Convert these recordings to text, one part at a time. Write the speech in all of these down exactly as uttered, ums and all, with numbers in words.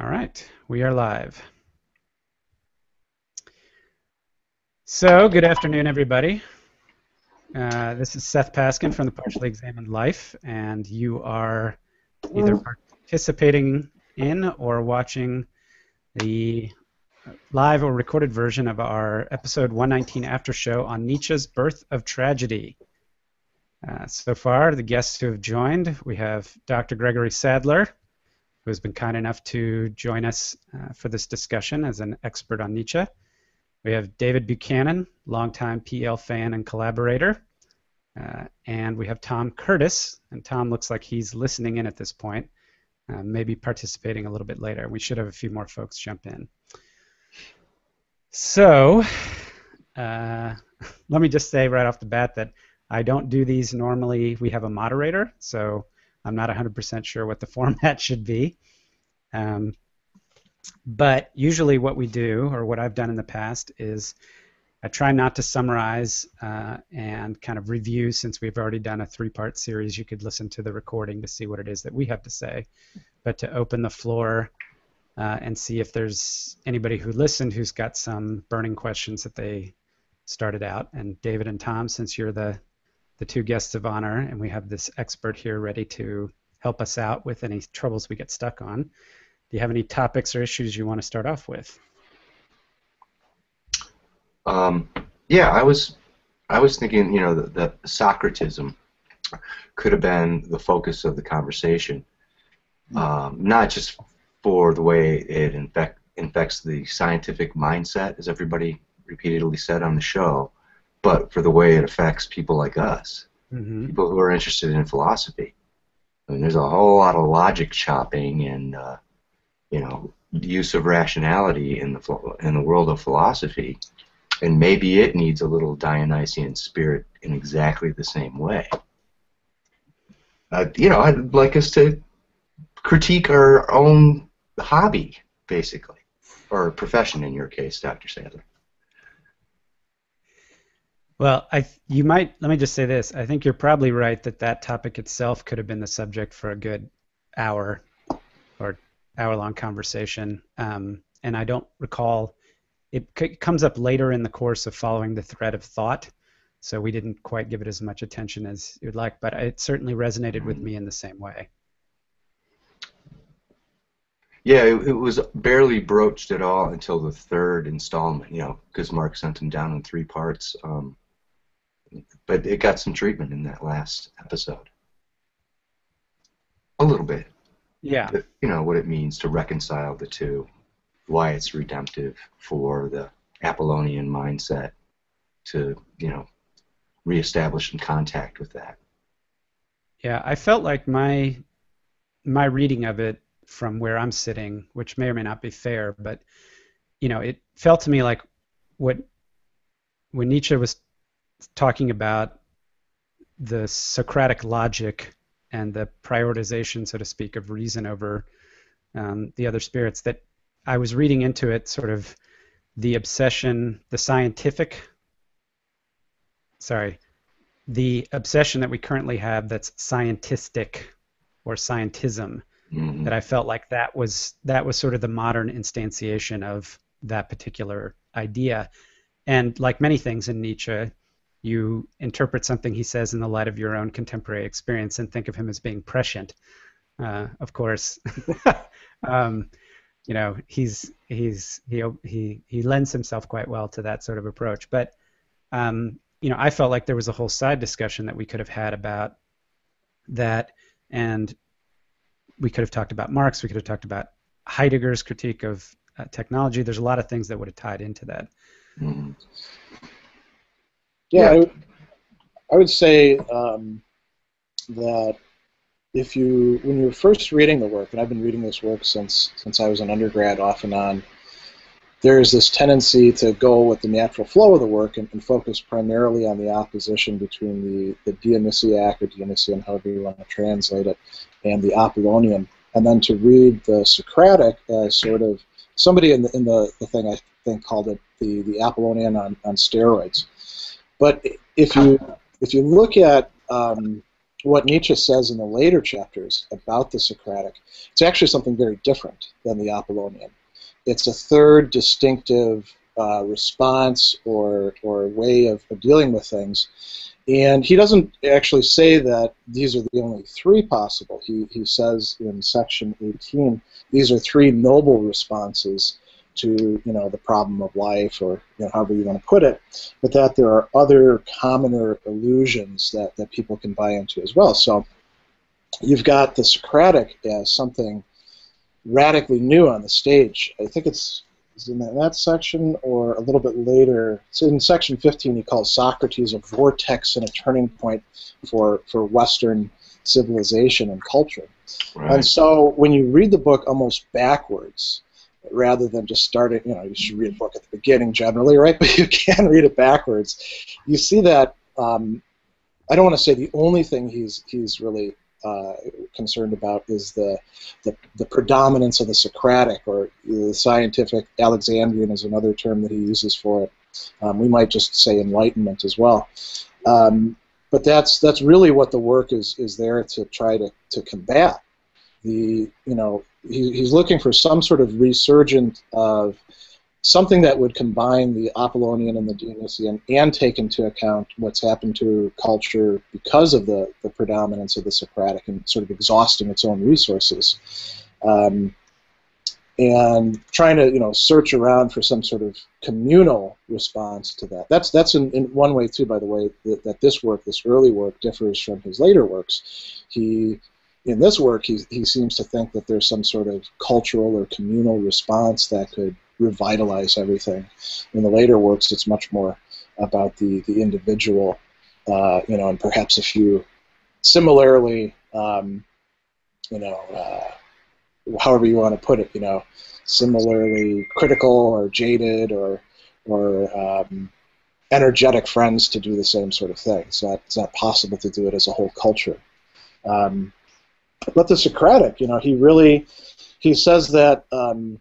All right, we are live. So, good afternoon, everybody. Uh, this is Seth Paskin from the Partially Examined Life, and you are either participating in or watching the live or recorded version of our episode one nineteen after show on Nietzsche's Birth of Tragedy. Uh, so far, the guests who have joined, we have Doctor Gregory Sadler, who has been kind enough to join us uh, for this discussion as an expert on Nietzsche. We have David Buchanan, longtime P L fan and collaborator. Uh, and we have Tom Curtis, and Tom looks like he's listening in at this point, uh, maybe participating a little bit later. We should have a few more folks jump in. So uh, let me just say right off the bat that I don't do these normally. We have a moderator, so I'm not one hundred percent sure what the format should be. Um, but usually what we do, or what I've done in the past, is I try not to summarize uh, and kind of review, since we've already done a three-part series. You could listen to the recording to see what it is that we have to say, but to open the floor uh, and see if there's anybody who listened who's got some burning questions that they started out. And David and Tom, since you're the the two guests of honor, and we have this expert here ready to help us out with any troubles we get stuck on. Do you have any topics or issues you want to start off with? Um, yeah, I was, I was thinking, you know, that Socratism could have been the focus of the conversation, um, not just for the way it infect, infects the scientific mindset, as everybody repeatedly said on the show, but for the way it affects people like us, mm-hmm. people who are interested in philosophy. I mean, there's a whole lot of logic chopping and uh, you know, use of rationality in the in the world of philosophy, and maybe it needs a little Dionysian spirit in exactly the same way. Uh, you know, I'd like us to critique our own hobby, basically, or profession in your case, Doctor Sadler. Well, I th you might, let me just say this, I think you're probably right that that topic itself could have been the subject for a good hour or hour-long conversation, um, and I don't recall, it c comes up later in the course of following the thread of thought, so we didn't quite give it as much attention as you'd like, but it certainly resonated with me in the same way. Yeah, it, it was barely broached at all until the third installment, you know, because Mark sent them down in three parts, um, but it got some treatment in that last episode. A little bit. Yeah. But, you know, what it means to reconcile the two, why it's redemptive for the Apollonian mindset to, you know, reestablish in contact with that. Yeah, I felt like my my reading of it from where I'm sitting, which may or may not be fair, but, you know, it felt to me like what when Nietzsche was talking about the Socratic logic and the prioritization, so to speak, of reason over um, the other spirits, that I was reading into it sort of the obsession, the scientific, sorry, the obsession that we currently have that's scientistic or scientism, mm-hmm. that I felt like that was that was sort of the modern instantiation of that particular idea. And like many things in Nietzsche, you interpret something he says in the light of your own contemporary experience and think of him as being prescient. Uh, of course, um, you know, he's he's he he he lends himself quite well to that sort of approach. But um, you know, I felt like there was a whole side discussion that we could have had about that, and we could have talked about Marx. We could have talked about Heidegger's critique of uh, technology. There's a lot of things that would have tied into that. Mm. Yeah, yeah. I, I would say um, that if you, when you're first reading the work, and I've been reading this work since since I was an undergrad, off and on, there is this tendency to go with the natural flow of the work and, and focus primarily on the opposition between the, the Dionysiac or Dionysian, however you want to translate it, and the Apollonian, and then to read the Socratic as sort of, somebody in the, in the, the thing I think called it the, the Apollonian on, on steroids. But if you, if you look at um, what Nietzsche says in the later chapters about the Socratic, it's actually something very different than the Apollonian. It's a third distinctive uh, response or, or way of, of dealing with things. And he doesn't actually say that these are the only three possible. He, he says in section eighteen, these are three noble responses to, you know, the problem of life, or, you know, however you want to put it, but that there are other commoner illusions that, that people can buy into as well. So you've got the Socratic as something radically new on the stage. I think it's, it's in that, that section or a little bit later. So in section fifteen, he calls Socrates a vortex and a turning point for, for Western civilization and culture. Right. And so when you read the book almost backwards, rather than just start it, you know, you should read a book at the beginning generally, right? But you can read it backwards. You see that, um, I don't want to say the only thing he's he's really uh, concerned about is the, the the predominance of the Socratic, or the scientific Alexandrian is another term that he uses for it. Um, we might just say enlightenment as well. Um, but that's that's really what the work is is there to try to, to combat. The, you know, he, he's looking for some sort of resurgent of something that would combine the Apollonian and the Dionysian and take into account what's happened to culture because of the, the predominance of the Socratic and sort of exhausting its own resources. Um, and trying to, you know, search around for some sort of communal response to that. That's, that's in, in one way, too, by the way, that, that this work, this early work, differs from his later works. He... In this work, he, he seems to think that there's some sort of cultural or communal response that could revitalize everything. In the later works, it's much more about the, the individual, uh, you know, and perhaps a few similarly, um, you know, uh, however you want to put it, you know, similarly critical or jaded or, or um, energetic friends to do the same sort of thing. It's not, it's not possible to do it as a whole culture. Um, But the Socratic, you know, he really, he says that um,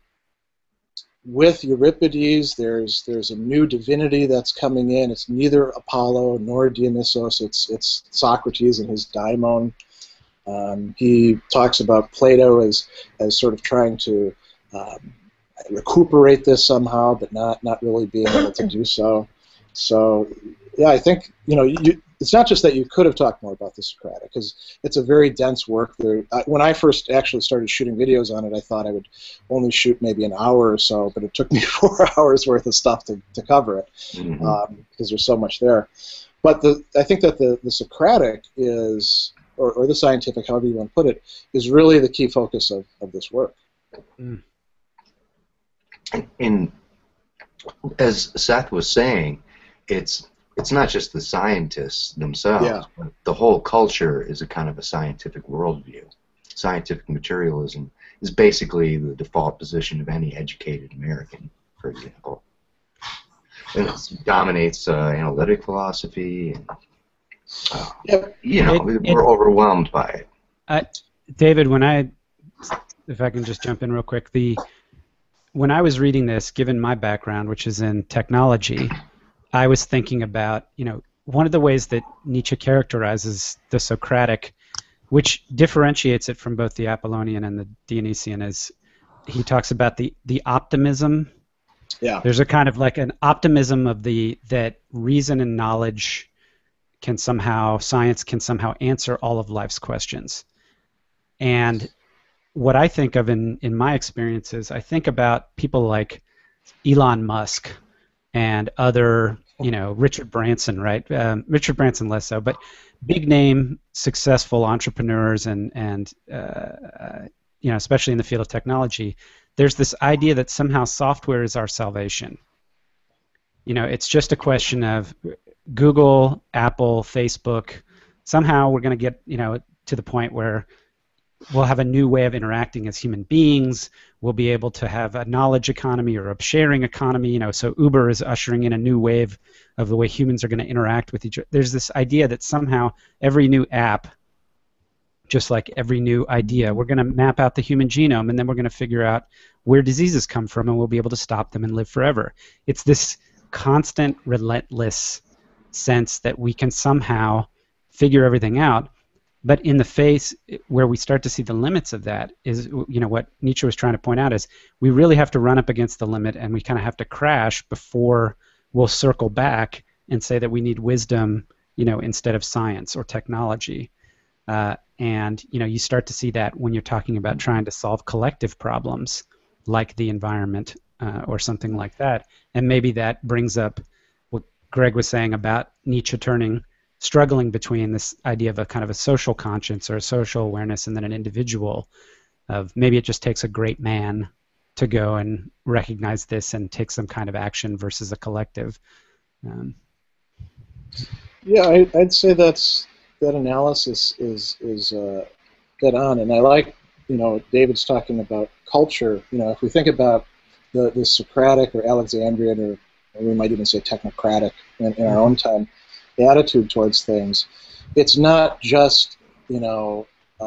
with Euripides, there's there's a new divinity that's coming in. It's neither Apollo nor Dionysos. It's it's Socrates and his daimon. Um, he talks about Plato as as sort of trying to um, recuperate this somehow, but not not really being able to do so. So, yeah, I think, you know, you. It's not just that you could have talked more about the Socratic, because it's a very dense work. There, I, when I first actually started shooting videos on it, I thought I would only shoot maybe an hour or so, but it took me four hours worth of stuff to, to cover it, mm-hmm. um, because there's so much there. But the, I think that the, the Socratic is, or, or the scientific, however you want to put it, is really the key focus of, of this work. Mm. And as Seth was saying, it's... It's not just the scientists themselves, yeah. But the whole culture is a kind of a scientific worldview. Scientific materialism is basically the default position of any educated American, for example. And it dominates uh, analytic philosophy. And, uh, yep. You know, it, we're it, overwhelmed by it. Uh, David, when I, if I can just jump in real quick, the when I was reading this, given my background, which is in technology, I was thinking about, you know, one of the ways that Nietzsche characterizes the Socratic, which differentiates it from both the Apollonian and the Dionysian, is he talks about the, the optimism. Yeah. There's a kind of like an optimism of the that reason and knowledge can somehow, science can somehow answer all of life's questions. And what I think of in, in my experiences, I think about people like Elon Musk, and other, you know, Richard Branson, right? Um, Richard Branson less so, but big name, successful entrepreneurs, and and uh, you know, especially in the field of technology, there's this idea that somehow software is our salvation. You know, it's just a question of Google, Apple, Facebook. Somehow we're going to get, you know, to the point where we'll have a new way of interacting as human beings. We'll be able to have a knowledge economy or a sharing economy. You know, so Uber is ushering in a new wave of the way humans are going to interact with each other. There's this idea that somehow every new app, just like every new idea, we're going to map out the human genome, and then we're going to figure out where diseases come from, and we'll be able to stop them and live forever. It's this constant, relentless sense that we can somehow figure everything out. But in the face, where we start to see the limits of that is, you know, what Nietzsche was trying to point out is we really have to run up against the limit, and we kind of have to crash before we'll circle back and say that we need wisdom, you know, instead of science or technology. Uh, and, you know, you start to see that when you're talking about trying to solve collective problems like the environment uh, or something like that. And maybe that brings up what Greg was saying about Nietzsche turning... struggling between this idea of a kind of a social conscience or a social awareness and then an individual of maybe it just takes a great man to go and recognize this and take some kind of action versus a collective. Um, yeah, I, I'd say that's that analysis is is uh, dead on, and I like you know David's talking about culture. You know, if we think about the, the Socratic or Alexandrian or, or we might even say technocratic in, in our own time. Attitude towards things, it's not just you know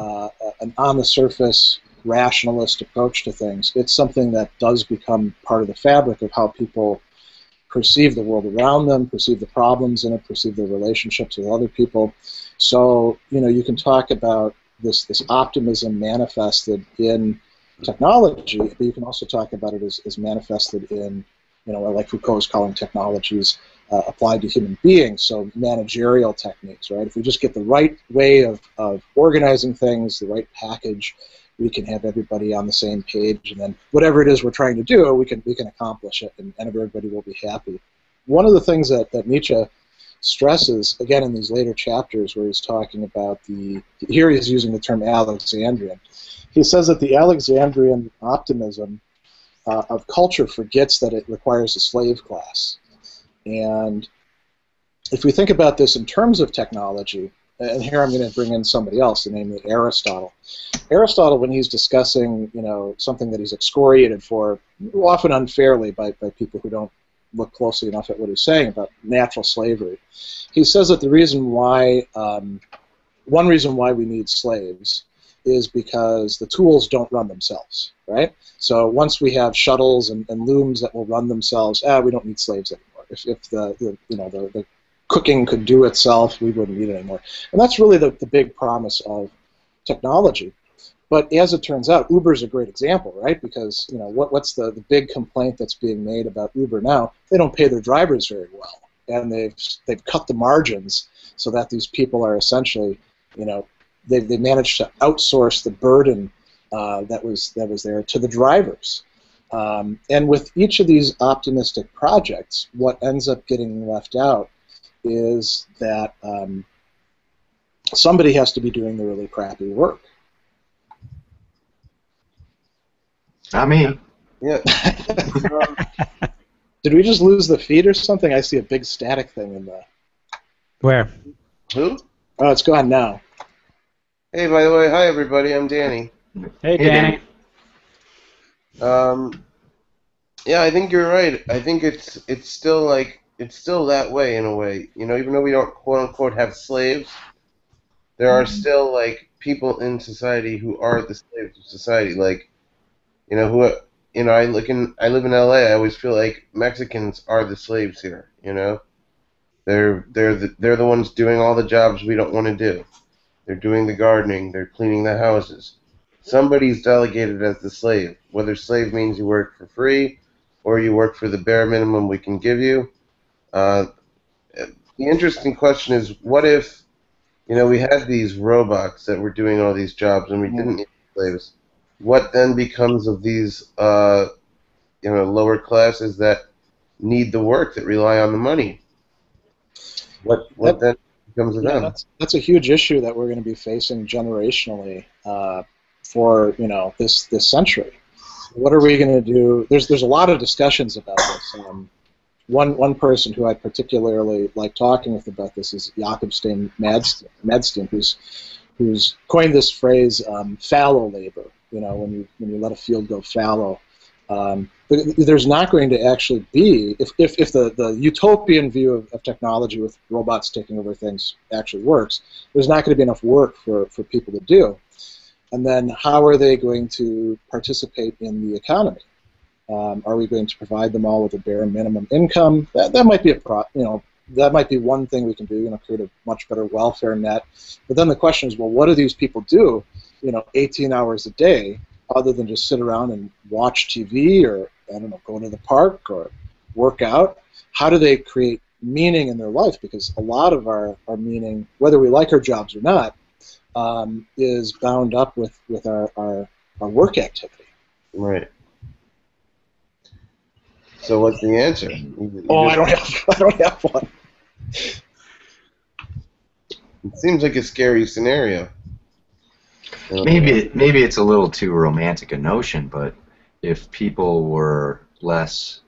uh, an on-the-surface rationalist approach to things. It's something that does become part of the fabric of how people perceive the world around them, perceive the problems in it, perceive their relationships with other people. So you know you can talk about this this optimism manifested in technology, but you can also talk about it as, as manifested in you know like Foucault's calling technologies. Uh, applied to human beings, so managerial techniques, right? If we just get the right way of, of organizing things, the right package, we can have everybody on the same page, and then whatever it is we're trying to do, we can we can accomplish it, and, and everybody will be happy. One of the things that, that Nietzsche stresses, again in these later chapters where he's talking about the, here he's using the term Alexandrian, he says that the Alexandrian optimism uh, of culture forgets that it requires a slave class. And if we think about this in terms of technology, and here I'm going to bring in somebody else, namely Aristotle. Aristotle, when he's discussing, you know, something that he's excoriated for, often unfairly by, by people who don't look closely enough at what he's saying about natural slavery, he says that the reason why, um, one reason why we need slaves is because the tools don't run themselves, right? So once we have shuttles and, and looms that will run themselves, ah, we don't need slaves anymore. If, if the, the you know the, the cooking could do itself, we wouldn't need it anymore. And that's really the, the big promise of technology. But as it turns out, Uber's a great example, right? Because you know what what's the, the big complaint that's being made about Uber now? They don't pay their drivers very well, and they've they've cut the margins so that these people are essentially you know they they managed to outsource the burden uh, that was that was there to the drivers. Um, and with each of these optimistic projects, what ends up getting left out is that um, somebody has to be doing the really crappy work. I mean, yeah. um, did we just lose the feed or something? I see a big static thing in the. Where? Who? Oh, it's gone now. Hey, by the way, hi everybody. I'm Danny. Hey, hey Danny. Danny. Um, yeah, I think you're right. I think it's it's still like it's still that way in a way. You know, even though we don't quote unquote have slaves, there are still like people in society who are the slaves of society. Like, you know, who you know, I look in I live in L A. I always feel like Mexicans are the slaves here. You know, they're they're the, they're the ones doing all the jobs we don't want to do. They're doing the gardening. They're cleaning the houses. Somebody's delegated as the slave, whether slave means you work for free or you work for the bare minimum we can give you. Uh, the interesting question is, what if, you know, we had these robots that were doing all these jobs and we didn't need slaves? What then becomes of these, uh, you know, lower classes that need the work, that rely on the money? What, what that, then becomes of yeah, them? That's, that's a huge issue that we're going to be facing generationally. Uh, for you know this this century, what are we going to do? There's there's a lot of discussions about this. Um, one one person who I particularly like talking with about this is Jakob Stein Madstein, who's who's coined this phrase um, fallow labor. You know, when you when you let a field go fallow, um, there's not going to actually be if if if the the utopian view of, of technology with robots taking over things actually works. There's not going to be enough work for for people to do. And then how are they going to participate in the economy? Um, are we going to provide them all with a bare minimum income? That, that might be a pro, you know that might be one thing we can do, you know, create a much better welfare net. But then the question is, well, what do these people do, you know, eighteen hours a day, other than just sit around and watch T V or, I don't know, go to the park or work out? How do they create meaning in their life? Because a lot of our, our meaning, whether we like our jobs or not, um, is bound up with, with our, our, our work activity. Right. So what's the answer? Oh, I don't have, I don't have one. It seems like a scary scenario. Maybe, maybe it's a little too romantic a notion, but if people were less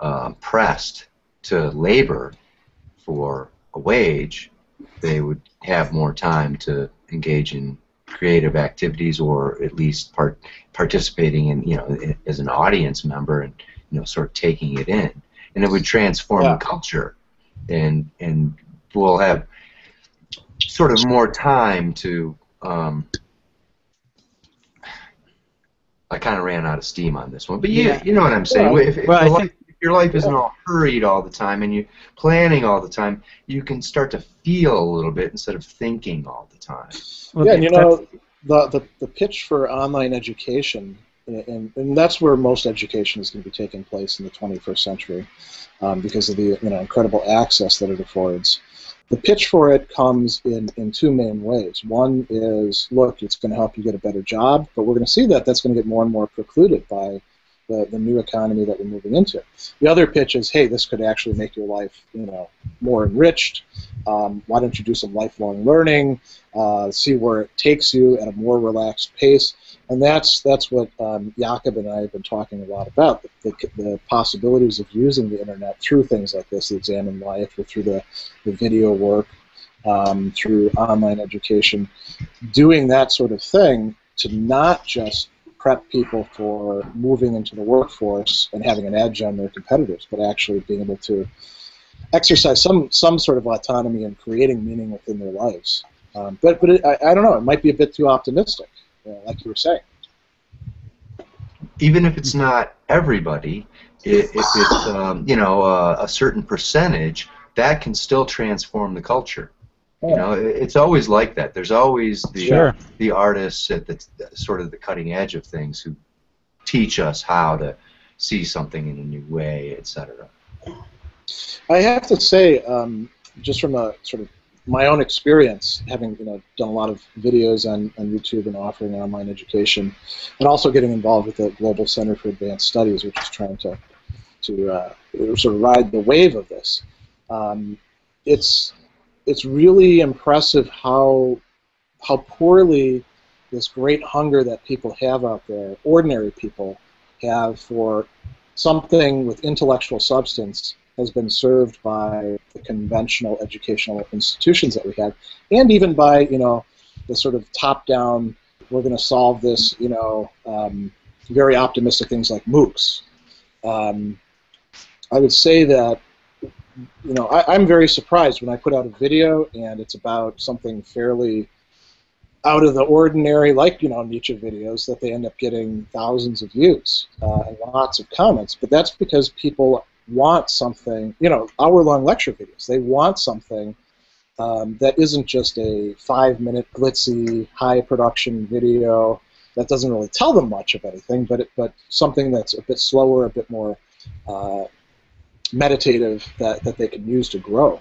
uh, pressed to labor for a wage, they would have more time to engage in creative activities, or at least part participating in, you know, as an audience member and, you know, sort of taking it in, and it would transform yeah. the culture, and and we'll have sort of more time to. Um, I kind of ran out of steam on this one, but yeah, yeah. you know what I'm saying. Yeah. If, if, well, I think, if your life isn't all hurried all the time, and you're planning all the time, you can start to feel a little bit instead of thinking all the time. Well, yeah, and you know, the, the the pitch for online education. And, and that's where most education is going to be taking place in the twenty-first century, um, because of the you know, incredible access that it affords. The pitch for it comes in, in two main ways. One is, look, it's going to help you get a better job, but we're going to see that that's going to get more and more precluded by the, the new economy that we're moving into. The other pitch is, hey, this could actually make your life you know, more enriched. Um, why don't you do some lifelong learning, uh, see where it takes you at a more relaxed pace. And that's that's what um, Jakob and I have been talking a lot about, the, the, the possibilities of using the internet through things like this, the Examine Life, or through the, the video work, um, through online education, doing that sort of thing to not just prep people for moving into the workforce and having an edge on their competitors, but actually being able to exercise some, some sort of autonomy and creating meaning within their lives. Um, but but it, I, I don't know, it might be a bit too optimistic. Like you were saying, even if it's not everybody, if it's um, you know uh, a certain percentage, that can still transform the culture. Yeah. You know, it's always like that. There's always the sure. the artists at the sort of the cutting edge of things who teach us how to see something in a new way, et cetera. I have to say, um, just from a sort of my own experience, having you know done a lot of videos on, on YouTube and offering online education, and also getting involved with the Global Center for Advanced Studies, which is trying to to uh, sort of ride the wave of this. Um, it's it's really impressive how how poorly this great hunger that people have out there, ordinary people have for something with intellectual substance, has been served by the conventional educational institutions that we have, and even by you know the sort of top-down, we're going to solve this, you know, um, very optimistic things like MOOCs. Um, I would say that you know I, I'm very surprised when I put out a video and it's about something fairly out of the ordinary, like you know Nietzsche videos, that they end up getting thousands of views uh, and lots of comments. But that's because people want something, you know, hour-long lecture videos. They want something um, that isn't just a five-minute glitzy, high-production video that doesn't really tell them much of anything, but it, but something that's a bit slower, a bit more uh, meditative that, that they can use to grow.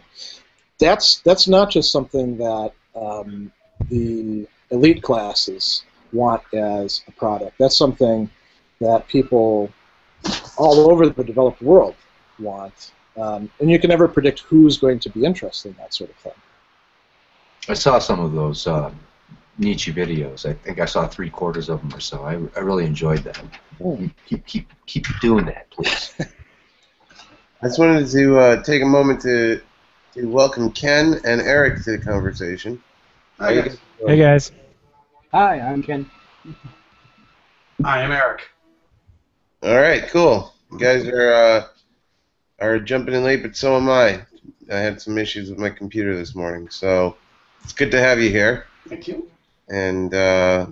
That's that's not just something that um, the elite classes want as a product. That's something that people all over the developed world want, um, and you can never predict who's going to be interested in that sort of thing. I saw some of those uh, Nietzsche videos. I think I saw three quarters of them or so. I, I really enjoyed that. Mm. Keep keep keep doing that, please. I just wanted to uh, take a moment to to welcome Ken and Eric to the conversation. Hi guys. guys. Hey guys. Hi, I'm Ken. Hi, I'm Eric. All right, cool. You guys are uh, are jumping in late, but so am I. I had some issues with my computer this morning, so it's good to have you here. Thank you. And uh,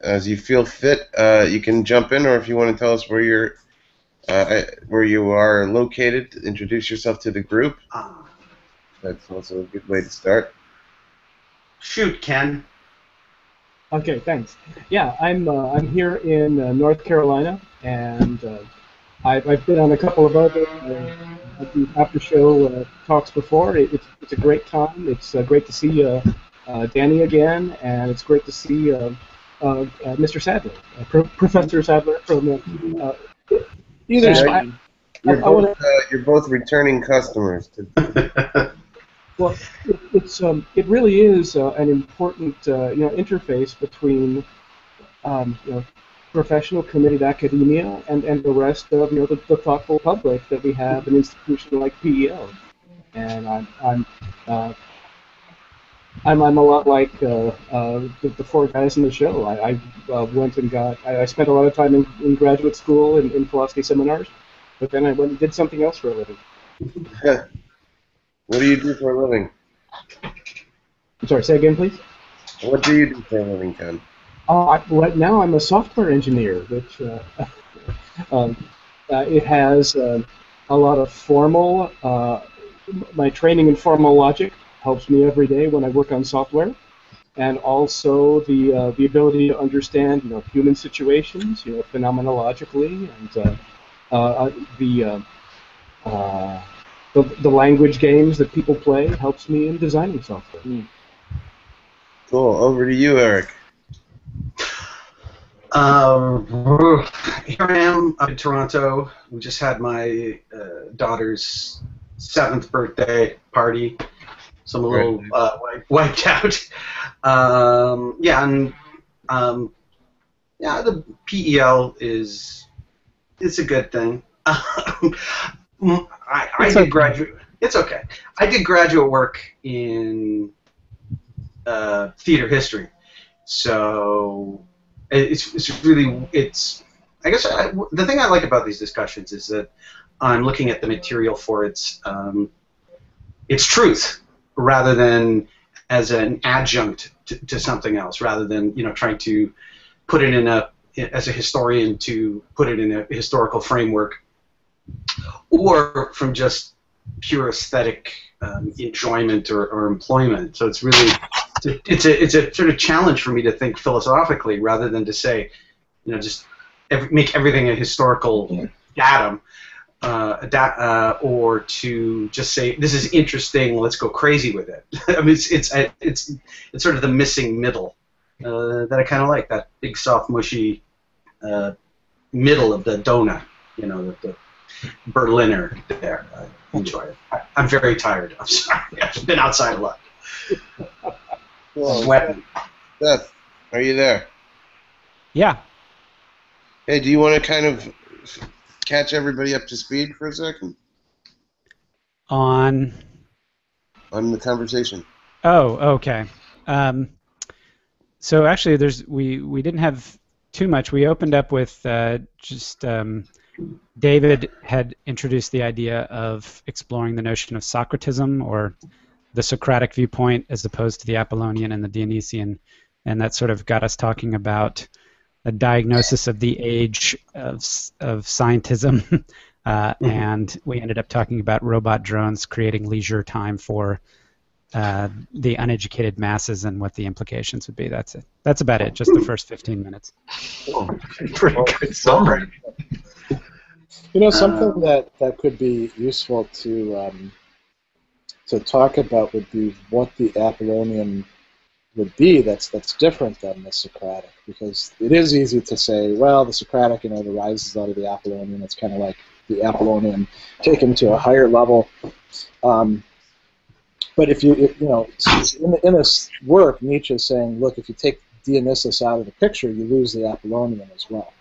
as you feel fit, uh, you can jump in, or if you want to tell us where you're uh, where you are located, introduce yourself to the group. That's also a good way to start. Shoot, Ken. Okay, thanks. Yeah, I'm uh, I'm here in uh, North Carolina, and uh, I've I've been on a couple of other uh, after show uh, talks before. It, it's it's a great time. It's uh, great to see uh, uh, Danny again, and it's great to see uh, uh, uh, Mister Sadler, uh, Pro Professor Sadler from uh, uh, either side. You're both, uh, you're both returning customers. To well, it, it's um, it really is uh, an important uh, you know interface between um, you know professional committed academia and, and the rest of you know the, the thoughtful public that we have an institution like P E O, and I'm I'm uh, I'm I'm a lot like uh, uh, the, the four guys in the show. I, I uh, went and got I, I spent a lot of time in, in graduate school and in philosophy seminars. But then I went and did something else for a living. What do you do for a living? I'm sorry, say again, please? What do you do for a living, Ken? Uh, I, right now I'm a software engineer, which uh, um, uh, it has uh, a lot of formal, uh, my training in formal logic helps me every day when I work on software, and also the uh, the ability to understand you know, human situations, you know, phenomenologically, and uh, Uh, the, uh, uh, the the language games that people play helps me in designing software. Mm. Cool. Over to you, Eric. Um, here I am up in Toronto. We just had my uh, daughter's seventh birthday party, so I'm a little uh, wiped out. Um, yeah, and um, yeah, the P E L is. It's a good thing. I, I did okay. graduate. It's okay. I did graduate work in uh, theater history, so it's it's really it's. I guess I, the thing I like about these discussions is that I'm looking at the material for its um, its truth, rather than as an adjunct to, to something else, rather than you know trying to put it in a. As a historian, to put it in a historical framework, or from just pure aesthetic um, enjoyment or, or employment. So it's really it's a it's a sort of challenge for me to think philosophically rather than to say, you know, just every, make everything a historical datum, uh, da uh, or to just say this is interesting, let's go crazy with it. I mean, it's it's it's it's sort of the missing middle. Uh, that I kind of like, that big, soft, mushy uh, middle of the donut, you know, the, the Berliner there. I enjoy it. I, I'm very tired. I'm sorry. I've been outside a lot. Well, sweating. Seth, are you there? Yeah. Hey, do you want to kind of catch everybody up to speed for a second? On? On the conversation. Oh, okay. Um... So actually, there's we we didn't have too much. We opened up with uh, just um, David had introduced the idea of exploring the notion of Socratism, or the Socratic viewpoint, as opposed to the Apollonian and the Dionysian, and that sort of got us talking about a diagnosis of the age of of scientism, uh, mm-hmm. and we ended up talking about robot drones creating leisure time for. Uh, the uneducated masses and what the implications would be. That's it. That's about it. Just the first fifteen minutes. Oh, pretty good summary. You know, something um, that that could be useful to um, to talk about would be what the Apollonian would be. That's that's different than the Socratic, because it is easy to say, well, the Socratic, you know, the rises out of the Apollonian. It's kind of like the Apollonian taken to a higher level. Um, But if you, if, you know, in, the, in this work, Nietzsche is saying, look, if you take Dionysus out of the picture, you lose the Apollonian as well.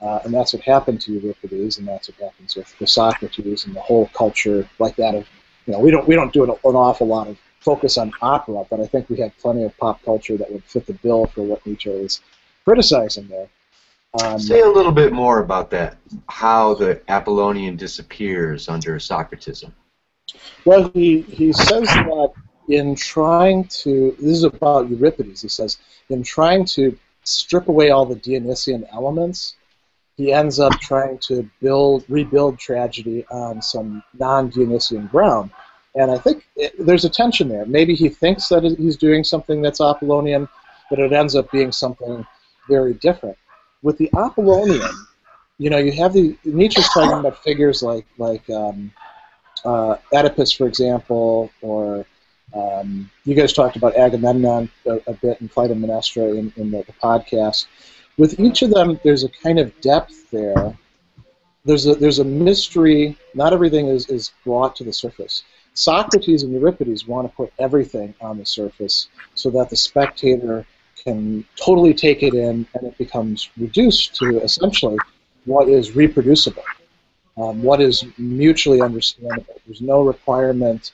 Uh, and that's what happened to Euripides, and that's what happens with Socrates and the whole culture like that. Of, you know, we don't we don't do an, an awful lot of focus on opera, but I think we had plenty of pop culture that would fit the bill for what Nietzsche is criticizing there. Um, Say a little bit more about that. How the Apollonian disappears under Socratism. Well, he, he says that in trying to, this is about Euripides, he says, in trying to strip away all the Dionysian elements, he ends up trying to build, rebuild tragedy on some non-Dionysian ground. And I think it, there's a tension there. Maybe he thinks that he's doing something that's Apollonian, but it ends up being something very different. With the Apollonian, you know, you have the Nietzsche's talking about figures like like um, uh, Oedipus, for example, or um, you guys talked about Agamemnon a, a bit in Clytemnestra in, in the, the podcast. With each of them, there's a kind of depth there. There's a there's a mystery. Not everything is is brought to the surface. Socrates and Euripides want to put everything on the surface so that the spectator can totally take it in, and it becomes reduced to essentially what is reproducible, um, what is mutually understandable. There's no requirement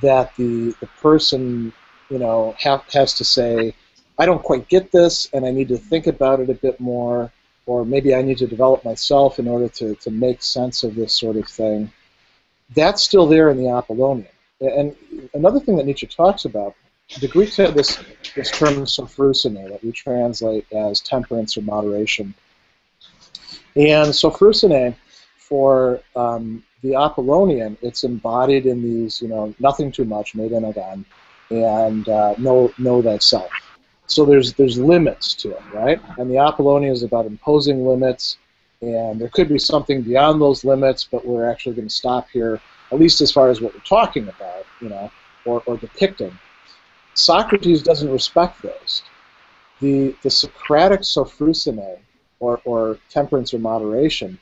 that the the person, you know, have, has to say, I don't quite get this, and I need to think about it a bit more, or maybe I need to develop myself in order to, to make sense of this sort of thing. That's still there in the Apollonian. And another thing that Nietzsche talks about, the Greeks had this, this term sophrosyne that we translate as temperance or moderation. And sophrosyne, for um, the Apollonian, it's embodied in these, you know, nothing too much, meden agon, and uh, know, know thyself. So there's there's limits to it, right? And the Apollonian is about imposing limits, and there could be something beyond those limits, but we're actually going to stop here, at least as far as what we're talking about, you know, or, or depicting. Socrates doesn't respect those. The the Socratic sophrosyne, or, or temperance or moderation,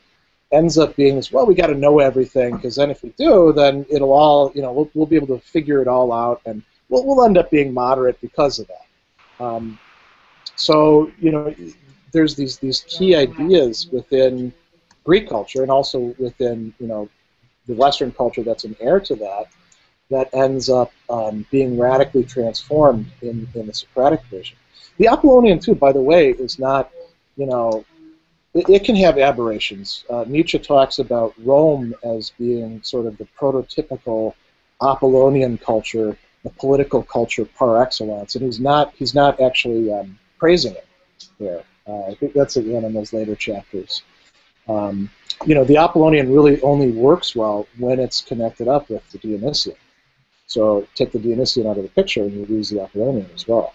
ends up being this, well, we got to know everything, because then if we do, then it'll all, you know, we'll, we'll be able to figure it all out, and we'll, we'll end up being moderate because of that. Um, so, you know, there's these, these key ideas within Greek culture and also within, you know, the Western culture that's an heir to that, that ends up um, being radically transformed in, in the Socratic vision. The Apollonian, too, by the way, is not, you know, it, it can have aberrations. Uh, Nietzsche talks about Rome as being sort of the prototypical Apollonian culture, the political culture par excellence, and he's not he's not actually um, praising it there. Uh, I think that's again in those later chapters. Um, you know, the Apollonian really only works well when it's connected up with the Dionysian. So take the Dionysian out of the picture and you lose the Apollonian as well.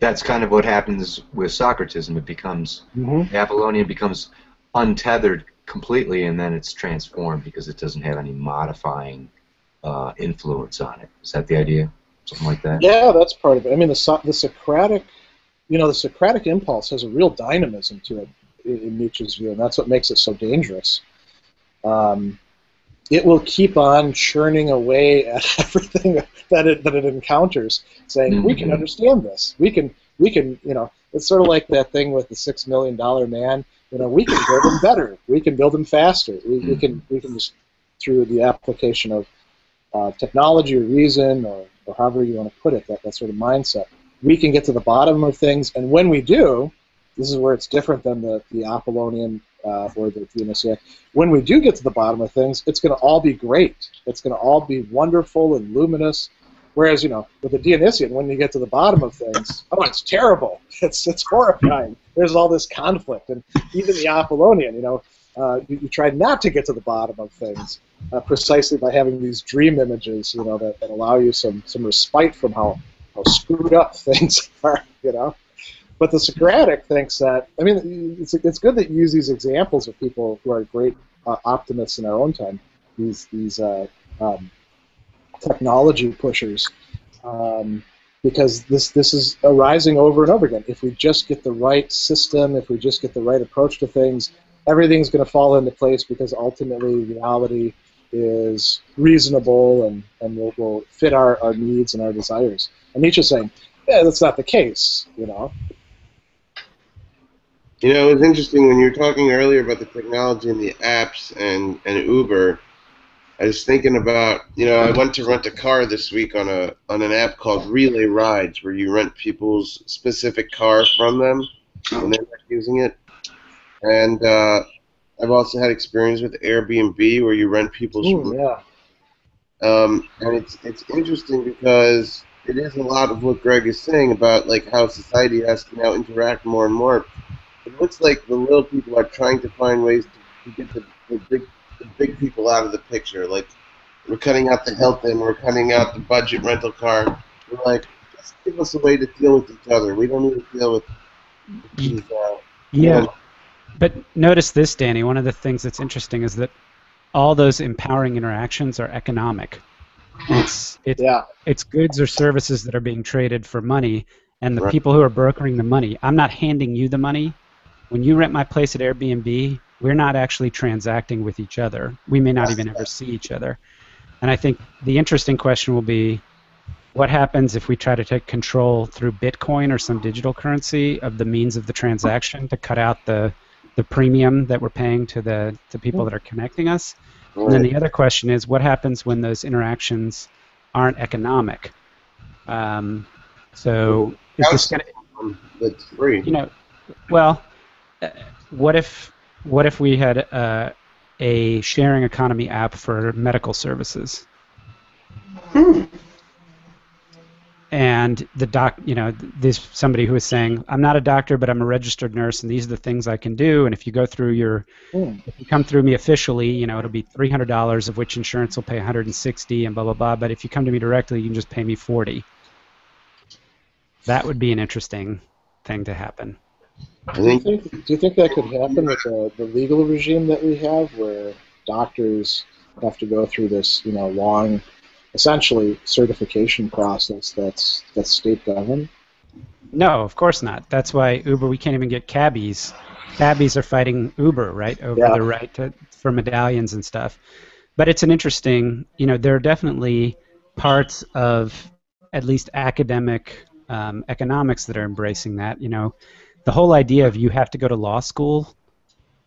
That's kind of what happens with Socratism. It becomes, mm-hmm. the Apollonian becomes untethered completely, and then it's transformed because it doesn't have any modifying Uh, influence on it. Is that the idea? Something like that? Yeah, that's part of it. I mean, the, so the Socratic, you know, the Socratic impulse has a real dynamism to it in, in Nietzsche's view, and that's what makes it so dangerous. Um, it will keep on churning away at everything that it that it encounters, saying, mm-hmm. we can understand this. We can, we can, you know, it's sort of like that thing with the six million dollar man. You know, we can build him better. We can build him faster. We, mm-hmm. we can, we can just, through the application of Uh, technology or reason or, or however you want to put it, that, that sort of mindset. We can get to the bottom of things, and when we do, this is where it's different than the, the Apollonian uh, or the Dionysiac, when we do get to the bottom of things, it's going to all be great. It's going to all be wonderful and luminous, whereas, you know, with the Dionysian, when you get to the bottom of things, oh, it's terrible. It's, it's horrifying. There's all this conflict, and even the Apollonian, you know, Uh, you, you try not to get to the bottom of things, uh, precisely by having these dream images, you know, that, that allow you some some respite from how, how screwed up things are, you know. But the Socratic thinks that, I mean, it's it's good that you use these examples of people who are great uh, optimists in our own time, these these uh, um, technology pushers, um, because this this is arising over and over again. If we just get the right system, if we just get the right approach to things, everything's going to fall into place because ultimately reality is reasonable and, and will, will fit our, our needs and our desires. And Nietzsche's saying, yeah, that's not the case, you know. You know, it was interesting when you were talking earlier about the technology and the apps and, and Uber. I was thinking about, you know, I went to rent a car this week on a on an app called Relay Rides, where you rent people's specific car from them and they're not using it. And uh, I've also had experience with Airbnb, where you rent people's Ooh, yeah. Um And it's it's interesting because it is a lot of what Greg is saying about like how society has to now interact more and more. It looks like the little people are trying to find ways to, to get the, the big the big people out of the picture. Like We're cutting out the Hilton. We're cutting out the budget rental car. We're like, just give us a way to deal with each other. We don't need to deal with these, uh, yeah. People. But notice this, Danny. One of the things that's interesting is that all those empowering interactions are economic. It's it's, yeah. it's goods or services that are being traded for money, and the right. people who are brokering the money. I'm not handing you the money. When you rent my place at Airbnb, we're not actually transacting with each other. We may not even ever see each other. And I think the interesting question will be, what happens if we try to take control through Bitcoin or some digital currency of the means of the transaction to cut out the the premium that we're paying to the to people that are connecting us? And then the other question is, what happens when those interactions aren't economic? Um, so is this gonna, that's free. You know, well, uh, what if what if we had uh, a sharing economy app for medical services? Hmm. And the doc, you know, this somebody who is saying, I'm not a doctor, but I'm a registered nurse, and these are the things I can do. And if you go through your, mm. if you come through me officially, you know, it'll be three hundred dollars, of which insurance will pay one hundred sixty dollars, and blah blah blah. But if you come to me directly, you can just pay me forty dollars. That would be an interesting thing to happen. Do you think, do you think that could happen with the, the legal regime that we have, where doctors have to go through this, you know, long, essentially, certification process that's that's state governed? No, of course not. That's why Uber, we can't even get cabbies. Cabbies are fighting Uber, right, over yeah. the right to, for medallions and stuff. But it's an interesting, you know, there are definitely parts of at least academic um, economics that are embracing that. You know, the whole idea of you have to go to law school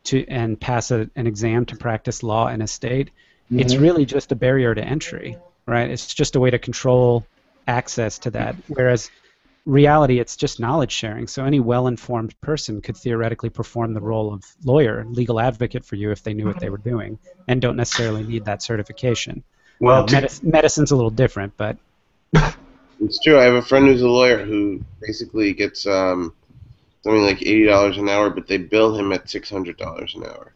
to and pass a, an exam to practice law in a state, mm-hmm. it's really just a barrier to entry. Right? It's just a way to control access to that, whereas reality, it's just knowledge sharing. So any well-informed person could theoretically perform the role of lawyer, legal advocate for you if they knew what they were doing and don't necessarily need that certification. Well, uh, medic medicine's a little different, but... It's true. I have a friend who's a lawyer who basically gets um, something like eighty dollars an hour, but they bill him at six hundred dollars an hour.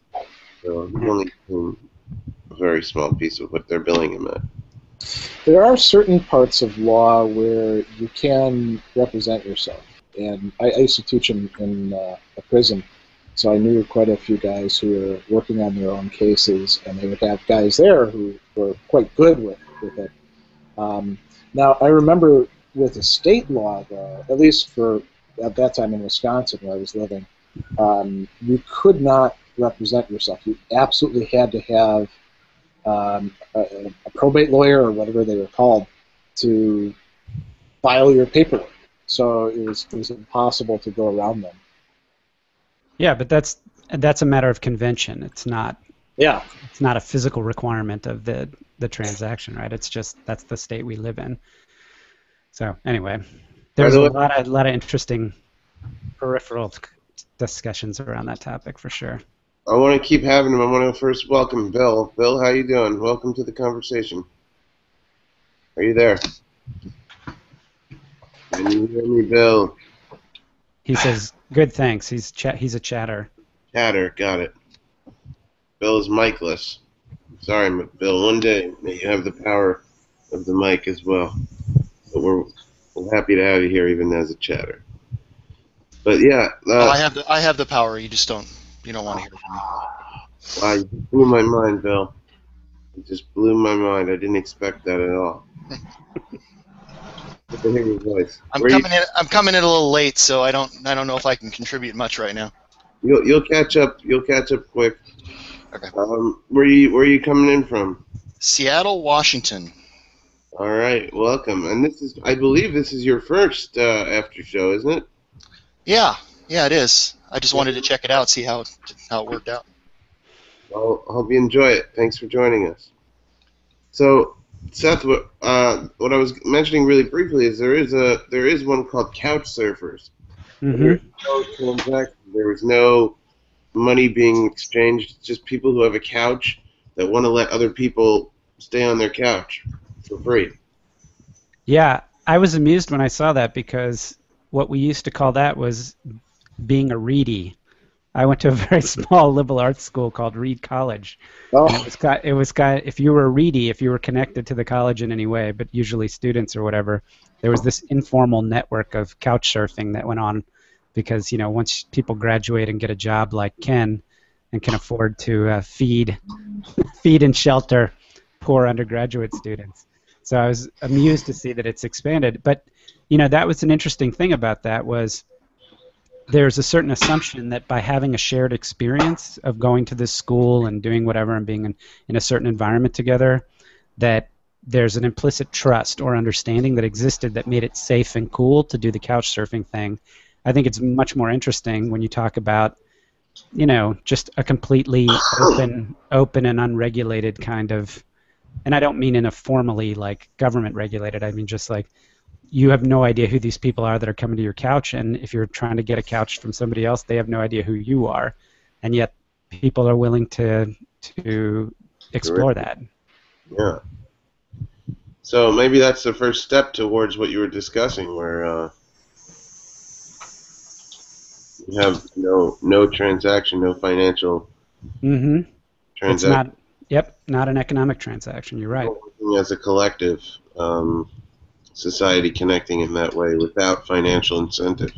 So he only gives a very small piece of what they're billing him at. There are certain parts of law where you can represent yourself, and I, I used to teach in, in uh, a prison, so I knew quite a few guys who were working on their own cases, and they would have guys there who were quite good with, with it. Um, now, I remember with a state law, though, at least for at that time in Wisconsin where I was living, um, you could not represent yourself. You absolutely had to have Um, a, a probate lawyer or whatever they were called to file your paperwork. So it was, it was impossible to go around them. Yeah, but that's that's a matter of convention. It's not. Yeah. It's not a physical requirement of the the transaction, right? It's just that's the state we live in. So anyway, there's a lot of a lot of interesting peripheral discussions around that topic for sure. I want to keep having him. I want to first welcome Bill. Bill, how you doing? Welcome to the conversation. Are you there? Can you hear me, Bill? He says, "Good, thanks." He's chat. He's a chatter. Chatter, got it. Bill is micless. Sorry, Bill. One day you have the power of the mic as well. But we're, we're happy to have you here, even as a chatter. But yeah, uh, oh, I have the I have the power. You just don't. You don't want to hear from me. Wow, you blew my mind, Bill. You just blew my mind. I didn't expect that at all. Good to hear your voice. I'm Where coming in. I'm coming in a little late, so I don't. I don't know if I can contribute much right now. You'll you'll catch up. You'll catch up quick. Okay. Um, where are you Where are you coming in from? Seattle, Washington. All right, welcome. And this is, I believe, this is your first uh, after show, isn't it? Yeah. Yeah, it is. I just wanted to check it out, see how it, how it worked out. Well, I hope you enjoy it. Thanks for joining us. So, Seth, what, uh, what I was mentioning really briefly is there is a there is one called Couch Surfers. Mm-hmm. There was no transaction. There was no money being exchanged. Just people who have a couch that want to let other people stay on their couch for free. Yeah, I was amused when I saw that because what we used to call that was being a reedy. I went to a very small liberal arts school called Reed College. Oh. It was got, it was got, if you were Reedy, if you were connected to the college in any way, but usually students or whatever, there was this informal network of couch surfing that went on because, you know, once people graduate and get a job like Ken and can afford to uh, feed, feed and shelter poor undergraduate students. So I was amused to see that it's expanded. But, you know, that was an interesting thing about that was there's a certain assumption that by having a shared experience of going to this school and doing whatever and being in, in a certain environment together, that there's an implicit trust or understanding that existed that made it safe and cool to do the couch surfing thing. I think it's much more interesting when you talk about, you know, just a completely open, open and unregulated kind of, and I don't mean in a formally like government regulated, I mean just like you have no idea who these people are that are coming to your couch, and if you're trying to get a couch from somebody else, they have no idea who you are, and yet people are willing to to explore that. Yeah. So maybe that's the first step towards what you were discussing, where uh, you have no no transaction, no financial mm-hmm. transaction. Not, yep, not an economic transaction. You're right. As a collective. Um, society connecting in that way without financial incentive.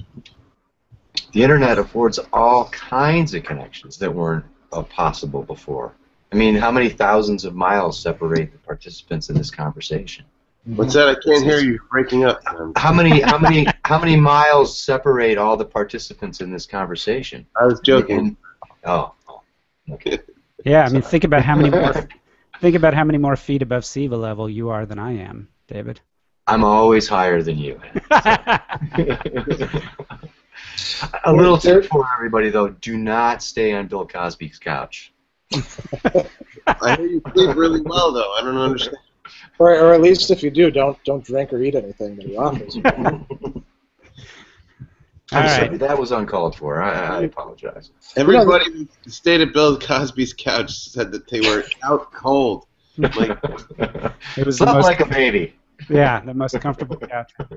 The internet affords all kinds of connections that weren't uh, possible before. I mean, how many thousands of miles separate the participants in this conversation? What's that? I can't hear you. Breaking up. How many? How many? How many miles separate all the participants in this conversation? I was joking. And, oh. Okay. Yeah, I mean, think about how many more. Think about how many more feet above SIVA level you are than I am, David. I'm always higher than you. So. A little tip for everybody, though. Do not stay on Bill Cosby's couch. I hear you sleep really well, though. I don't understand. Or, or at least if you do, don't don't drink or eat anything that he offers. I'm right. Sorry, that was uncalled for. I, I apologize. Everybody who stayed at Bill Cosby's couch said that they were out cold. Like, it was slept like a baby. Yeah, the most comfortable couch. All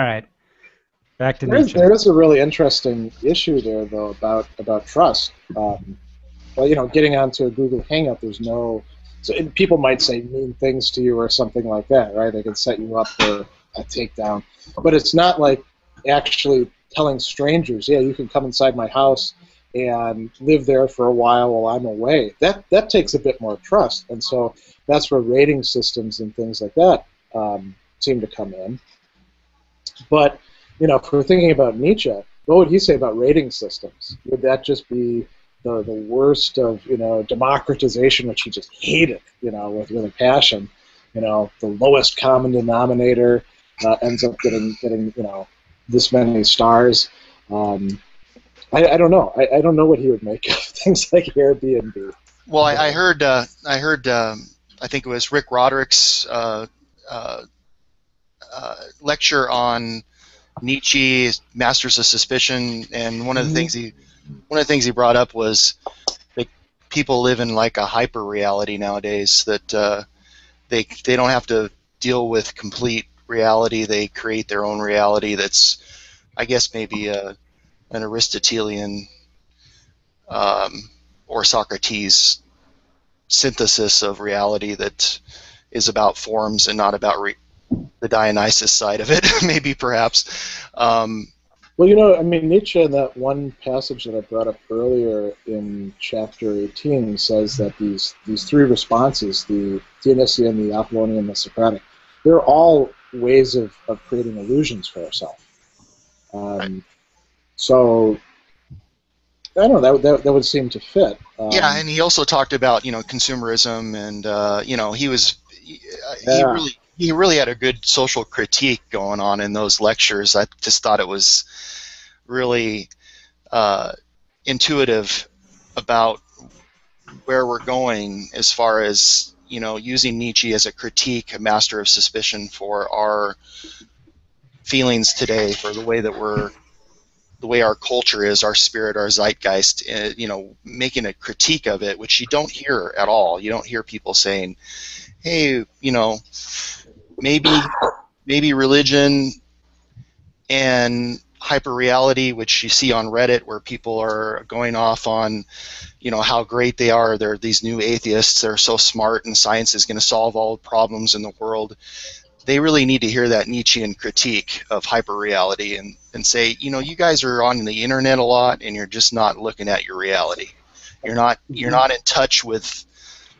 right, back to nature. There is a really interesting issue there, though, about about trust. Um, well, you know, getting onto a Google Hangout, there's no. So and people might say mean things to you or something like that, right? They can set you up for a takedown, but it's not like actually telling strangers, "Yeah, you can come inside my house and live there for a while while I'm away." That that takes a bit more trust, and so that's where rating systems and things like that. Um, seem to come in. But, you know, if we're thinking about Nietzsche, what would he say about rating systems? Would that just be the, the worst of, you know, democratization, which he just hated, you know, with, with a passion? You know, the lowest common denominator uh, ends up getting, getting, you know, this many stars. Um, I, I don't know. I, I don't know what he would make of things like Airbnb. Well, I, I heard, uh, I heard, um, I think it was Rick Roderick's uh, Uh, uh, lecture on Nietzsche, Masters of Suspicion, and one of the mm-hmm. things he one of the things he brought up was that people live in like a hyper reality nowadays. That uh, they they don't have to deal with complete reality. They create their own reality. That's, I guess, maybe a, an Aristotelian um, or Socrates synthesis of reality that. Is about forms and not about re the Dionysus side of it, maybe, perhaps. Um, well, you know, I mean, Nietzsche, in that one passage that I brought up earlier in chapter eighteen, says that these these three responses, the Dionysian, the Apollonian, the Socratic, they're all ways of, of creating illusions for ourselves. Um, right. So, I don't know, that, that, that would seem to fit. Um, yeah, and he also talked about, you know, consumerism, and, uh, you know, he was... He, yeah. he really, he really had a good social critique going on in those lectures. I just thought it was really uh, intuitive about where we're going as far as, you know, using Nietzsche as a critique, a master of suspicion for our feelings today, for the way that we're, the way our culture is, our spirit, our zeitgeist. Uh, you know, making a critique of it, which you don't hear at all. You don't hear people saying, hey, you know, maybe maybe religion and hyperreality, which you see on Reddit, where people are going off on, you know, how great they are. They're these new atheists. They're so smart, and science is going to solve all the problems in the world. They really need to hear that Nietzschean critique of hyperreality and, and say, you know, you guys are on the internet a lot, and you're just not looking at your reality. You're not you're not in touch with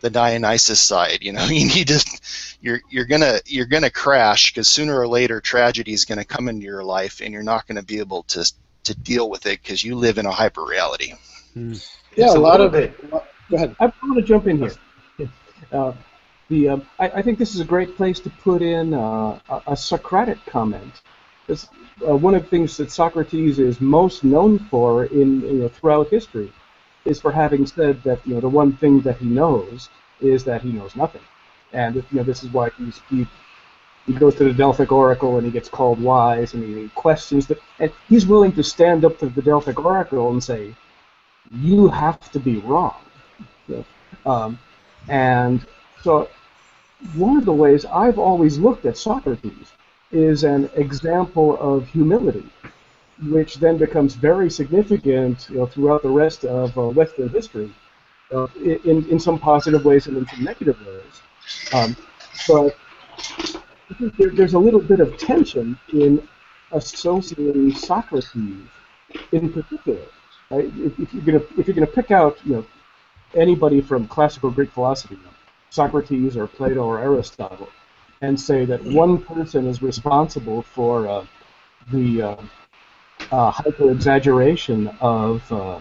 the Dionysus side. You know, you need to you're you're gonna you're gonna crash, because sooner or later tragedy is gonna come into your life, and you're not gonna be able to to deal with it because you live in a hyper reality. Mm. Yeah, a, a lot of bit. it. Go ahead. I want to jump in here. Yeah. Uh, The, um, I, I think this is a great place to put in uh, a, a Socratic comment. It's, uh, one of the things that Socrates is most known for in, you know, throughout history is for having said that, you know, the one thing that he knows is that he knows nothing. And, you know, this is why he's, he, he goes to the Delphic Oracle and he gets called wise, and he questions that. And he's willing to stand up to the Delphic Oracle and say, you have to be wrong. Yeah. Um, and so one of the ways I've always looked at Socrates is an example of humility, which then becomes very significant, you know, throughout the rest of uh, Western history, uh, in, in some positive ways and in some negative ways. Um, but there, there's a little bit of tension in associating Socrates in particular. Right? If, if you're going to if you're going to pick out, you know, anybody from classical Greek philosophy, Socrates or Plato or Aristotle, and say that one person is responsible for uh, the uh, uh, hyper-exaggeration of uh,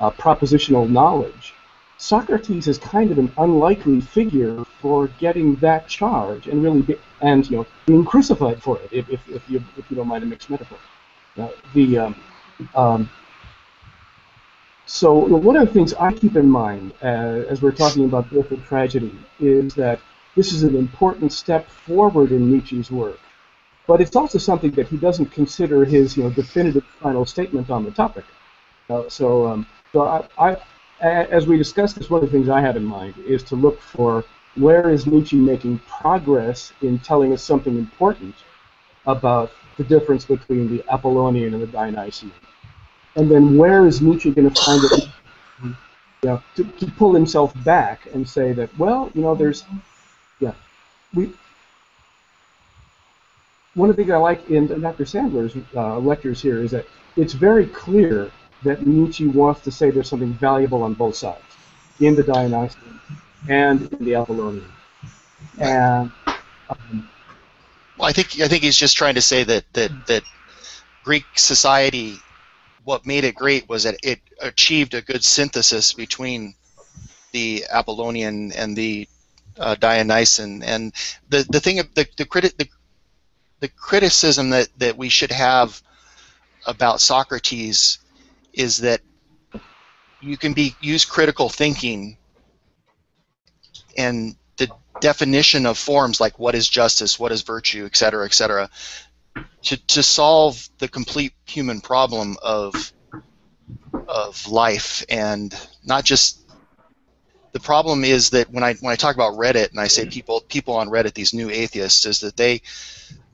uh, propositional knowledge, Socrates is kind of an unlikely figure for getting that charge and really be, and you know being crucified for it, if, if, if you if you don't mind a mixed metaphor. Uh, the um, um, So one of the things I keep in mind uh, as we're talking about death and tragedy is that this is an important step forward in Nietzsche's work, but it's also something that he doesn't consider his, you know, definitive final statement on the topic. Uh, so, um, so I, I, as we discuss this, one of the things I have in mind is to look for where is Nietzsche making progress in telling us something important about the difference between the Apollonian and the Dionysian. And then where is Nietzsche going to find it, you know, to, to pull himself back and say that, well, you know, there's, yeah, we. One of the things I like in Doctor Sandler's uh, lectures here is that it's very clear that Nietzsche wants to say there's something valuable on both sides, in the Dionysian and in the Apollonian. And um, well, I think I think he's just trying to say that that that Greek society, what made it great was that it achieved a good synthesis between the Apollonian and the uh, Dionysian. And the the thing the the, criti the the criticism that that we should have about Socrates is that you can be use critical thinking and the definition of forms like what is justice, what is virtue, et cetera, et cetera, To, to solve the complete human problem of of life. And not just the problem is that when I when I talk about Reddit and I say people people on Reddit, these new atheists, is that they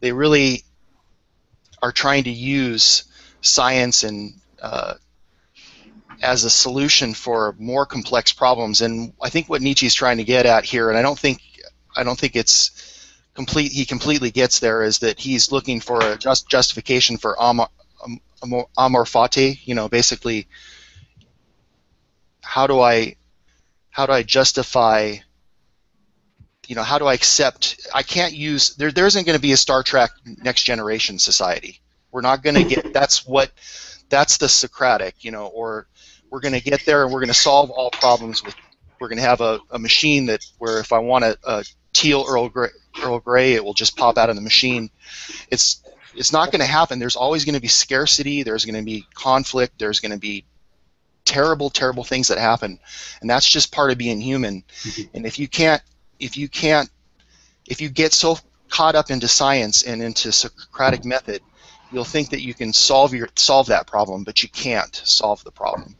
they really are trying to use science and uh, as a solution for more complex problems. And I think what Nietzsche's trying to get at here, and I don't think I don't think it's Complete, he completely gets there, is that he's looking for a just justification for amor, amor, amor fati. You know, basically, how do I, how do I justify? You know, how do I accept? I can't use there. There isn't going to be a Star Trek Next Generation society. We're not going to get. That's what. That's the Socratic. You know, or we're going to get there and we're going to solve all problems with. We're going to have a, a machine that where if I want a, a teal Earl Grey, Earl Grey, it will just pop out of the machine. It's it's not going to happen. There's always going to be scarcity. There's going to be conflict. There's going to be terrible, terrible things that happen, and that's just part of being human. Mm-hmm. And if you can't, if you can't, if you get so caught up into science and into Socratic method, you'll think that you can solve your solve that problem, but you can't solve the problem.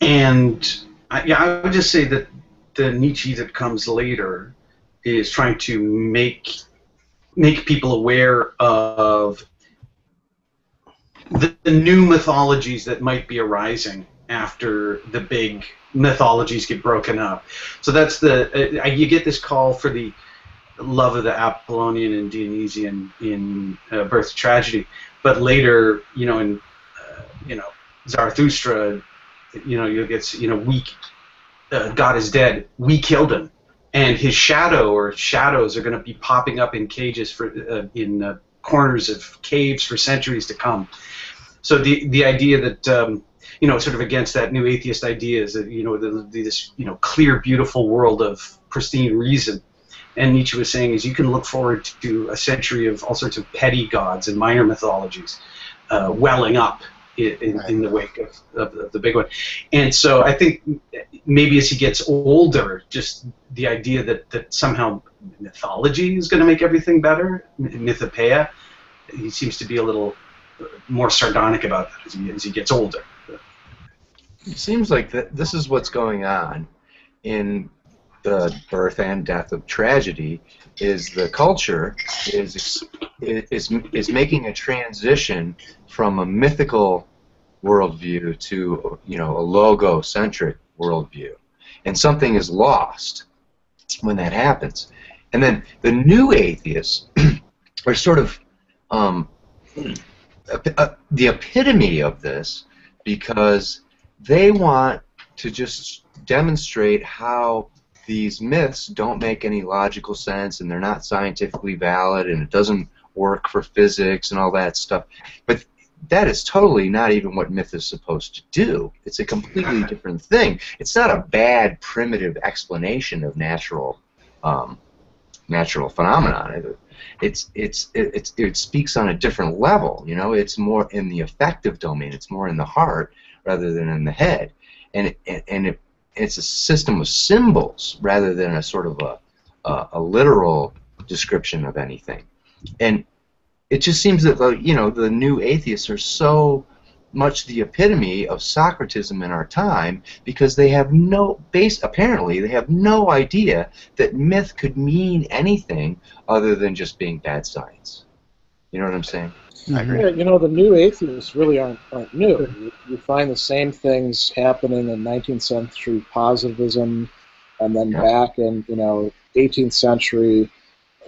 And yeah, I would just say that the Nietzsche that comes later is trying to make make people aware of the, the new mythologies that might be arising after the big mythologies get broken up. So that's the uh, you get this call for the love of the Apollonian and Dionysian in uh, Birth of Tragedy, but later, you know, in uh, you know Zarathustra, you know, you'll get you know we uh, God is dead. We killed him. And his shadow or shadows are going to be popping up in cages for uh, in uh, corners of caves for centuries to come. So the the idea that um, you know, sort of against that new atheist idea is that you know the, the, this you know clear, beautiful world of pristine reason. And Nietzsche was saying is you can look forward to a century of all sorts of petty gods and minor mythologies uh, welling up in, in the wake of, of, of the big one. And so I think maybe as he gets older, just the idea that, that somehow mythology is going to make everything better, mythopoeia, he seems to be a little more sardonic about that as he, as he gets older. It seems like th this is what's going on in the birth and death of tragedy, is the culture is, is, is making a transition from a mythical worldview to, you know, a logocentric worldview. And something is lost when that happens. And then the new atheists are sort of um, the epitome of this, because they want to just demonstrate how these myths don't make any logical sense and they're not scientifically valid and it doesn't work for physics and all that stuff. But that is totally not even what myth is supposed to do. It's a completely different thing. It's not a bad, primitive explanation of natural um, natural phenomenon. It's, it's, it, it's, it speaks on a different level. You know, it's more in the affective domain. It's more in the heart rather than in the head. And it, and it It's a system of symbols rather than a sort of a, a, a literal description of anything. And it just seems that the, you know, the new atheists are so much the epitome of Socratism in our time, because they have no base, apparently they have no idea that myth could mean anything other than just being bad science. You know what I'm saying? I agree. Yeah, you know, the new atheists really aren't, aren't new. You, you find the same things happening in nineteenth century positivism, and then yeah. back in, you know, eighteenth century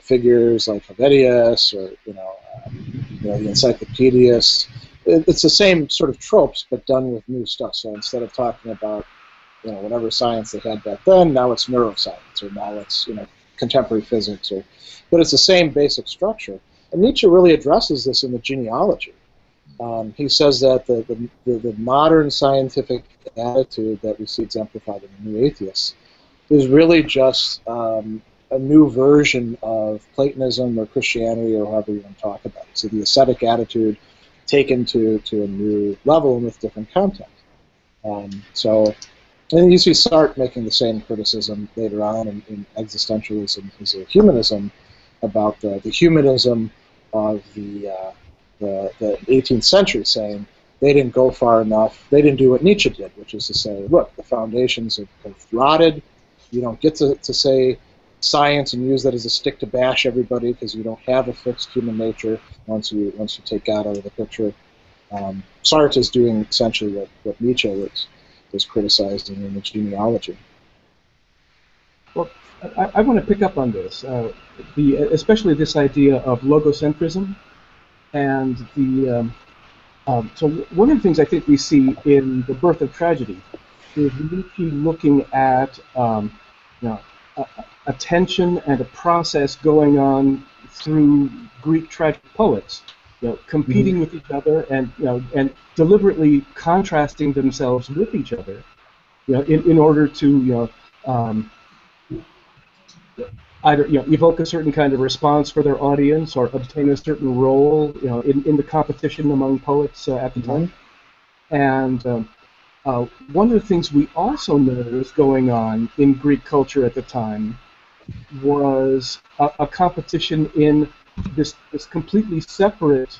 figures like Helvetius or, you know, um, you know the encyclopedists. It, it's the same sort of tropes, but done with new stuff. So instead of talking about, you know, whatever science they had back then, now it's neuroscience, or now it's, you know, contemporary physics. Or, but it's the same basic structure. And Nietzsche really addresses this in the genealogy. Um, he says that the, the, the modern scientific attitude that we see exemplified in the New Atheists is really just um, a new version of Platonism or Christianity or however you want to talk about it. So the ascetic attitude taken to, to a new level and with different content. Um, so, and you see Sartre making the same criticism later on in, in existentialism as a humanism, about the, the humanism of the, uh, the the eighteenth century, saying they didn't go far enough. They didn't do what Nietzsche did, which is to say, look, the foundations have, have rotted. You don't get to, to say science and use that as a stick to bash everybody, because you don't have a fixed human nature once you once you take God out of the picture. Um, Sartre is doing essentially what, what Nietzsche was, was criticizing in the genealogy. Well, I, I want to pick up on this, uh, the, especially this idea of logocentrism, and the um, um, so one of the things I think we see in The Birth of Tragedy is Nietzsche looking at um, you know, a, a tension and a process going on through Greek tragic poets, you know, competing mm. with each other and you know and deliberately contrasting themselves with each other, you know, in in order to you know. Um, either you know, evoke a certain kind of response for their audience or obtain a certain role you know, in, in the competition among poets uh, at the time. And um, uh, one of the things we also noticed going on in Greek culture at the time was a, a competition in this, this completely separate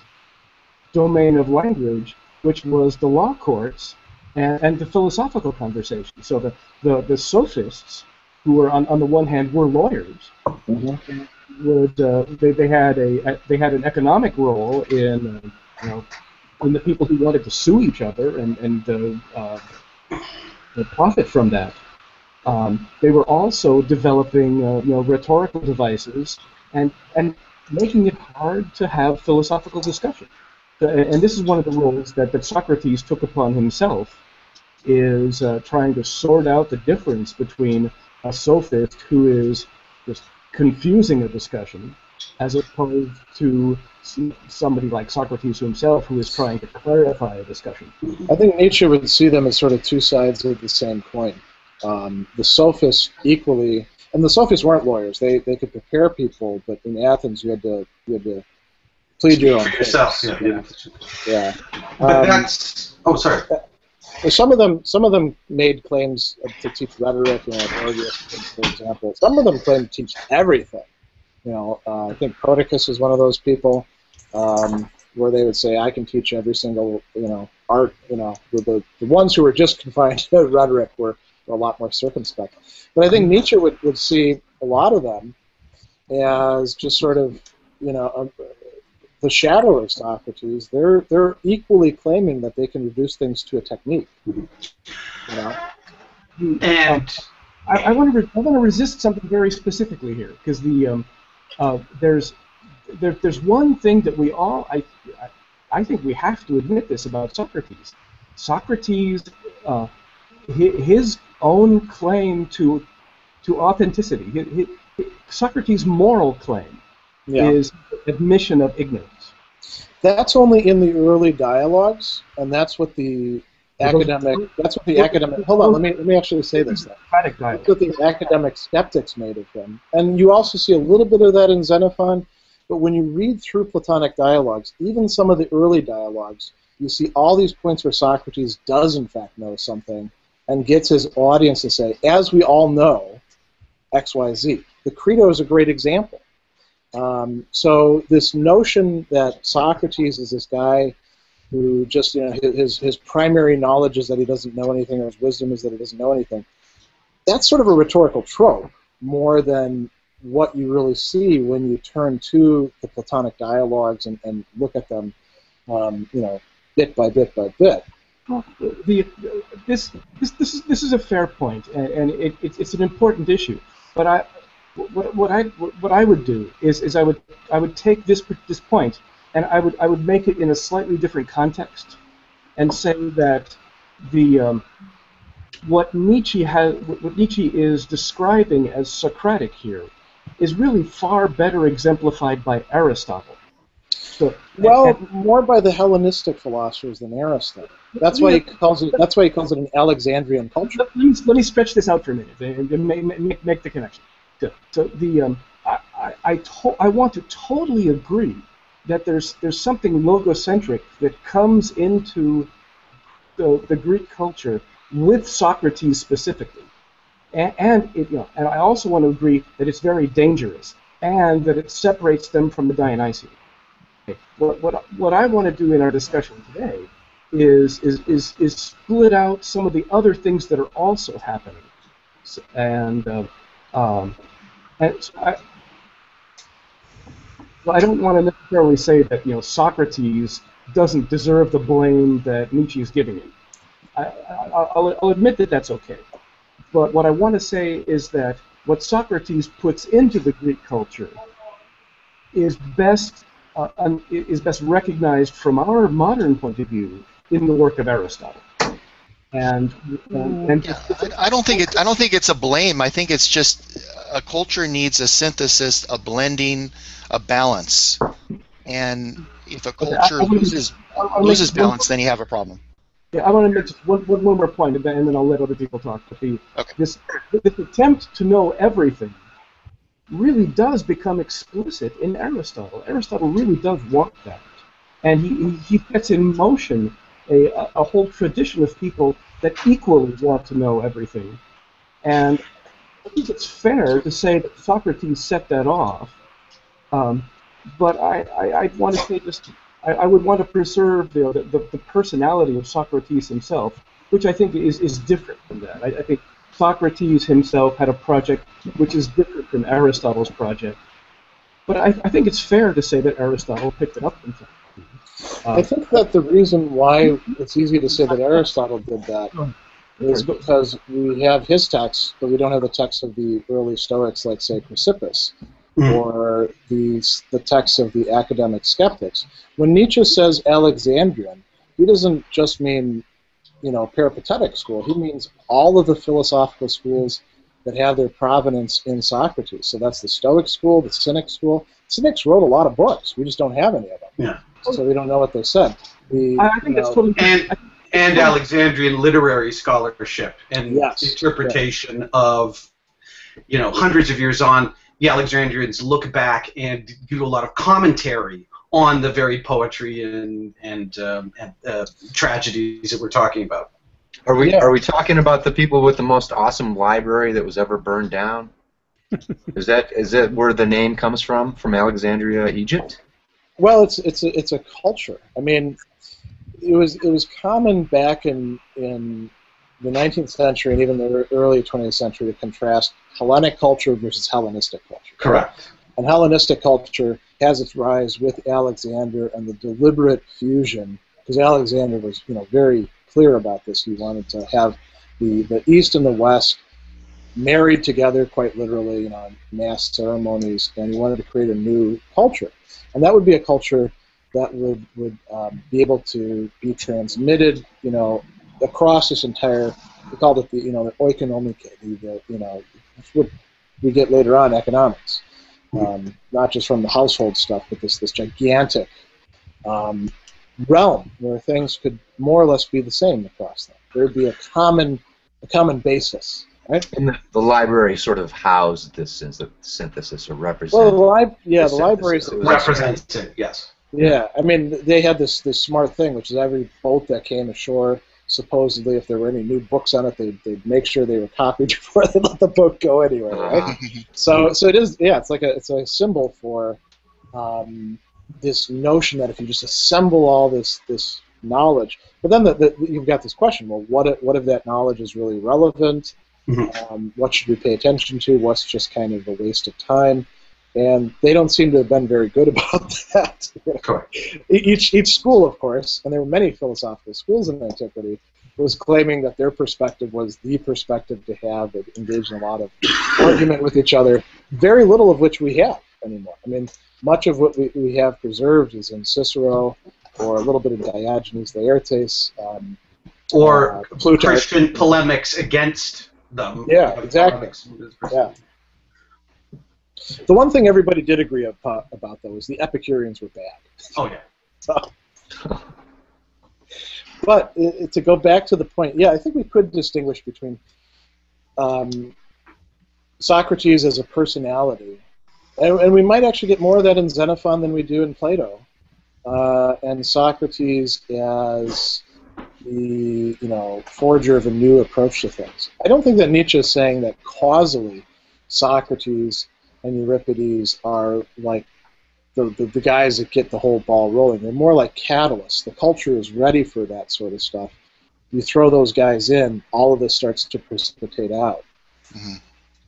domain of language, which was the law courts and, and the philosophical conversation. So the, the, the sophists, who were on, on the one hand were lawyers. Mm-hmm. Would uh, they, they had a they had an economic role in uh, you know and the people who wanted to sue each other and, and the, uh, the profit from that. Um, they were also developing uh, you know, rhetorical devices and, and making it hard to have philosophical discussion. And this is one of the roles that, that Socrates took upon himself, is uh, trying to sort out the difference between a sophist who is just confusing a discussion as opposed to somebody like Socrates himself who is trying to clarify a discussion. I think Nietzsche would see them as sort of two sides of the same coin. Um, the sophists equally, and the sophists weren't lawyers. They they could prepare people, but in Athens you had to you had to plead your own case. Yourself, yeah, yeah. yeah. But um, that's oh, sorry. Some of them some of them made claims to teach rhetoric, you know, Gorgias, for example. Some of them claimed to teach everything. You know, uh, I think Prodicus is one of those people um, where they would say, "I can teach every single you know art." You know, the the, the ones who were just confined to rhetoric were a lot more circumspect. But I think Nietzsche would, would see a lot of them as just sort of, you know, a, the shadow of Socrates. They're they're equally claiming that they can reduce things to a technique. You know? And uh, I, I want to I want to resist something very specifically here, because the um, uh, there's there, there's one thing that we all I I think we have to admit this about Socrates. Socrates uh, his own claim to to authenticity, his, his, Socrates' moral claim, yeah, is admission of ignorance. That's only in the early dialogues, and that's what the academic. That's what the academic. Hold on, let me let me actually say this. Then. That's what the academic skeptics made of him, and you also see a little bit of that in Xenophon. But when you read through Platonic dialogues, even some of the early dialogues, you see all these points where Socrates does in fact know something, and gets his audience to say, as we all know, X, Y, Z. The Credo is a great example. Um, so this notion that Socrates is this guy who just, you know, his, his primary knowledge is that he doesn't know anything, or his wisdom is that he doesn't know anything, that's sort of a rhetorical trope more than what you really see when you turn to the Platonic dialogues and, and look at them, um, you know, bit by bit by bit. Well, the, this, this, this, is, this is a fair point, and, and it, it's, it's an important issue. But I, what, what I, what I would do is, is I would, I would take this, this point, and I would, I would make it in a slightly different context, and say that the, um, what Nietzsche has, what Nietzsche is describing as Socratic here, is really far better exemplified by Aristotle. So, well, and, and more by the Hellenistic philosophers than Aristotle. That's why he calls it. That's why he calls it an Alexandrian culture. Let me, let me stretch this out for a minute and, and make, make the connection. So, so the um, I I I, to, I want to totally agree that there's there's something logocentric that comes into the the Greek culture with Socrates specifically, and, and it, you know, and I also want to agree that it's very dangerous and that it separates them from the Dionysian. Okay. What what what I want to do in our discussion today is is is is split out some of the other things that are also happening, and uh, um, and so I, well, I don't want to necessarily say that you know Socrates doesn't deserve the blame that Nietzsche is giving him. I, I, I'll, I'll admit that that's okay, but what I want to say is that what Socrates puts into the Greek culture is best uh, un, is best recognized from our modern point of view in the work of Aristotle, and, and, and yeah, I, I don't think it. I don't think it's a blame. I think it's just a culture needs a synthesis, a blending, a balance. And if a culture loses loses balance, then you have a problem. Yeah, I want to make just one, one more point, and then I'll let other people talk. But the, okay. this this attempt to know everything really does become explicit in Aristotle. Aristotle really does want that, and he he gets in motion A, a whole tradition of people that equally want to know everything. And I think it's fair to say that Socrates set that off, um, but I, I, I'd want to say just, I, I would want to preserve the, the, the personality of Socrates himself, which I think is, is different from that. I, I think Socrates himself had a project which is different from Aristotle's project, but I, I think it's fair to say that Aristotle picked it up from Socrates. Um, I think that the reason why it's easy to say that Aristotle did that is because we have his text, but we don't have the text of the early Stoics, like, say, Chrysippus, mm. or the, the text of the academic skeptics. When Nietzsche says Alexandrian, he doesn't just mean, you know, peripatetic school. He means all of the philosophical schools that have their provenance in Socrates. So that's the Stoic school, the Cynic school. Cynics wrote a lot of books. We just don't have any of them. Yeah. So we don't know what they said. The, I think that's totally and, and Alexandrian literary scholarship and yes, interpretation yeah. of, you know, hundreds of years on, the Alexandrians look back and do a lot of commentary on the very poetry and and, um, and uh, tragedies that we're talking about. Are we yeah. are we talking about the people with the most awesome library that was ever burned down? Is that is that where the name comes from? From Alexandria, Egypt? Well, it's it's a, it's a culture. I mean, it was it was common back in in the nineteenth century and even the early twentieth century to contrast Hellenic culture versus Hellenistic culture. Correct. And Hellenistic culture has its rise with Alexander and the deliberate fusion, because Alexander was, you know, very clear about this. He wanted to have the, the East and the West married together, quite literally, you know, mass ceremonies, and he wanted to create a new culture. And that would be a culture that would, would um, be able to be transmitted, you know, across this entire, we called it the, you know, the oikonomike, the, the, you know, what we get later on, economics. Um, not just from the household stuff, but this this gigantic um, realm where things could more or less be the same across them. There would be a common a common basis, right? And the, the library sort of housed this synthesis or represented. Well, the li yeah, the, the library represents it. Yes. Yeah, I mean, they had this this smart thing, which is every boat that came ashore. Supposedly, if there were any new books on it, they'd, they'd make sure they were copied before they let the book go anywhere, right? so, so it is, yeah, it's like a, it's a symbol for um, this notion that if you just assemble all this, this knowledge, but then the, the, you've got this question: well, what, if, what if that knowledge is really relevant? Mm-hmm. um, what should we pay attention to? What's just kind of a waste of time? And they don't seem to have been very good about that. each, each school, of course, and there were many philosophical schools in antiquity, was claiming that their perspective was the perspective to have. They engaged in a lot of argument with each other, very little of which we have anymore. I mean, much of what we, we have preserved is in Cicero, or a little bit in Diogenes Laertius. Um, or uh, Christian polemics against them. Yeah, exactly. Yeah. The one thing everybody did agree about, about though, is the Epicureans were bad. Oh, yeah. So, but it, to go back to the point, yeah, I think we could distinguish between um, Socrates as a personality, and, and we might actually get more of that in Xenophon than we do in Plato, uh, and Socrates as the, you know, forger of a new approach to things. I don't think that Nietzsche is saying that causally Socrates and Euripides are like the, the, the guys that get the whole ball rolling. They're more like catalysts. The culture is ready for that sort of stuff. You throw those guys in, all of this starts to precipitate out. Mm-hmm.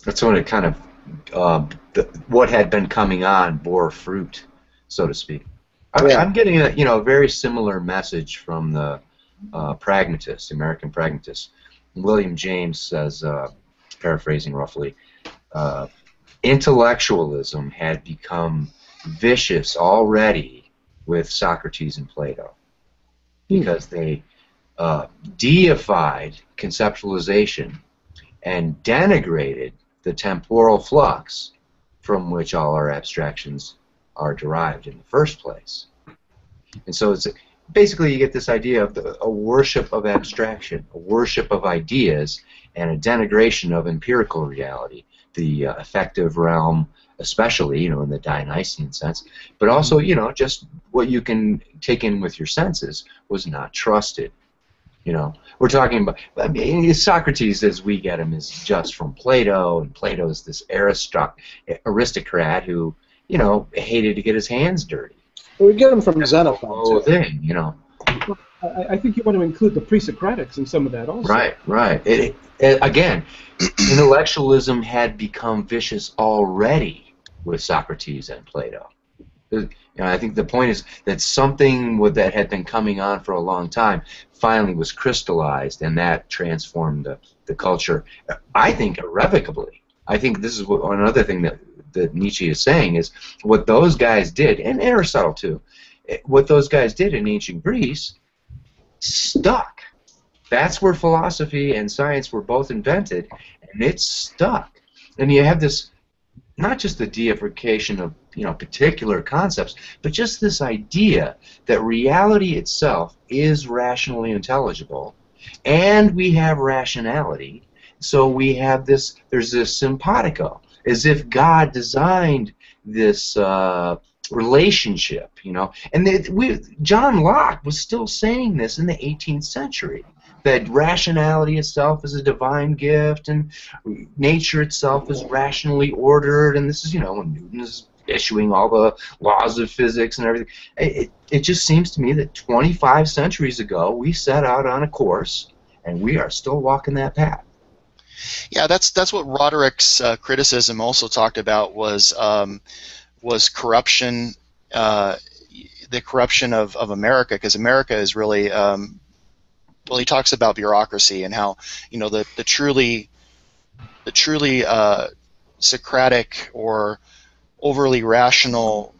That's when it kind of, um, the, what had been coming on bore fruit, so to speak. I, yeah. I'm getting a, you know, a very similar message from the uh, pragmatist, American pragmatist. William James says, uh, paraphrasing roughly, uh, intellectualism had become vicious already with Socrates and Plato because they uh, deified conceptualization and denigrated the temporal flux from which all our abstractions are derived in the first place. And so it's basically you get this idea of the, a worship of abstraction, a worship of ideas, and a denigration of empirical reality. The uh, affective realm, especially, you know, in the Dionysian sense, but also, you know, just what you can take in with your senses was not trusted. You know, we're talking about, I mean, Socrates, as we get him, is just from Plato, and Plato's this aristocrat who, you know, hated to get his hands dirty. Well, we get him from Xenophon, whole thing, you know. Well, I, I think you want to include the pre-Socratics in some of that also. Right, right. It, it, again, intellectualism had become vicious already with Socrates and Plato. You know, I think the point is that something with, that had been coming on for a long time finally was crystallized, and that transformed the, the culture, I think, irrevocably. I think this is what, another thing that, that Nietzsche is saying is what those guys did, and Aristotle too, what those guys did in ancient Greece stuck. That's where philosophy and science were both invented, and it stuck. And you have this, not just the deification of, you know, particular concepts, but just this idea that reality itself is rationally intelligible, and we have rationality, so we have this, there's this simpatico, as if God designed this uh, relationship, you know. And they, we, John Locke was still saying this in the eighteenth century. That rationality itself is a divine gift, and nature itself is rationally ordered, and this is, you know, when Newton is issuing all the laws of physics and everything. It, it just seems to me that twenty-five centuries ago we set out on a course, and we are still walking that path. Yeah, that's that's what Roderick's uh, criticism also talked about, was um, was corruption, uh, the corruption of, of America, because America is really um, well, he talks about bureaucracy and how, you know, the the truly, the truly uh, Socratic or overly rational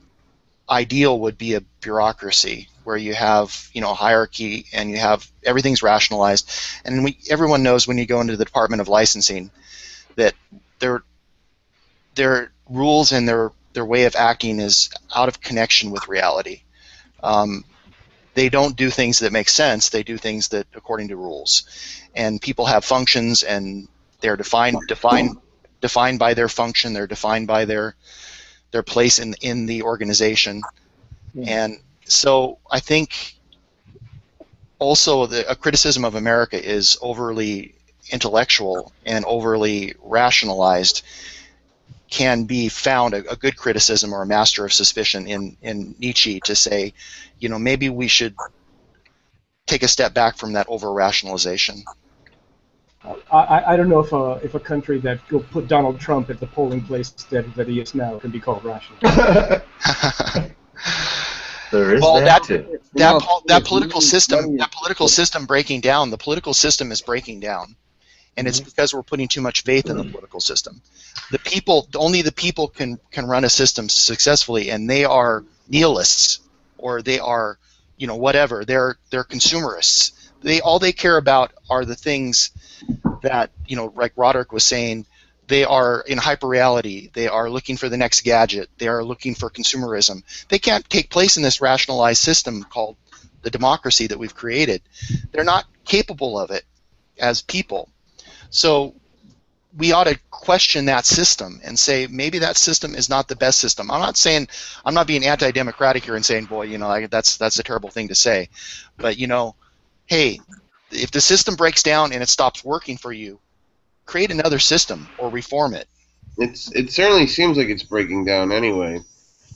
ideal would be a bureaucracy where you have, you know, hierarchy and you have everything's rationalized. And we, everyone knows when you go into the Department of Licensing that their their rules and their their way of acting is out of connection with reality. Um, They don't do things that make sense. They do things that according to rules, and people have functions, and they're defined defined defined by their function. They're defined by their their place in in the organization, and so I think also the, a criticism of America is overly intellectual and overly rationalized. Can be found a, a good criticism or a master of suspicion in, in Nietzsche to say, you know, maybe we should take a step back from that over-rationalization. Uh, I, I don't know if a, if a country that will put Donald Trump at the polling place that, that he is now can be called rational. There is well, that, that too. That, po that political system, that political system breaking down, the political system is breaking down. And it's because we're putting too much faith in the political system. The people, only the people can can run a system successfully, and they are nihilists, or they are, you know, whatever. They're they're consumerists. They all they care about are the things that, you know, like Roderick was saying. They are in hyperreality. They are looking for the next gadget. They are looking for consumerism. They can't take place in this rationalized system called the democracy that we've created. They're not capable of it as people. So we ought to question that system and say maybe that system is not the best system. I'm not saying I'm not being anti-democratic here and saying, boy, you know, I, that's that's a terrible thing to say. But, you know, hey, if the system breaks down and it stops working for you, create another system or reform it. It's it certainly seems like it's breaking down anyway.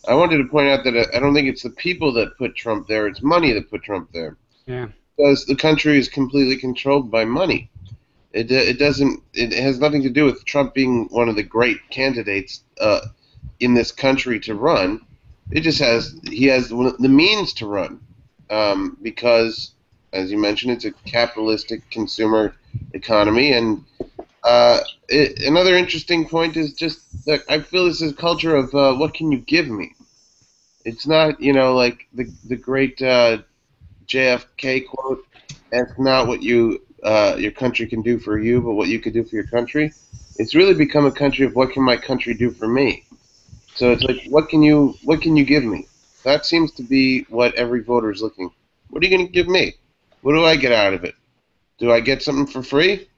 I wanted to point out that I don't think it's the people that put Trump there; it's money that put Trump there. Yeah, because the country is completely controlled by money. It, it doesn't. It has nothing to do with Trump being one of the great candidates uh, in this country to run. It just has he has the means to run um, because, as you mentioned, it's a capitalistic consumer economy. And uh, it, another interesting point is just that I feel this is a culture of uh, what can you give me? It's not, you know, like the the great uh, J F K quote. That's not what you. Uh, your country can do for you, but what you could do for your country. It's really become a country of what can my country do for me. So it's like, what can you, what can you give me? That seems to be what every voter is looking. What are you going to give me? What do I get out of it? Do I get something for free?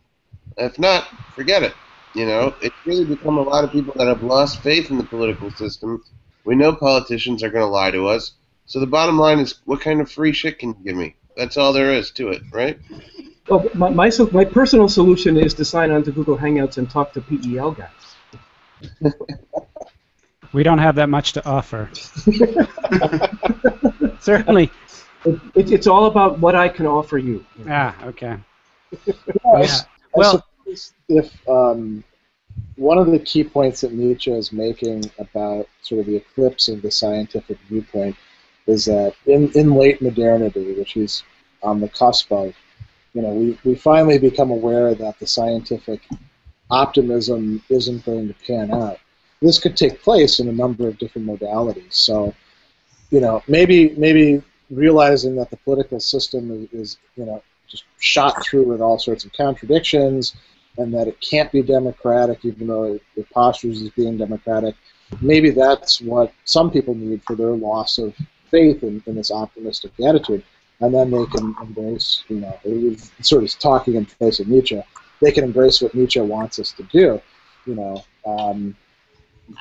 If not, forget it. You know, it's really become a lot of people that have lost faith in the political system. We know politicians are going to lie to us. So the bottom line is, what kind of free shit can you give me? That's all there is to it, right? Well, my, my, my personal solution is to sign on to Google Hangouts and talk to P E L guys. We don't have that much to offer. Certainly. It, it, it's all about what I can offer you. Ah, okay. Yeah, yeah. I, I well, if um, one of the key points that Nietzsche is making about sort of the eclipse of the scientific viewpoint is that in, in late modernity, which he's on the cusp of, you know, we, we finally become aware that the scientific optimism isn't going to pan out. This could take place in a number of different modalities. So, you know, maybe maybe realizing that the political system is, is you know, just shot through with all sorts of contradictions, and that it can't be democratic, even though it, it postures as being democratic. Maybe that's what some people need for their loss of faith in, in this optimistic attitude, and then they can embrace, you know, sort of talking in place of Nietzsche, they can embrace what Nietzsche wants us to do, you know. Um,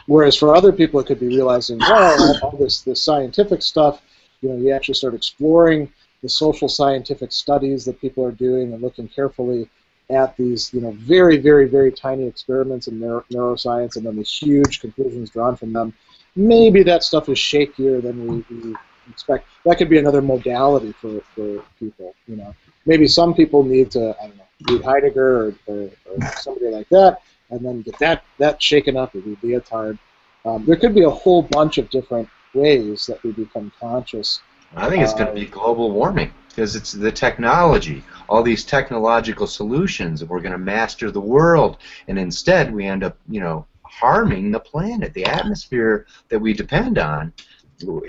whereas for other people, it could be realizing, well, all this this scientific stuff, you know, you actually start exploring the social scientific studies that people are doing and looking carefully at these, you know, very, very, very tiny experiments in neuro neuroscience, and then the huge conclusions drawn from them. Maybe that stuff is shakier than we, we expect. That could be another modality for, for people, you know. Maybe some people need to, I don't know, read Heidegger or, or, or somebody like that, and then get that, that shaken up, or read Leotard. Um, there could be a whole bunch of different ways that we become conscious. I think it's going to be global warming, because it's the technology, all these technological solutions. We're going to master the world, and instead we end up, you know, harming the planet. The atmosphere that we depend on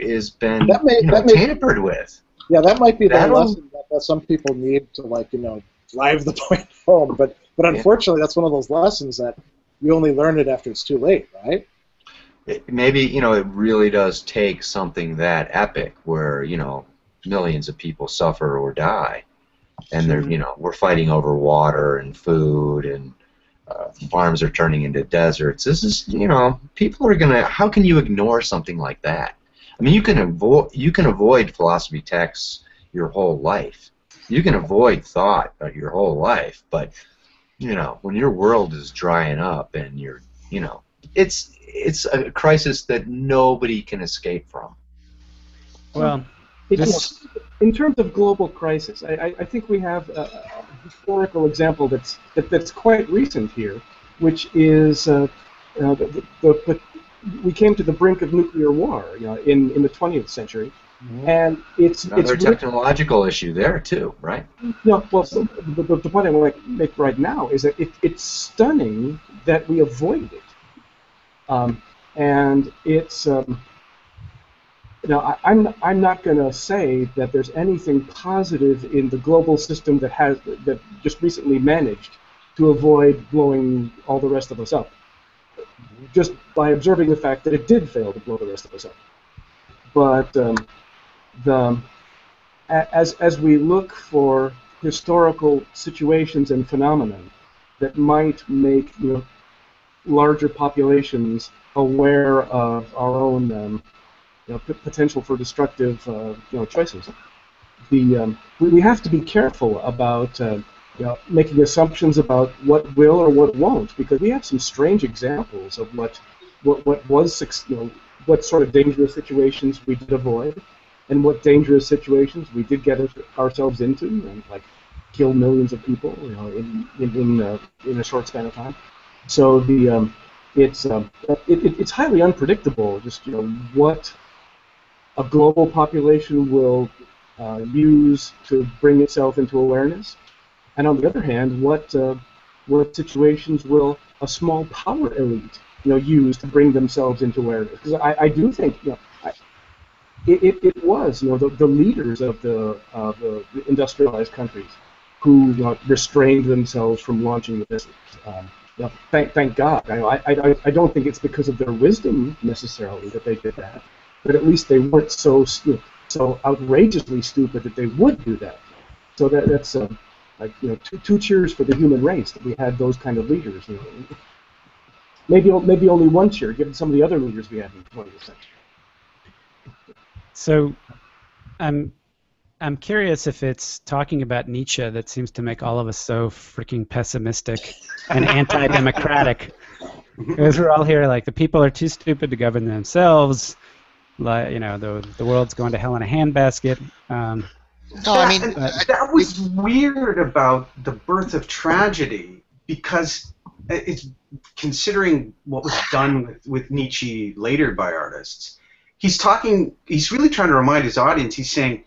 has been that may, you know, that may, tampered with. Yeah, that might be that the lesson that, that some people need to, like, you know, drive the point home. But but unfortunately, yeah. That's one of those lessons that you only learn it after it's too late, right? It, maybe, you know, it really does take something that epic where, you know, millions of people suffer or die, and they're, you know, we're fighting over water and food, and uh, farms are turning into deserts. This is, you know, people are gonna. How can you ignore something like that? I mean, you can avoid you can avoid philosophy texts your whole life. You can avoid thought your whole life, but you know, when your world is drying up and you're, you know, it's it's a crisis that nobody can escape from. Well. It, in terms of global crisis, I, I think we have a, a historical example that's that, that's quite recent here, which is uh, uh, the, the, the, we came to the brink of nuclear war, you know, in in the twentieth century, mm-hmm. and it's another it's technological really, issue there too, right? No, well, so the, the, the point I want to make right now is that it, it's stunning that we avoided it, um, and it's. Um, Now, I'm I'm not going to say that there's anything positive in the global system that has that just recently managed to avoid blowing all the rest of us up, just by observing the fact that it did fail to blow the rest of us up. But um, the as as we look for historical situations and phenomena that might make, you know, larger populations aware of our own. Um, You know, p potential for destructive, uh, you know, choices. The um, we, we have to be careful about, uh, you know, making assumptions about what will or what won't, because we have some strange examples of what what what was, you know, what sort of dangerous situations we did avoid, and what dangerous situations we did get ourselves into, and like kill millions of people, you know, in in in, uh, in a short span of time. So the um, it's um, it, it, it's highly unpredictable. Just, you know, what a global population will uh, use to bring itself into awareness, and on the other hand, what uh, what situations will a small power elite, you know, use to bring themselves into awareness? Because I, I do think, you know, I, it it was, you know, the, the leaders of the uh, the industrialized countries who, you know, restrained themselves from launching the missiles. Um, you know, thank thank God. I, I I don't think it's because of their wisdom necessarily that they did that. But at least they weren't so stu so outrageously stupid that they would do that. So that that's um, like, you know, two, two cheers for the human race that we had those kind of leaders. You know. Maybe maybe only one cheer, given some of the other leaders we had in the twentieth century. So, I'm I'm curious if it's talking about Nietzsche that seems to make all of us so freaking pessimistic and anti-democratic, because we're all here like the people are too stupid to govern themselves. Like, you know, the the world's going to hell in a handbasket. Um, no, I mean, that was weird about the birth of tragedy, because it's considering what was done with, with Nietzsche later by artists. He's talking, he's really trying to remind his audience, he's saying,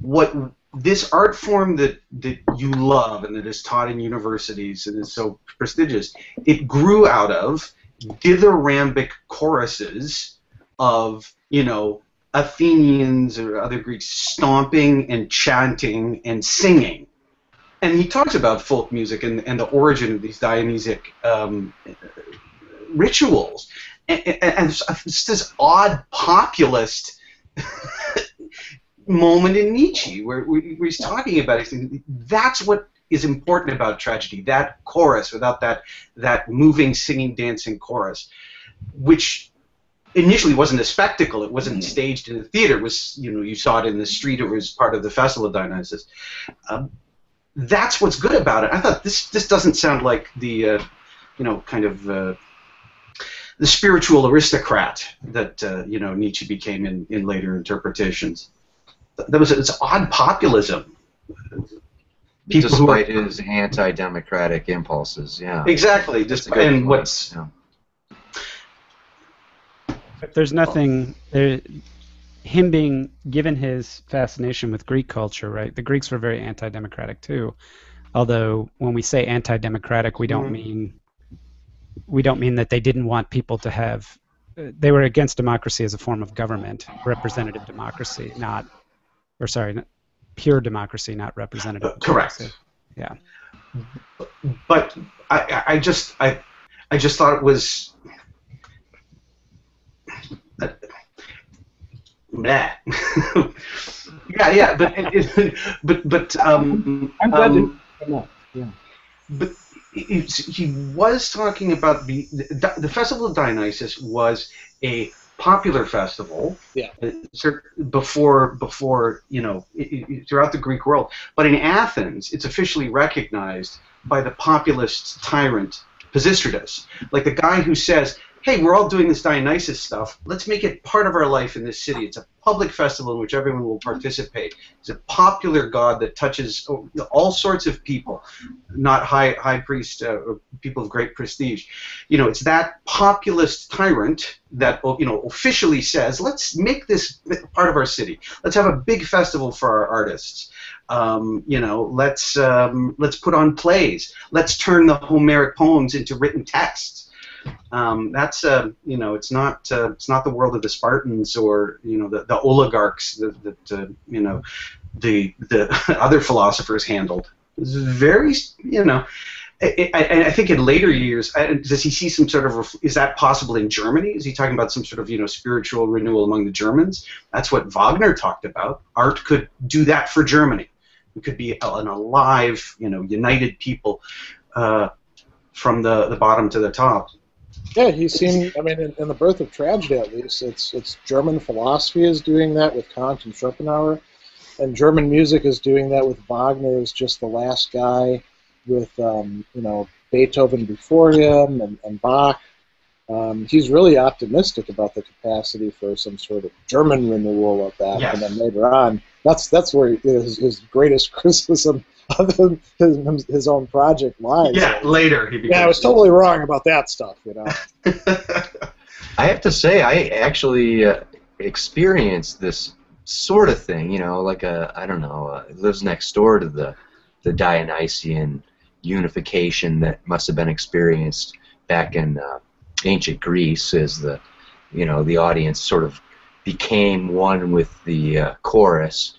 what this art form that, that you love and that is taught in universities and is so prestigious, it grew out of dithyrambic choruses of, you know, Athenians or other Greeks stomping and chanting and singing. And he talks about folk music and, and the origin of these Dionysic um, rituals. And, and, and it's this odd populist moment in Nietzsche where, where he's talking about it. That's what is important about tragedy, that chorus, without that, that moving, singing, dancing chorus, which initially wasn't a spectacle. It wasn't staged in the theater. It was, you know, you saw it in the street. It was part of the Festival of Dionysus. Um, That's what's good about it. I thought this this doesn't sound like the, uh, you know, kind of uh, the spiritual aristocrat that uh, you know Nietzsche became in, in later interpretations. That was it's odd populism. People despite who are, his anti-democratic impulses, yeah. Exactly. Despite, and what's yeah. There's nothing there. Him being given his fascination with Greek culture, right? The Greeks were very anti-democratic too. Although when we say anti-democratic, we don't mean we don't mean that they didn't want people to have. They were against democracy as a form of government, representative democracy, not, or sorry, not, pure democracy, not representative. Uh, correct. Democracy. Yeah. But I, I just, I, I just thought it was. Uh, Nah. yeah, yeah, but it, it, but but um, I'm glad um, to yeah. But it, he was talking about the, the the Festival of Dionysus was a popular festival. Yeah. Before before you know it, it, throughout the Greek world, but in Athens, it's officially recognized by the populist tyrant Pisistratus, like the guy who says, hey, we're all doing this Dionysus stuff. Let's make it part of our life in this city. It's a public festival in which everyone will participate. It's a popular god that touches all sorts of people, not high high priests uh, or people of great prestige. You know, it's that populist tyrant that you know officially says, let's make this part of our city. Let's have a big festival for our artists. Um, you know, let's um, let's put on plays. Let's turn the Homeric poems into written texts. Um, that's uh, you know, it's not uh, it's not the world of the Spartans or you know the, the oligarchs that, that uh, you know the the other philosophers handled. It's very you know, I, I, I think in later years, I, does he see some sort of is that possible in Germany? Is he talking about some sort of you know spiritual renewal among the Germans? That's what Wagner talked about. Art could do that for Germany. It could be an alive you know united people uh, from the the bottom to the top. Yeah, he seemed. I mean, in, in the Birth of Tragedy, at least, it's it's German philosophy is doing that with Kant and Schopenhauer, and German music is doing that with Wagner as just the last guy, with um, you know Beethoven before him and, and Bach. Um, he's really optimistic about the capacity for some sort of German renewal of that, yes. And then later on, that's that's where his, his greatest criticism of his, his own project lies. Yeah, later he began. Yeah, I was totally wrong about that stuff, you know. I have to say, I actually uh, experienced this sort of thing, you know, like a, I don't know, uh, lives next door to the, the Dionysian unification that must have been experienced back in uh, ancient Greece as the, you know, the audience sort of became one with the uh, chorus.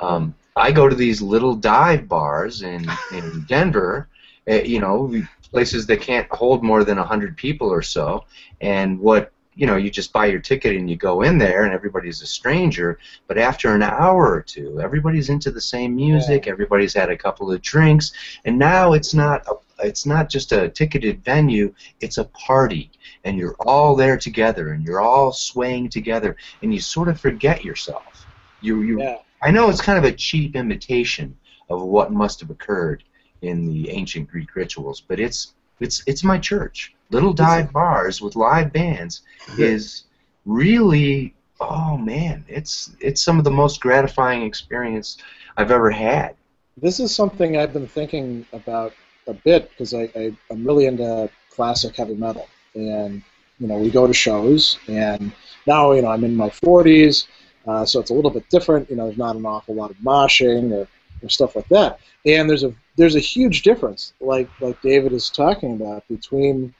Um, I go to these little dive bars in, in Denver, uh, you know, places that can't hold more than a hundred people or so, and what, you know, you just buy your ticket and you go in there and everybody's a stranger, but after an hour or two, everybody's into the same music, yeah. Everybody's had a couple of drinks, and now it's not a It's not just a ticketed venue, it's a party, and you're all there together, and you're all swaying together, and you sort of forget yourself. You, you, yeah. I know it's kind of a cheap imitation of what must have occurred in the ancient Greek rituals, but it's it's it's my church. Little dive bars with live bands is really, oh man, it's it's some of the most gratifying experience I've ever had. This is something I've been thinking about a bit because I, I, I'm really into classic heavy metal, and you know, we go to shows, and now you know I'm in my forties, uh, so it's a little bit different. You know, there's not an awful lot of moshing or, or stuff like that, and there's a there's a huge difference, like like David is talking about, between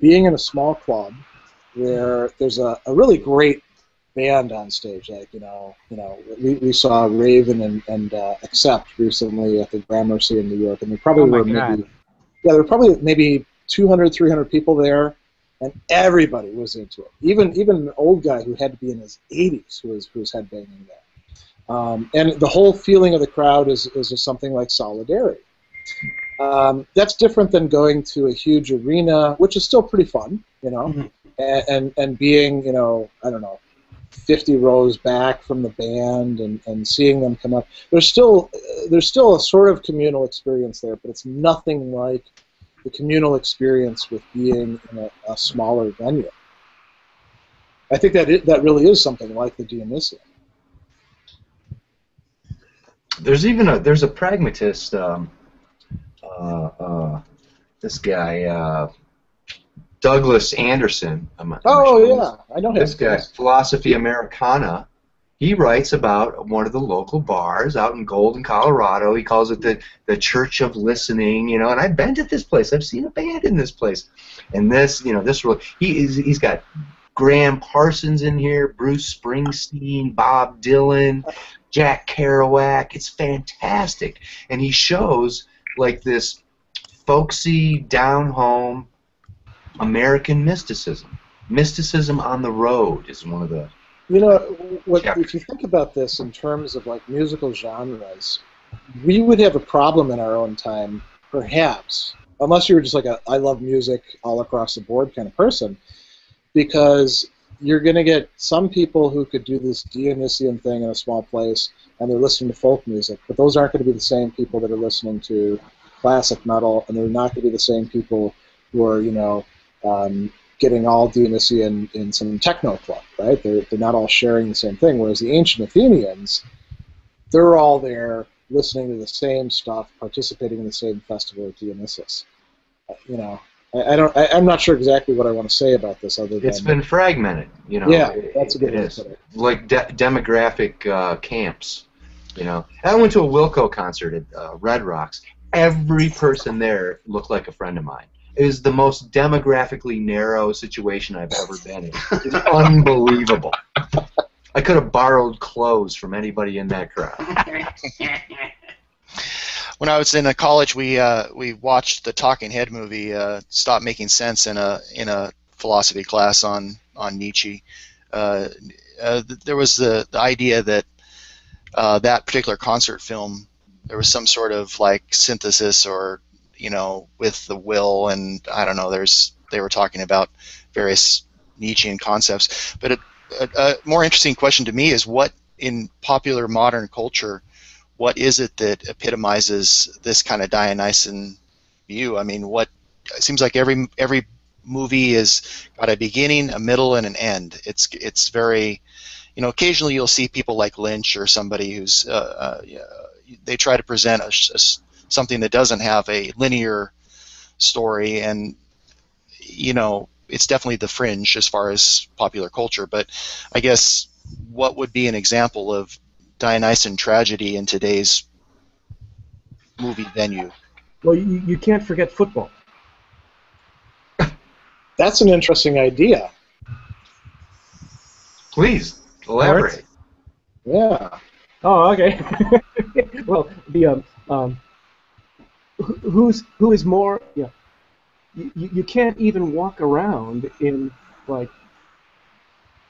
being in a small club where there's a, a really great band on stage, like you know, you know, we, we saw Raven and, and uh, Accept recently at the Gramercy in New York, and they probably oh were maybe, yeah, there were probably maybe two hundred, three hundred people there, and everybody was into it. Even even an old guy who had to be in his eighties who was who was headbanging there, um, and the whole feeling of the crowd is is just something like solidarity. Um, that's different than going to a huge arena, which is still pretty fun, you know, mm-hmm. and, and and being you know, I don't know, fifty rows back from the band and, and seeing them come up. There's still there's still a sort of communal experience there, but it's nothing like the communal experience with being in a, a smaller venue. I think that it, that really is something like the Dionysian. There's even a there's a pragmatist. Um, uh, uh, this guy. Uh, Douglas Anderson. I'm not, oh I'm not sure. Yeah, I know him. This guy, Philosophy Americana. He writes about one of the local bars out in Golden, Colorado. He calls it the the Church of Listening, you know. And I've been to this place. I've seen a band in this place. And this, you know, this really, he is. He's got Graham Parsons in here, Bruce Springsteen, Bob Dylan, Jack Kerouac. It's fantastic. And he shows like this folksy, down home American mysticism. Mysticism on the road is one of the. You know, what, if you think about this in terms of like musical genres, we would have a problem in our own time, perhaps, unless you were just like a I love music all across the board kind of person, because you're going to get some people who could do this Dionysian thing in a small place, and they're listening to folk music, but those aren't going to be the same people that are listening to classic metal, and they're not going to be the same people who are, you know, Um, getting all Dionysian in, in some techno club, right? They're, they're not all sharing the same thing, whereas the ancient Athenians, they're all there listening to the same stuff, participating in the same festival of Dionysus. You know, I, I don't, I, I'm not sure exactly what I want to say about this other than... It's been fragmented, you know. Yeah, that's a good way to put it. Like de demographic uh, camps, you know. I went to a Wilco concert at uh, Red Rocks. Every person there looked like a friend of mine. Is the most demographically narrow situation I've ever been in. It's unbelievable. I could have borrowed clothes from anybody in that crowd. When I was in a college, we uh, we watched the Talking Head movie uh, "Stop Making Sense" in a in a philosophy class on on Nietzsche. Uh, uh, there was the, the idea that uh, that particular concert film, there was some sort of like synthesis or, you know, with the will, and I don't know, there's, they were talking about various Nietzschean concepts. But a, a, a more interesting question to me is, what in popular modern culture, what is it that epitomizes this kind of Dionysian view? I mean, what, it seems like every every movie has got a beginning, a middle, and an end. It's it's very, you know, occasionally you'll see people like Lynch or somebody who's, uh, uh, they try to present a, a something that doesn't have a linear story, and you know, it's definitely the fringe as far as popular culture. But I guess what would be an example of Dionysian tragedy in today's movie venue? Well, you, you can't forget football. That's an interesting idea. Please elaborate. Yeah. Oh, okay. Well, the um. um Who's who is more? Yeah, you, you you can't even walk around in like,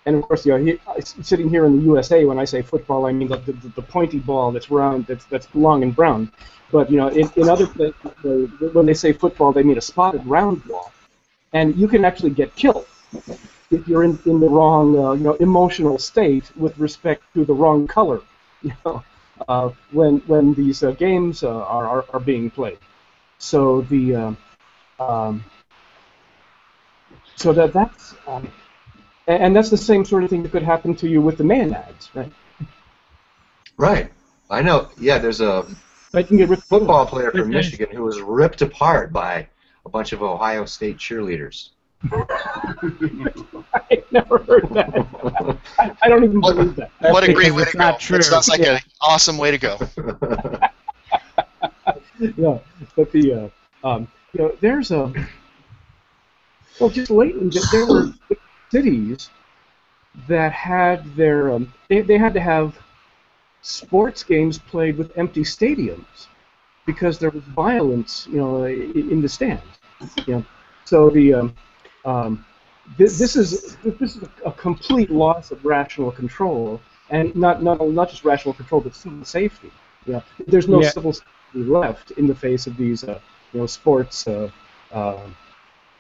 and of course, you know, he, sitting here in the U S A, when I say football, I mean the, the the pointy ball that's round, that's that's long and brown. But you know, in, in other places, when they say football, they mean a spotted round ball, and you can actually get killed if you're in in the wrong uh, you know emotional state with respect to the wrong color, you know. Uh, when when these uh, games uh, are, are are being played, so the um, um, so that that's um, and that's the same sort of thing that could happen to you with the Maenads, right? Right, I know. Yeah, there's a But can get football player from Michigan who was ripped apart by a bunch of Ohio State cheerleaders. I never heard that. I, I don't even what, believe that. That's what a great way to go. True. It sounds like yeah. an awesome way to go. Yeah, but the uh, um, you know, there's a well, just lately there were cities that had their um, they they had to have sports games played with empty stadiums because there was violence, you know, in the stands. You know, so the um, Um, this, this is this is a complete loss of rational control, and not not not just rational control, but civil safety. Yeah, there's no yeah. civil safety left in the face of these, uh, you know, sports uh, uh,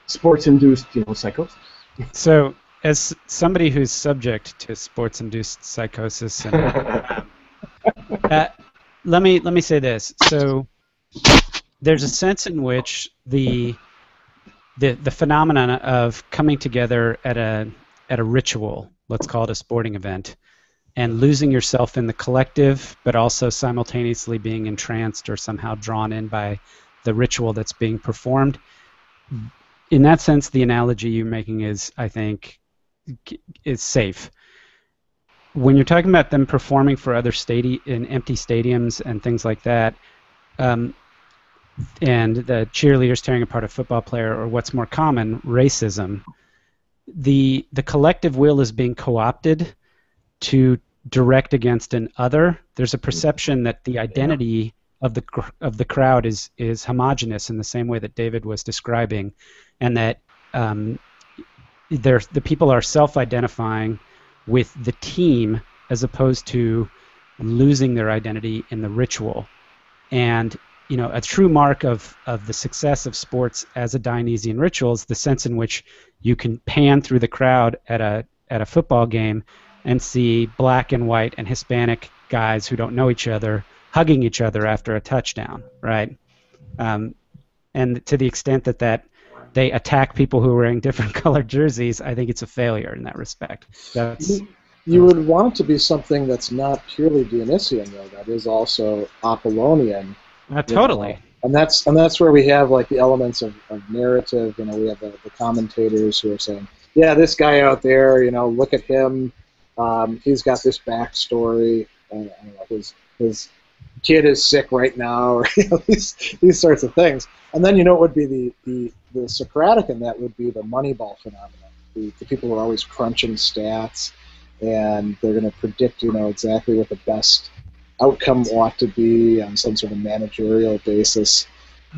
sports-induced, you know, psychosis. So, as somebody who's subject to sports-induced psychosis, and, uh, let me let me say this. So, there's a sense in which the The, the phenomenon of coming together at a at a ritual, let's call it a sporting event, and losing yourself in the collective, but also simultaneously being entranced or somehow drawn in by the ritual that's being performed. In that sense, the analogy you're making is, I think, is safe. When you're talking about them performing for other stadi- in empty stadiums and things like that, um, and the cheerleaders tearing apart a football player, or what's more common, racism, the the collective will is being co-opted to direct against an other. There's a perception that the identity of the of the crowd is is homogenous in the same way that David was describing, and that um, there the people are self-identifying with the team as opposed to losing their identity in the ritual. And you know, a true mark of, of the success of sports as a Dionysian ritual is the sense in which you can pan through the crowd at a at a football game and see black and white and Hispanic guys who don't know each other hugging each other after a touchdown, right? Um, and to the extent that, that they attack people who are wearing different colored jerseys, I think it's a failure in that respect. That's... You would want it to be something that's not purely Dionysian, though. That is also Apollonian. Uh, totally. You know, and that's and that's where we have like the elements of, of narrative. You know, we have the, the commentators who are saying, "Yeah, this guy out there. You know, look at him. Um, he's got this backstory. And, and his his kid is sick right now, or you know, these these sorts of things." And then you know, it would be the the, the Socratic, and that would be the Moneyball phenomenon. The, the people who are always crunching stats, and they're going to predict, you know, exactly what the best outcome ought to be on some sort of managerial basis.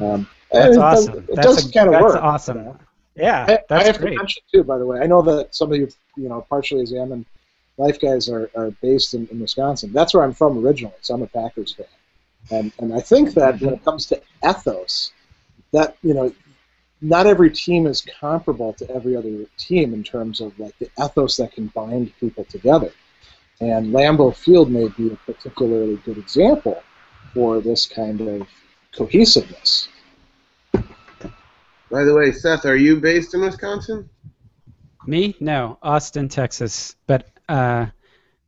Um, that's it, awesome. It that's does a, kind of that's work. That's awesome. You know? Yeah, I, that's I have great. To mention, too, by the way, I know that some of you, you know, partially examined life guys are, are based in, in Wisconsin. That's where I'm from originally, so I'm a Packers fan. And, and I think that when it comes to ethos, that, you know, not every team is comparable to every other team in terms of, like, the ethos that can bind people together. And Lambeau Field may be a particularly good example for this kind of cohesiveness. By the way, Seth, are you based in Wisconsin? Me? No, Austin, Texas. But uh,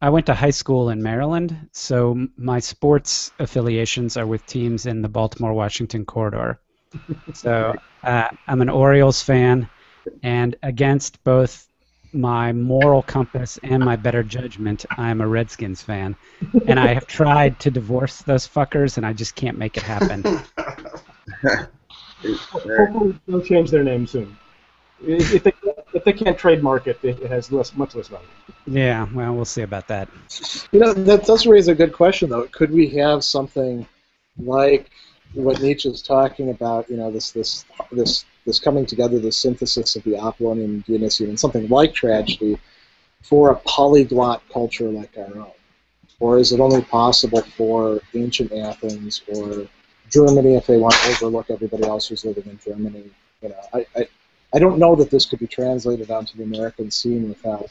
I went to high school in Maryland, so my sports affiliations are with teams in the Baltimore-Washington corridor. So uh, I'm an Orioles fan, and against both my moral compass and my better judgment, I'm a Redskins fan. And I have tried to divorce those fuckers, and I just can't make it happen. Hopefully they'll change their name soon. If they, if they can't trademark it, it has less, much less value. Yeah, well, we'll see about that. You know, that does raise a good question, though. Could we have something like what Nietzsche's talking about, you know, this this this this coming together, this synthesis of the Apollonian and Dionysian, and something like tragedy for a polyglot culture like our own? Or is it only possible for ancient Athens or Germany if they want to overlook everybody else who's living in Germany? You know, I, I, I don't know that this could be translated onto the American scene without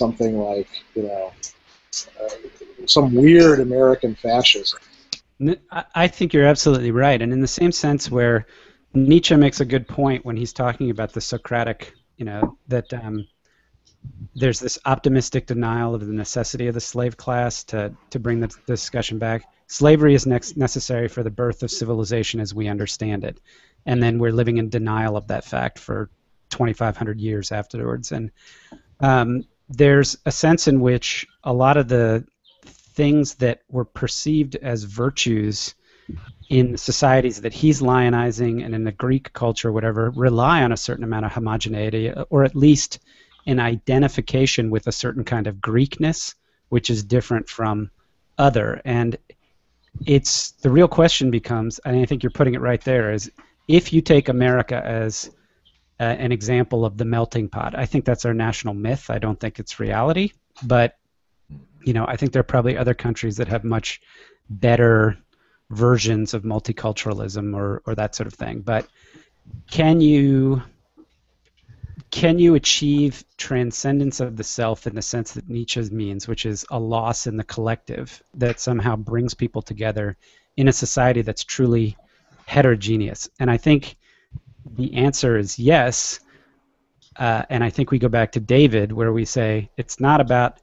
something like, you know, uh, some weird American fascism. I think you're absolutely right, and in the same sense where Nietzsche makes a good point when he's talking about the Socratic, you know, that um, there's this optimistic denial of the necessity of the slave class to, to bring the discussion back. Slavery is ne- necessary for the birth of civilization as we understand it. And then we're living in denial of that fact for twenty-five hundred years afterwards. And um, there's a sense in which a lot of the things that were perceived as virtues in the societies that he's lionizing and in the Greek culture, whatever, rely on a certain amount of homogeneity, or at least an identification with a certain kind of Greekness, which is different from other. And it's the real question becomes, and I think you're putting it right there, is if you take America as uh, an example of the melting pot, I think that's our national myth. I don't think it's reality, but you know, I think there are probably other countries that have much better versions of multiculturalism or, or that sort of thing. But can you can you achieve transcendence of the self in the sense that Nietzsche means, which is a loss in the collective that somehow brings people together in a society that's truly heterogeneous? And I think the answer is yes. Uh, and I think we go back to David, where we say it's not about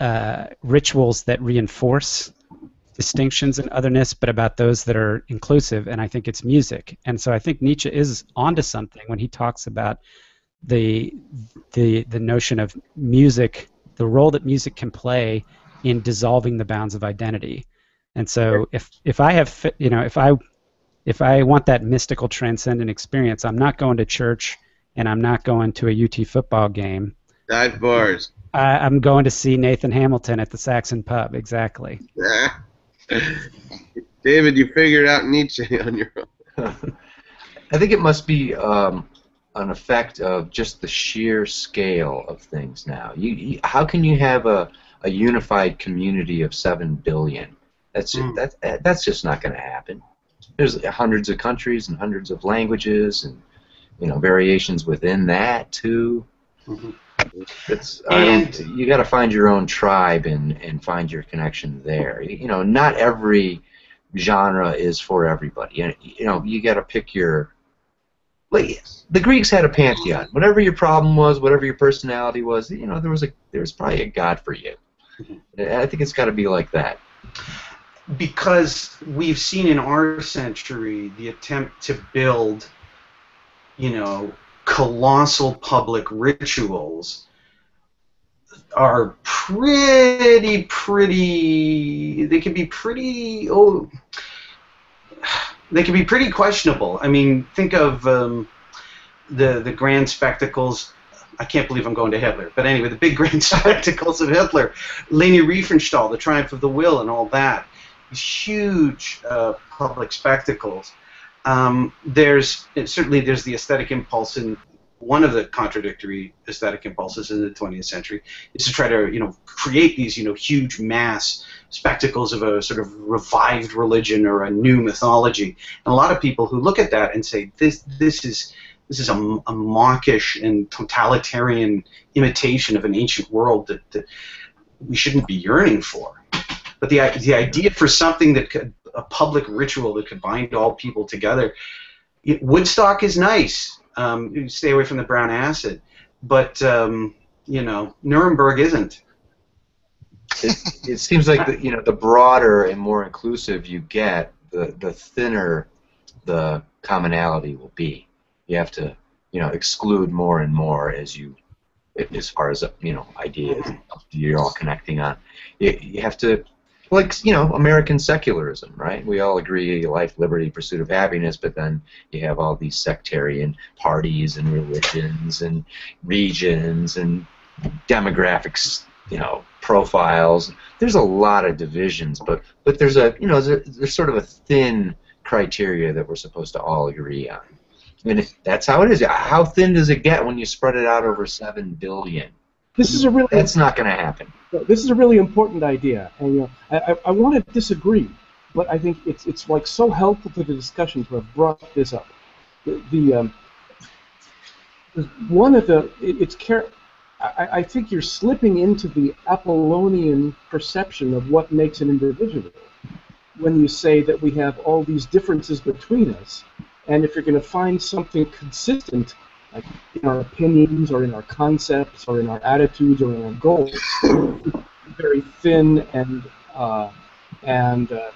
uh, rituals that reinforce distinctions and otherness, but about those that are inclusive, and I think it's music. And so I think Nietzsche is onto something when he talks about the the the notion of music, the role that music can play in dissolving the bounds of identity. And so if if I have you know if I if I want that mystical transcendent experience, I'm not going to church and I'm not going to a U T football game. Dive bars. I, I'm going to see Nathan Hamilton at the Saxon Pub. Exactly. Yeah. David, you figured out Nietzsche on your own. I think it must be um, an effect of just the sheer scale of things now. You, you, how can you have a, a unified community of seven billion? That's mm. that, that's just not going to happen. There's hundreds of countries and hundreds of languages, and you know variations within that too. Mm-hmm. It's, I don't, you got to find your own tribe and, and find your connection there. You know, not every genre is for everybody. You know, you know, you got to pick your. Like the Greeks had a pantheon. Whatever your problem was, whatever your personality was, you know, there was a there was probably a god for you. And I think it's got to be like that. Because we've seen in our century the attempt to build, you know. Colossal public rituals are pretty, pretty. They can be pretty. Oh, they can be pretty questionable. I mean, think of um, the the grand spectacles. I can't believe I'm going to Hitler, but anyway, the big grand spectacles of Hitler, Leni Riefenstahl, The Triumph of the Will, and all that. These huge uh, public spectacles. Um, there's certainly there's the aesthetic impulse in one of the contradictory aesthetic impulses in the twentieth century is to try to you know create these you know huge mass spectacles of a sort of revived religion or a new mythology, and a lot of people who look at that and say this this is this is a, a mawkish and totalitarian imitation of an ancient world that, that we shouldn't be yearning for. But the the idea for something that could a public ritual that could bind all people together. It, Woodstock is nice. Um, you stay away from the brown acid, but um, you know Nuremberg isn't. It, it seems like the, you know the broader and more inclusive you get, the the thinner the commonality will be. You have to you know exclude more and more as you, as far as you know ideas you're all connecting on. You, you have to. Like, you know, American secularism, right? We all agree, life, liberty, pursuit of happiness, but then you have all these sectarian parties and religions and regions and demographics, you know, profiles. There's a lot of divisions, but, but there's a, you know, there's, there's sort of a thin criteria that we're supposed to all agree on. And that's how it is. How thin does it get when you spread it out over seven billion? This is a really that's not going to happen. This is a really important idea, and you know, I, I, I want to disagree, but I think it's it's like so helpful to the discussion to have brought this up. The, the um, one of the it, it's care. I, I think you're slipping into the Apollonian perception of what makes an individual when you say that we have all these differences between us, and if you're going to find something consistent. Like in our opinions, or in our concepts, or in our attitudes, or in our goals, very thin and uh, and uh,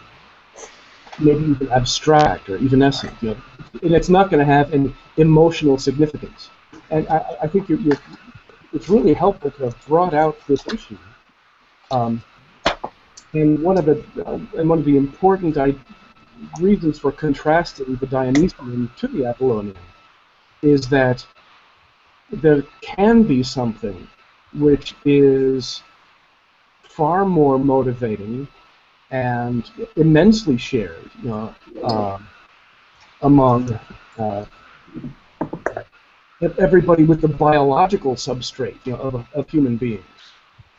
maybe even abstract or evanescent. You know, and it's not going to have any emotional significance. And I, I think you're, you're, it's really helpful to have brought out this issue. Um, and one of the uh, and one of the important I reasons for contrasting the Dionysian to the Apollonian is that there can be something which is far more motivating and immensely shared, you know, uh, among uh, everybody with the biological substrate, you know, of, of human beings,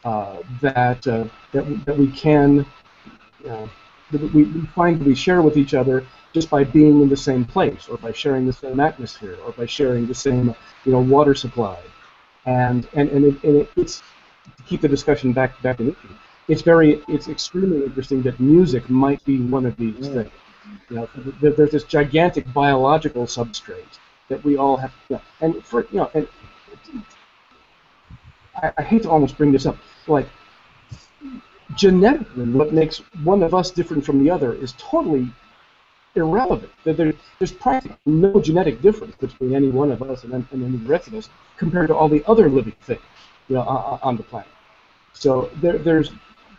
uh, that, uh, that that we can uh, that we find we share with each other just by being in the same place, or by sharing the same atmosphere, or by sharing the same, you know, water supply. And and and, it, and it, it's to keep the discussion back back in issue. It's very it's extremely interesting that music might be one of these yeah. things. You know, there, there's this gigantic biological substrate that we all have. You know, and for you know, and I, I hate to almost bring this up, like. Genetically, what makes one of us different from the other is totally irrelevant. There, there's practically no genetic difference between any one of us and, and any rest of us compared to all the other living things, you know, on the planet. So there, there's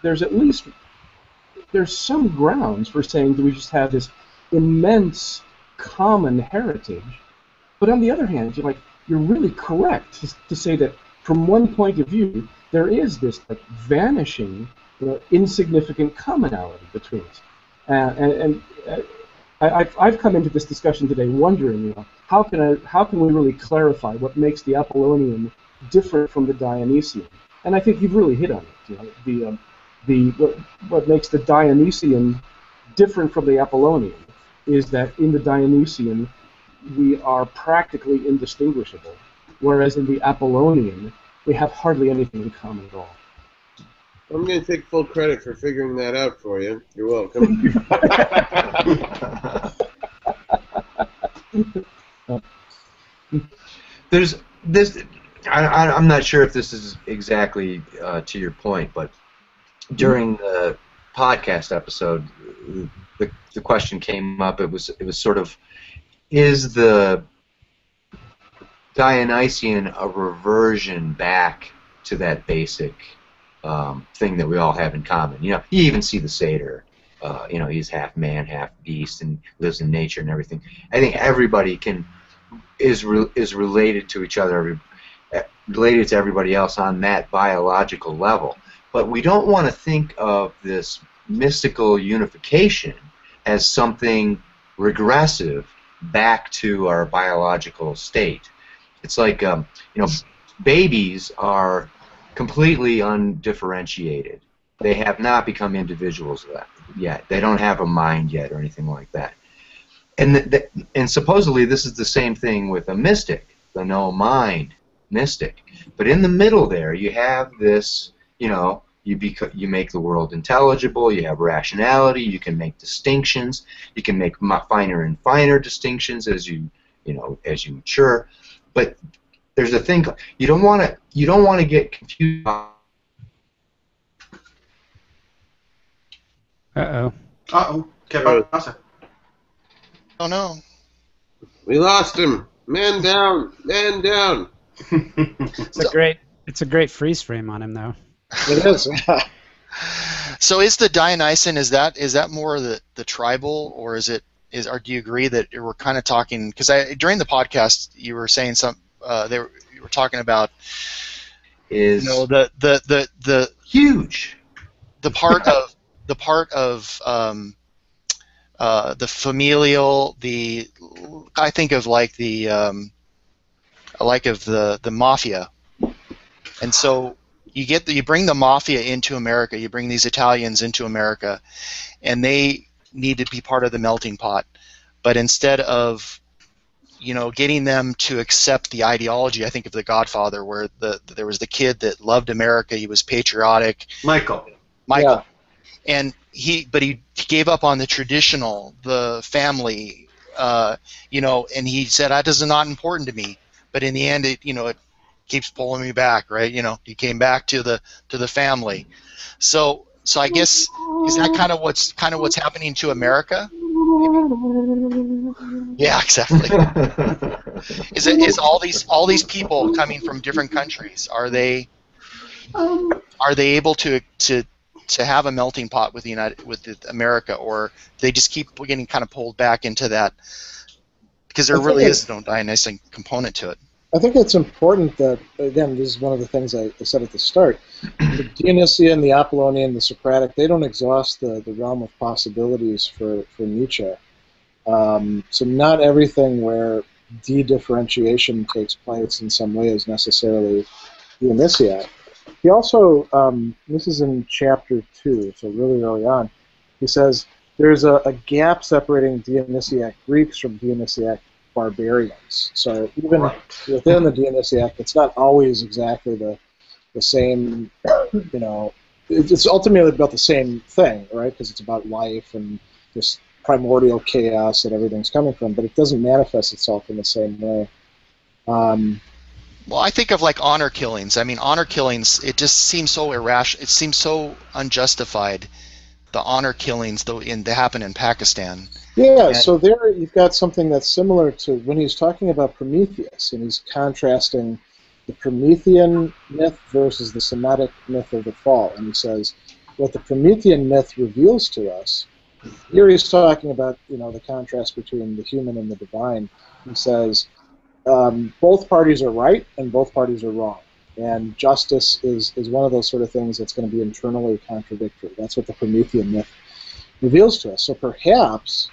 there's at least there's some grounds for saying that we just have this immense common heritage. But on the other hand, you're like you're really correct to, to say that from one point of view, there is this like vanishing. The insignificant commonality between us, uh, and, and uh, I, I've, I've come into this discussion today wondering, you know, how can I, how can we really clarify what makes the Apollonian different from the Dionysian? And I think you've really hit on it. You know, the um, the what, what makes the Dionysian different from the Apollonian is that in the Dionysian we are practically indistinguishable, whereas in the Apollonian we have hardly anything in common at all. I'm going to take full credit for figuring that out for you. You're welcome. There's this. I, I, I'm not sure if this is exactly uh, to your point, but during the podcast episode, the, the question came up. It was it was sort of, is the Dionysian a reversion back to that basic? Um, thing that we all have in common. You know, you even see the satyr. Uh, you know, he's half man, half beast, and lives in nature and everything. I think everybody can is re, is related to each other, related to everybody else on that biological level. But we don't want to think of this mystical unification as something regressive back to our biological state. It's like um, you know, babies are completely undifferentiated. They have not become individuals yet. They don't have a mind yet or anything like that. And th th and supposedly this is the same thing with a mystic, the no-mind mystic. But in the middle there, you have this, you know, you, you make the world intelligible, you have rationality, you can make distinctions, you can make finer and finer distinctions as you, you know, as you mature. But there's a thing you don't want to you don't want to get confused. Uh-oh. Uh-oh. Oh. Oh no. We lost him. Man down. Man down. It's so, a great it's a great freeze frame on him though. It is. So is the Dionysian is that is that more the the tribal, or is it is or do you agree that we're kind of talking, because I during the podcast you were saying something. Uh, they were, you were talking about is you know, the, the the the huge the part of the part of um, uh, the familial the I think of like the um, like of the the mafia, and so you get the, you bring the mafia into America, you bring these Italians into America, and they need to be part of the melting pot, but instead of you know, getting them to accept the ideology. I think of The Godfather, where the there was the kid that loved America. He was patriotic. Michael. Michael. Yeah. And he, but he gave up on the traditional, the family, uh, you know, and he said, "That is not important to me." But in the end, it, you know, it keeps pulling me back, right? You know, he came back to the to the family. So, so I guess is that kind of what's kind of what's happening to America? Yeah, exactly. Is it is all these all these people coming from different countries? Are they are they able to to to have a melting pot with the United with the America, or they just keep getting kind of pulled back into that because there really is no Dionysian component to it? I think it's important that, again, this is one of the things I, I said at the start, the Dionysian, the Apollonian, the Socratic, they don't exhaust the, the realm of possibilities for, for Nietzsche. Um, so not everything where de-differentiation takes place in some way is necessarily Dionysiac. He also, um, this is in chapter two, so really early on, he says there's a, a gap separating Dionysiac Greeks from Dionysiac barbarians. So even right. within the Dionysiac, it's not always exactly the the same, you know, it's ultimately about the same thing, right? Because it's about life and this primordial chaos that everything's coming from, but it doesn't manifest itself in the same way. Um, well, I think of like honor killings. I mean, honor killings, it just seems so irrational. It seems so unjustified, the honor killings though in that happen in Pakistan. Yeah, so there you've got something that's similar to when he's talking about Prometheus, and he's contrasting the Promethean myth versus the Semitic myth of the fall. And he says, what the Promethean myth reveals to us, here he's talking about, you know, the contrast between the human and the divine. He says, um, both parties are right and both parties are wrong. And justice is, is one of those sort of things that's going to be internally contradictory. That's what the Promethean myth reveals to us. So perhaps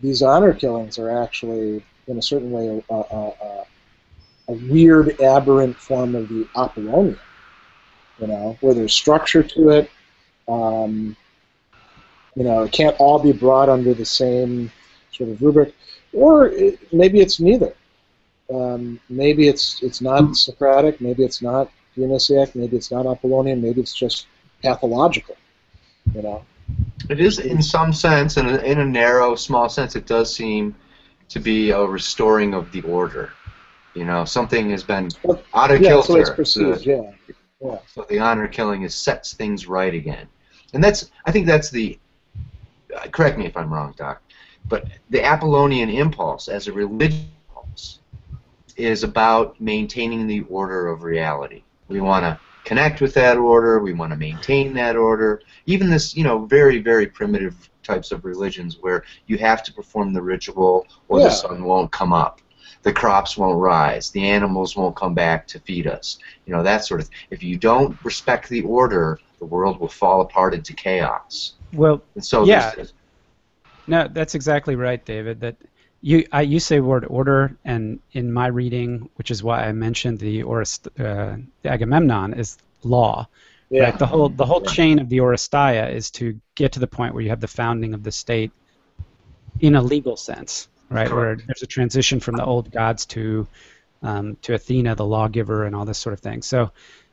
these honor killings are actually, in a certain way, a, a, a weird, aberrant form of the Apollonian, you know, where there's structure to it. Um, you know, it can't all be brought under the same sort of rubric, or it, maybe it's neither. Um, maybe it's it's not Socratic, maybe it's not Dionysiac, maybe it's not Apollonian, maybe it's just pathological, you know. It is, in some sense, and in a narrow, small sense, it does seem to be a restoring of the order. You know, something has been out of yeah, kilter. So it's perceived, the, yeah. yeah. So the honor killing is sets things right again, and that's. I think that's the. Uh, correct me if I'm wrong, Doc, but the Apollonian impulse as a religious impulse is about maintaining the order of reality. We want to connect with that order, we want to maintain that order. Even this, you know, very, very primitive types of religions where you have to perform the ritual or yeah. the sun won't come up, the crops won't rise, the animals won't come back to feed us, you know, that sort of thing. If you don't respect the order, the world will fall apart into chaos. Well, and so yeah. No, that's exactly right, David. That You, I, you say word order, and in my reading, which is why I mentioned the, Orist, uh, the Agamemnon, is law. Yeah. Right? The whole, the whole yeah. chain of the Oresteia is to get to the point where you have the founding of the state in a legal sense, right? Correct. Where there's a transition from the old gods to, um, to Athena, the lawgiver, and all this sort of thing. So,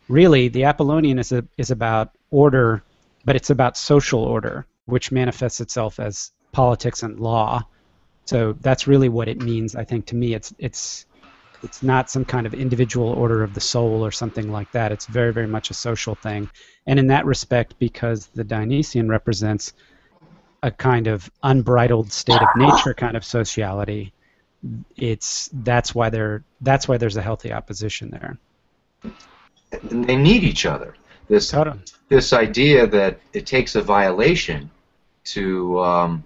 really, the Apollonian is a, is about order, but it's about social order, which manifests itself as politics and law. So that's really what it means, I think, to me. It's it's it's not some kind of individual order of the soul or something like that. It's very, very much a social thing. And in that respect, because the Dionysian represents a kind of unbridled state of nature kind of sociality, it's that's why there that's why there's a healthy opposition there. And they need each other. This Totem. This idea that it takes a violation to um,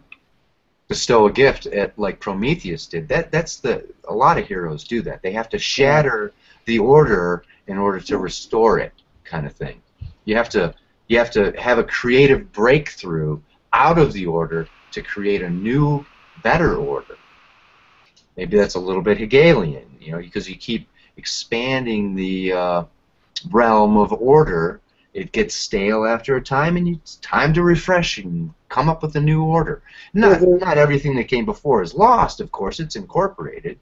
bestow a gift at like Prometheus did. That that's the a lot of heroes do that. They have to shatter the order in order to restore it, kind of thing. You have to you have to have a creative breakthrough out of the order to create a new, better order. Maybe that's a little bit Hegelian, you know, because you keep expanding the uh, realm of order. It gets stale after a time, and it's time to refresh and come up with a new order. Not, yeah, there, not everything that came before is lost, of course. It's incorporated.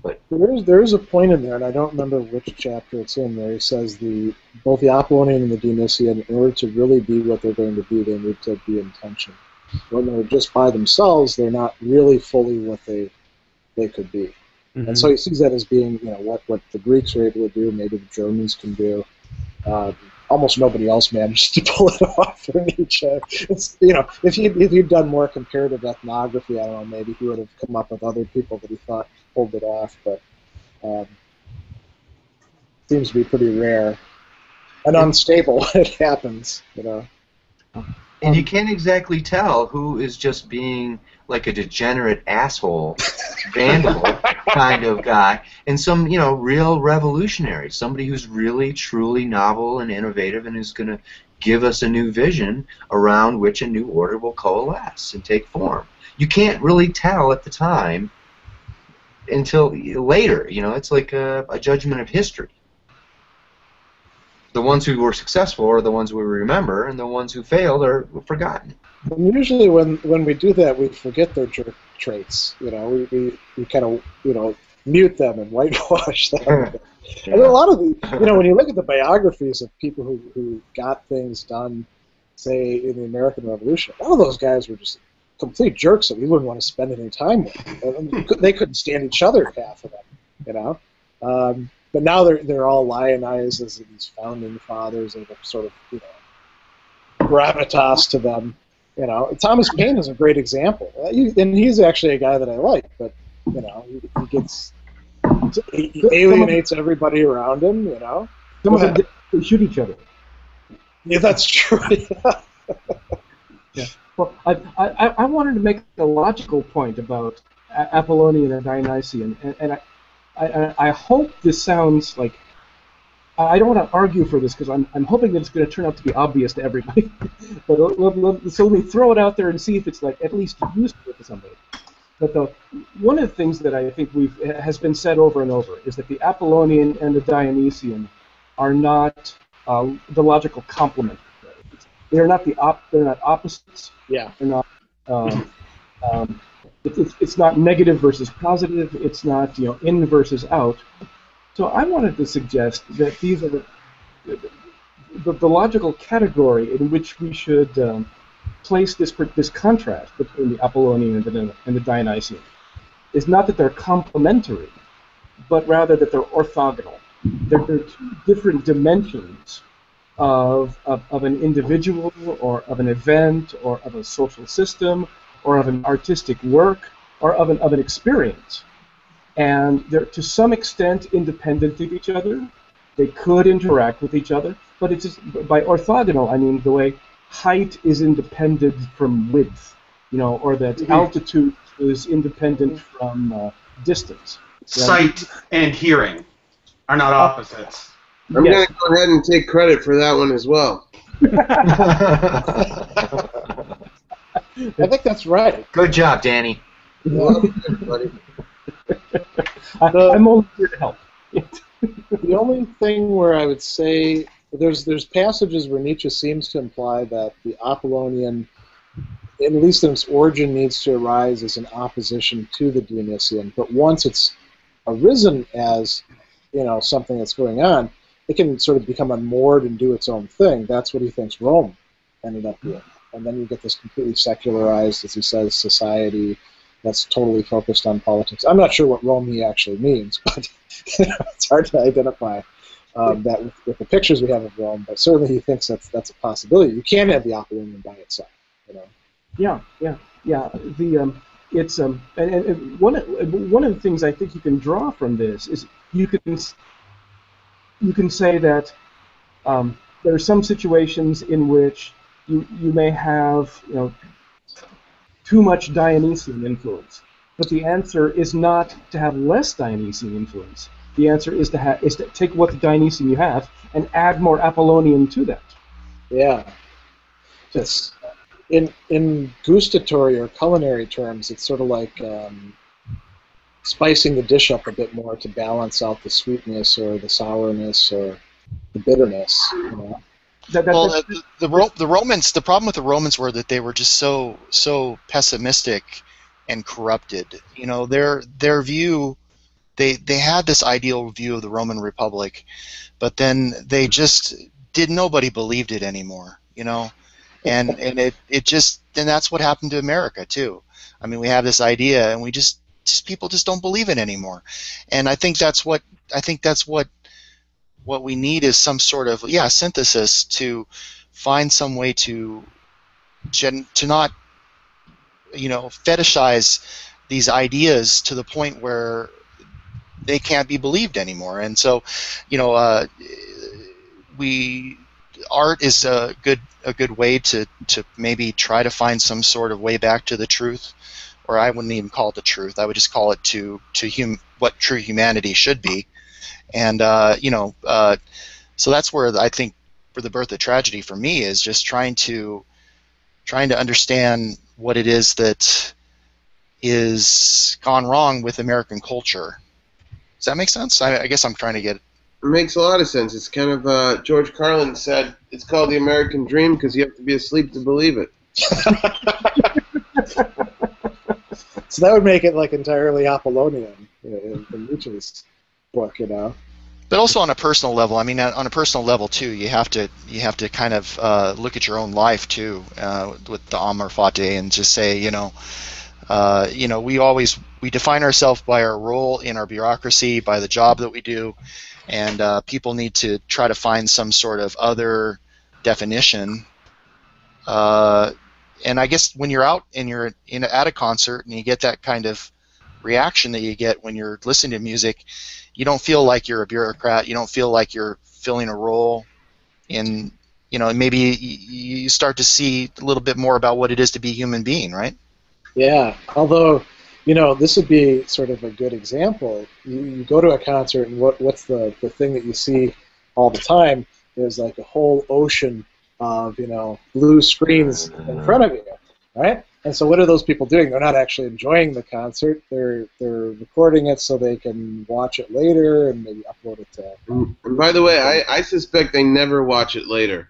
But there is, there is a point in there, and I don't remember which chapter it's in, where he says the both the Apollonian and the Dionysian, in order to really be what they're going to be, they need to be in tension. When they're just by themselves, they're not really fully what they they could be. Mm-hmm. And so he sees that as being, you know, what, what the Greeks are able to do, maybe the Germans can do. Um, almost nobody else managed to pull it off for Nietzsche. It's, you know, if he if he'd done more comparative ethnography, I don't know, maybe he would have come up with other people that he thought pulled it off, but um, seems to be pretty rare and unstable when it happens, you know. And you can't exactly tell who is just being like a degenerate asshole, vandal kind of guy, and some, you know, real revolutionary, somebody who's really, truly novel and innovative and who's going to give us a new vision around which a new order will coalesce and take form. You can't really tell at the time until later, you know, it's like a, a judgment of history. The ones who were successful are the ones we remember, and the ones who failed are forgotten. And usually, when, when we do that, we forget their jerk traits. You know, we, we, we kind of you know mute them and whitewash them. Yeah. And a lot of the you know when you look at the biographies of people who who got things done, say in the American Revolution, all of those guys were just complete jerks that we wouldn't want to spend any time with. And they couldn't stand each other, half of them. You know. Um, But now they're they're all lionized as these founding fathers and sort of you know gravitas to them. You know, Thomas Paine is a great example, and he's actually a guy that I like. But you know, he, he gets he, he alienates everybody around him. You know, some of them they shoot each other. Yeah, that's true. Yeah. Well, I, I I wanted to make a logical point about Apollonian and Dionysian, and, and I. I, I hope this sounds like I don't want to argue for this because I'm I'm hoping that it's going to turn out to be obvious to everybody. But let, let, so let me throw it out there and see if it's like at least useful to somebody. But the one of the things that I think we've has been said over and over is that the Apollonian and the Dionysian are not uh, the logical complement. They are not the op. They're not opposites. Yeah. They're not. Um, um, It's, it's not negative versus positive. It's not you know in versus out. So I wanted to suggest that these are the, the, the logical category in which we should um, place this this contrast between the Apollonian and the, and the Dionysian. It's not that they're complementary, but rather that they're orthogonal. They're, they're two different dimensions of, of of an individual or of an event or of a social system, or of an artistic work, or of an, of an experience. And they're, to some extent, independent of each other. They could interact with each other, but it's just, by orthogonal, I mean the way height is independent from width, you know, or that mm-hmm. altitude is independent from uh, distance. Right? Sight and hearing are not opposites. I'm yes. going to go ahead and take credit for that one as well. I think that's right. Good job, Danny. Well, buddy. I'm only here to help. The only thing where I would say there's there's passages where Nietzsche seems to imply that the Apollonian, at least in its origin, needs to arise as an opposition to the Dionysian. But once it's arisen as you know something that's going on, it can sort of become unmoored and do its own thing. That's what he thinks Rome ended up doing. And then you get this completely secularized, as he says, society that's totally focused on politics. I'm not sure what Rome he actually means, but you know, it's hard to identify um, that with, with the pictures we have of Rome. But certainly he thinks that's that's a possibility. You can have the Apollonian by itself, you know. Yeah, yeah, yeah. The um, it's um, and, and one one of the things I think you can draw from this is you can you can say that um, there are some situations in which You, you may have you know too much Dionysian influence, but the answer is not to have less Dionysian influence. The answer is to ha is to take what Dionysian you have and add more Apollonian to that. Yeah, it's in in gustatory or culinary terms, it's sort of like um, spicing the dish up a bit more to balance out the sweetness or the sourness or the bitterness. You know? That, that, well, that, that, the, the, the Romans, the problem with the Romans were that they were just so so pessimistic and corrupted. You know, their their view, they they had this ideal view of the Roman Republic, but then they just did nobody believed it anymore. You know, and and it it just then that's what happened to America too. I mean, we have this idea, and we just just people just don't believe it anymore, and I think that's what I think that's what. what we need is some sort of yeah synthesis to find some way to gen to not you know fetishize these ideas to the point where they can't be believed anymore. And so, you know, uh, we art is a good a good way to to maybe try to find some sort of way back to the truth, or I wouldn't even call it the truth. I would just call it to to hum what true humanity should be. And uh, you know, uh, so that's where I think for the birth of tragedy for me is just trying to trying to understand what it is that is gone wrong with American culture. Does that make sense? I, I guess I'm trying to get it. It makes a lot of sense. It's kind of, uh, George Carlin said, it's called the American dream because you have to be asleep to believe it. So that would make it like entirely Apollonian in, in Nietzsche's book, you know. But also on a personal level, I mean, on a personal level too, you have to you have to kind of uh, look at your own life too, uh, with the Amor Fati, and just say, you know, uh, you know, we always we define ourselves by our role in our bureaucracy, by the job that we do, and uh, people need to try to find some sort of other definition. Uh, and I guess when you're out and you're in at a concert and you get that kind of reaction that you get when you're listening to music, you don't feel like you're a bureaucrat. You don't feel like you're filling a role in, you know, maybe you start to see a little bit more about what it is to be a human being, right? Yeah, although, you know, this would be sort of a good example. You, you go to a concert and what what's the, the thing that you see all the time is like a whole ocean of, you know, blue screens in front of you, right? And so what are those people doing? They're not actually enjoying the concert. They're they're recording it so they can watch it later and maybe upload it to... Um, and by the way, I, I suspect they never watch it later.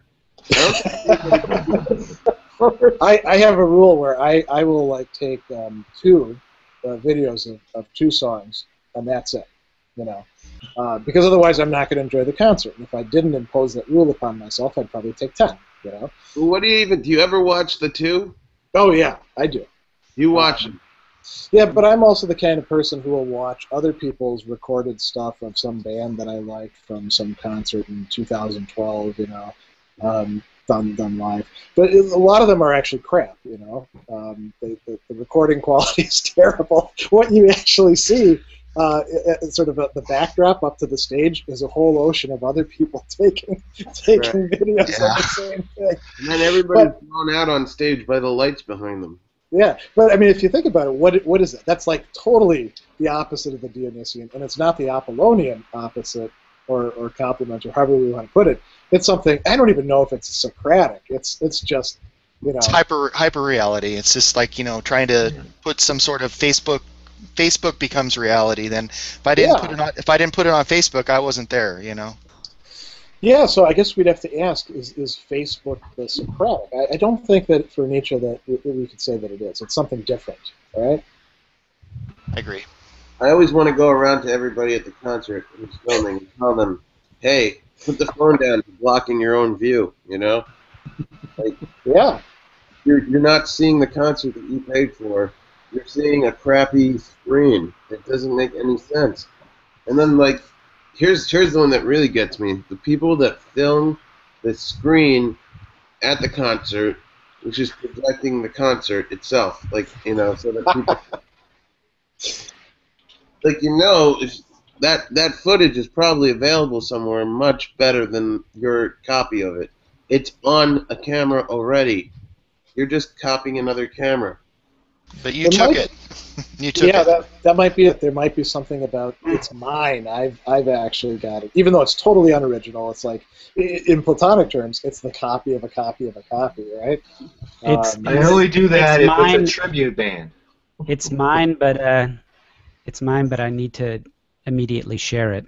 I, I have a rule where I, I will like take um, two uh, videos of, of two songs, and that's it, you know. Uh, because otherwise I'm not going to enjoy the concert. And if I didn't impose that rule upon myself, I'd probably take ten, you know. Well, what do you even... Do you ever watch the two? Oh, yeah, I do. You watch them. Um, yeah, but I'm also the kind of person who will watch other people's recorded stuff of some band that I liked from some concert in two thousand twelve, you know, um, done, done live. But it, a lot of them are actually crap, you know. Um, they, the, the recording quality is terrible. What you actually see, uh, it, it's sort of a, the backdrop up to the stage, is a whole ocean of other people taking taking right. videos yeah. of the same thing. And then everybody's but, blown out on stage by the lights behind them. Yeah, but I mean, if you think about it, what what is that? That's like totally the opposite of the Dionysian, and it's not the Apollonian opposite or or complement, or however we want to put it. It's something I don't even know if it's Socratic. It's it's just you know it's hyper hyper reality. It's just like you know trying to put some sort of Facebook. Facebook becomes reality. Then, if I didn't yeah. put it on, if I didn't put it on Facebook, I wasn't there, you know. Yeah, so I guess we'd have to ask: Is is Facebook the Socratic? I, I don't think that for Nietzsche that we, we could say that it is. It's something different, right? I agree. I always want to go around to everybody at the concert who's filming and tell them, "Hey, put the phone down. You're blocking your own view." You know, like yeah, you're you're not seeing the concert that you paid for. You're seeing a crappy screen. It doesn't make any sense. And then, like, here's here's the one that really gets me: the people that film the screen at the concert, which is projecting the concert itself. Like, you know, so that people, like, you know, if that that footage is probably available somewhere much better than your copy of it. It's on a camera already. You're just copying another camera. But you it took might, it. you took yeah, it. Yeah, that, that might be it. There might be something about it's mine. I've I've actually got it. Even though it's totally unoriginal, it's like in Platonic terms, it's the copy of a copy of a copy, right? It's, um, I only do that if it's a tribute band. It's mine, but uh, it's mine, but I need to immediately share it.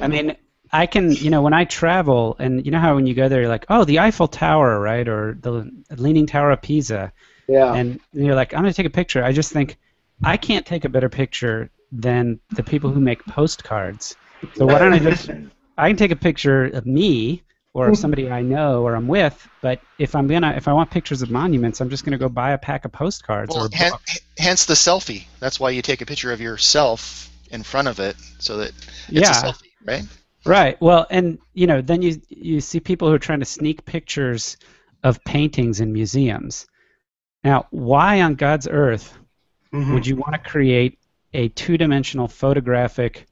I mean, I can, you know, when I travel, and you know how when you go there, you're like, oh, the Eiffel Tower, right, or the Leaning Tower of Pisa. Yeah. And you're like, I'm going to take a picture. I just think, I can't take a better picture than the people who make postcards. So why don't I just, I can take a picture of me or of somebody I know or I'm with, but if I'm gonna, if I want pictures of monuments, I'm just going to go buy a pack of postcards. Well, or hen hence the selfie. That's why you take a picture of yourself in front of it so that it's yeah. a selfie, right? Right. Well, and you know, then you you see people who are trying to sneak pictures of paintings in museums. Now, why on God's earth mm-hmm. would you want to create a two-dimensional photographic,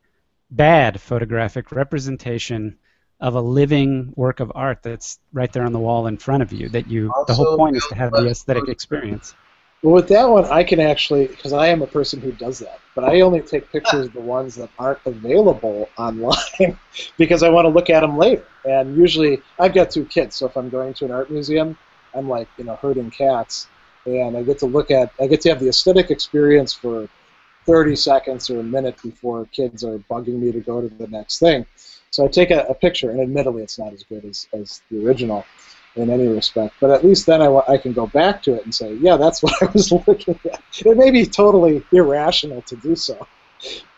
bad photographic representation of a living work of art that's right there on the wall in front of you? That you also, the whole point is to have the aesthetic experience. Well, with that one, I can actually, because I am a person who does that, but I only take pictures of the ones that aren't available online because I want to look at them later. And usually, I've got two kids, so if I'm going to an art museum, I'm like, you know, herding cats, and I get to look at, I get to have the aesthetic experience for thirty seconds or a minute before kids are bugging me to go to the next thing. So I take a, a picture, and admittedly, it's not as good as, as the original in any respect, but at least then I, I can go back to it and say, yeah, that's what I was looking at. It may be totally irrational to do so,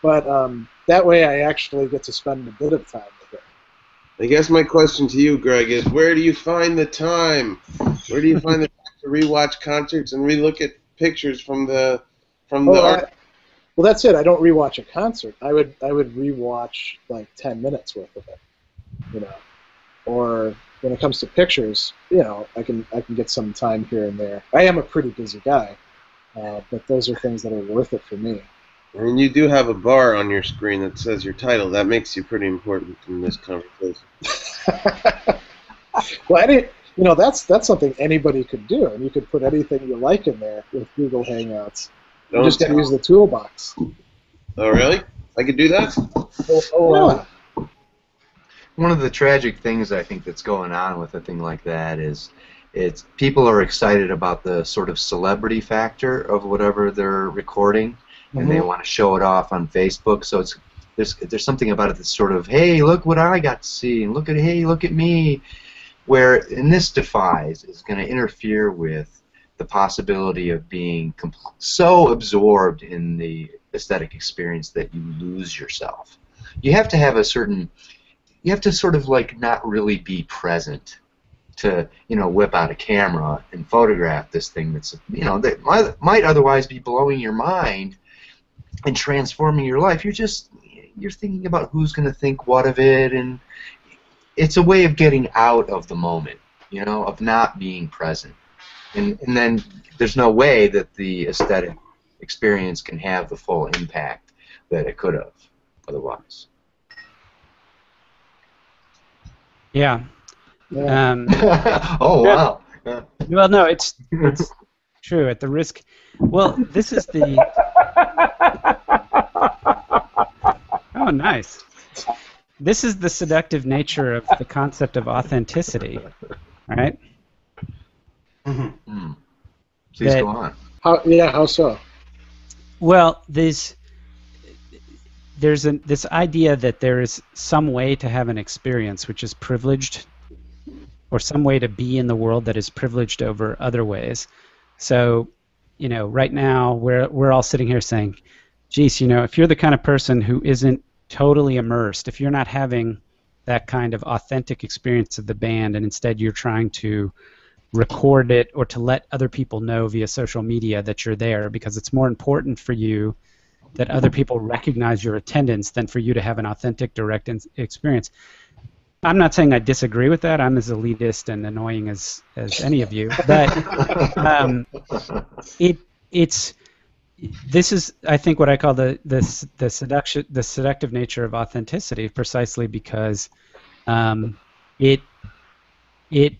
but um, that way I actually get to spend a bit of time with it. I guess my question to you, Greg, is where do you find the time? Where do you find the time to rewatch concerts and relook at pictures from the from oh, the art? I, well, that's it. I don't rewatch a concert. I would I would rewatch like ten minutes worth of it, you know, or. When it comes to pictures, you know, I can I can get some time here and there. I am a pretty busy guy, uh, but those are things that are worth it for me. And you do have a bar on your screen that says your title. That makes you pretty important in this conversation. Well, I didn't, you know, that's that's something anybody could do, and you could put anything you like in there with Google Hangouts. Don't you just got to use the toolbox. Oh, really? I could do that? Oh, oh yeah. One of the tragic things I think that's going on with a thing like that is it's people are excited about the sort of celebrity factor of whatever they're recording, mm-hmm. and they want to show it off on Facebook. So it's there's there's something about it that's sort of, hey, look what I got to see, and look at hey, look at me, where and this defies is going to interfere with the possibility of being compl- so absorbed in the aesthetic experience that you lose yourself. You have to have a certain You have to sort of like not really be present to, you know, whip out a camera and photograph this thing that's, you know, that might, might otherwise be blowing your mind and transforming your life. You're just, you're thinking about who's going to think what of it, and it's a way of getting out of the moment, you know, of not being present. And, and then there's no way that the aesthetic experience can have the full impact that it could have otherwise. Yeah. yeah. Um, oh wow. Yeah. Well, no, it's it's true. At the risk, well, this is the. Oh, nice. This is the seductive nature of the concept of authenticity, right? Mm-hmm. Please that, go on. How, yeah. How so? Well, these. There's an, this idea that there is some way to have an experience which is privileged, or some way to be in the world that is privileged over other ways. So, you know, right now we're we're all sitting here saying, geez, you know, if you're the kind of person who isn't totally immersed, if you're not having that kind of authentic experience of the band, and instead you're trying to record it or to let other people know via social media that you're there because it's more important for you that other people recognize your attendance than for you to have an authentic, direct in- experience. I'm not saying I disagree with that. I'm as elitist and annoying as, as any of you. But um, it it's this is, I think, what I call the the the seduction the seductive nature of authenticity, precisely because um, it it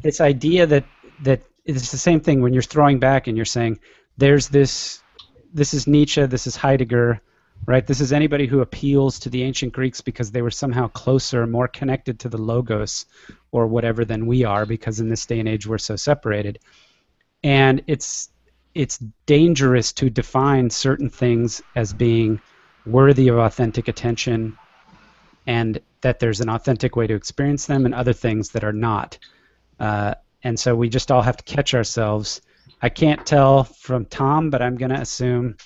this idea that that it's the same thing when you're throwing back and you're saying there's this. This is Nietzsche, this is Heidegger, right? This is anybody who appeals to the ancient Greeks because they were somehow closer, more connected to the logos or whatever than we are, because in this day and age we're so separated. And it's it's dangerous to define certain things as being worthy of authentic attention and that there's an authentic way to experience them, and other things that are not. Uh, and so we just all have to catch ourselves. I can't tell from Tom, but I'm going to assume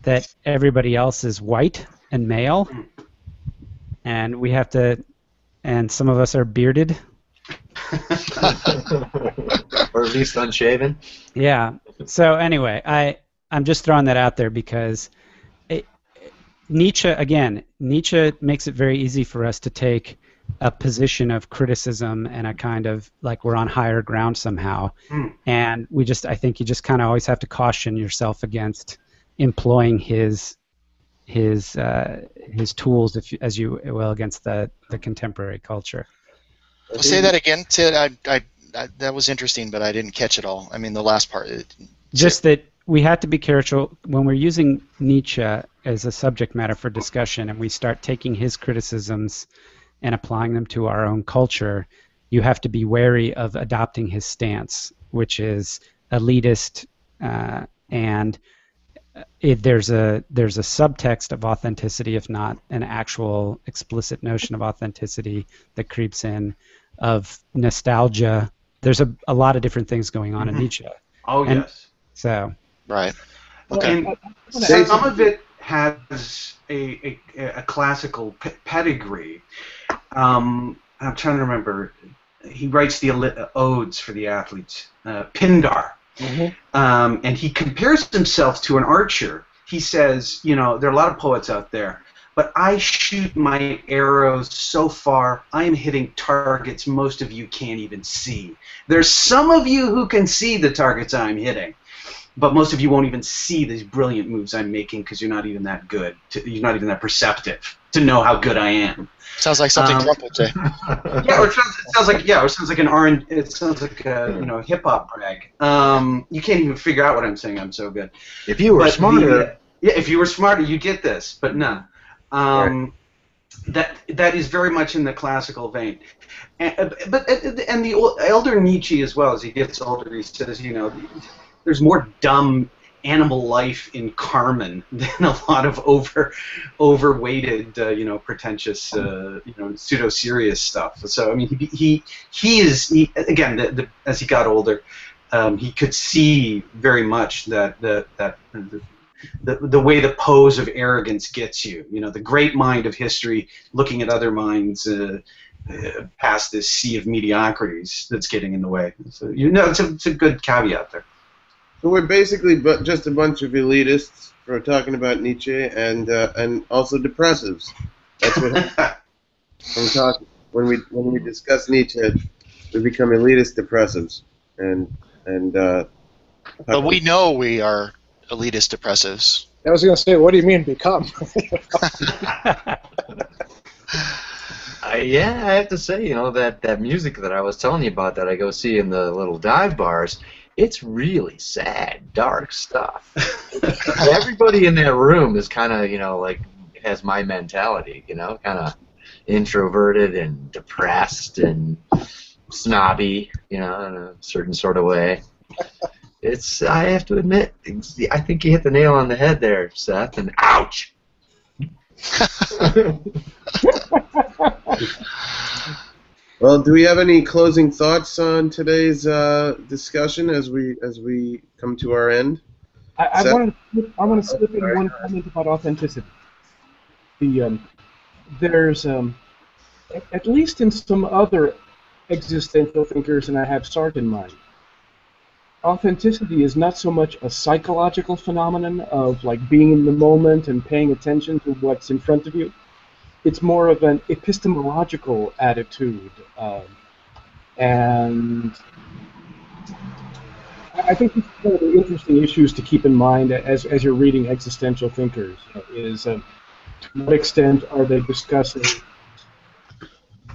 that everybody else is white and male, and we have to, and some of us are bearded. Or at least unshaven. Yeah. So anyway, I, I'm just throwing that out there because it, Nietzsche, again, Nietzsche makes it very easy for us to take a position of criticism and a kind of, like, we're on higher ground somehow. Mm. And we just, I think you just kind of always have to caution yourself against employing his his uh, his tools, if you, as you will, against the, the contemporary culture. Say that again, Ted. I, I, I, that was interesting, but I didn't catch it all. I mean, the last part. It, just that we had to be careful when we're using Nietzsche as a subject matter for discussion and we start taking his criticisms and applying them to our own culture, you have to be wary of adopting his stance, which is elitist, uh, and it, there's a there's a subtext of authenticity, if not an actual explicit notion of authenticity that creeps in, of nostalgia. There's a, a lot of different things going on mm-hmm. in Nietzsche. Oh, and yes. So. Right. Okay. Well, and some something. of it has a, a, a classical pe pedigree. Um, I'm trying to remember. He writes the odes for the athletes, uh, Pindar, mm-hmm. um, and he compares himself to an archer. He says, you know, there are a lot of poets out there, but I shoot my arrows so far, I am hitting targets most of you can't even see. There's some of you who can see the targets I'm hitting, but most of you won't even see these brilliant moves I'm making because you're not even that good. To, you're not even that perceptive to know how good I am. Sounds like something um, Trump would say. Yeah, or it sounds, it sounds like yeah, or it sounds like an R and it sounds like a, you know, hip hop brag. Um, you can't even figure out what I'm saying. I'm so good. If you were but smarter, the, yeah, if you were smarter, you'd get this. But no, um, right. that that is very much in the classical vein. And, but and the elder Nietzsche as well, as he gets older, he says, you know, there's more dumb animal life in Carmen than a lot of over, overweighted, uh, you know, pretentious, uh, you know, pseudo-serious stuff. So I mean, he he, he is he, again the, the, as he got older, um, he could see very much that that that the, the the way the pose of arrogance gets you. You know, the great mind of history looking at other minds. Uh, Uh, past this sea of mediocrities that's getting in the way. So, you know, it's a, it's a good caveat there. So we're basically bu just a bunch of elitists for talking about Nietzsche and uh, and also depressives. That's what when, we talk, when we when we discuss Nietzsche, we become elitist depressives, and and. Uh, but we know we are elitist depressives. I was going to say, what do you mean become? Uh, yeah, I have to say, you know, that, that music that I was telling you about that I go see in the little dive bars, it's really sad, dark stuff. Everybody in that room is kind of, you know, like, has my mentality, you know, kind of introverted and depressed and snobby, you know, in a certain sort of way. It's, I have to admit, I think you hit the nail on the head there, Seth, and ouch! Well, do we have any closing thoughts on today's uh, discussion as we as we come to our end? I, I want to I want to slip oh, in sorry. one comment about authenticity. The um, there's um, at, at least in some other existential thinkers, and I have Sartre in mind. Authenticity is not so much a psychological phenomenon of like being in the moment and paying attention to what's in front of you. It's more of an epistemological attitude, um, and I think it's one of the interesting issues to keep in mind as as you're reading existential thinkers is um, to what extent are they discussing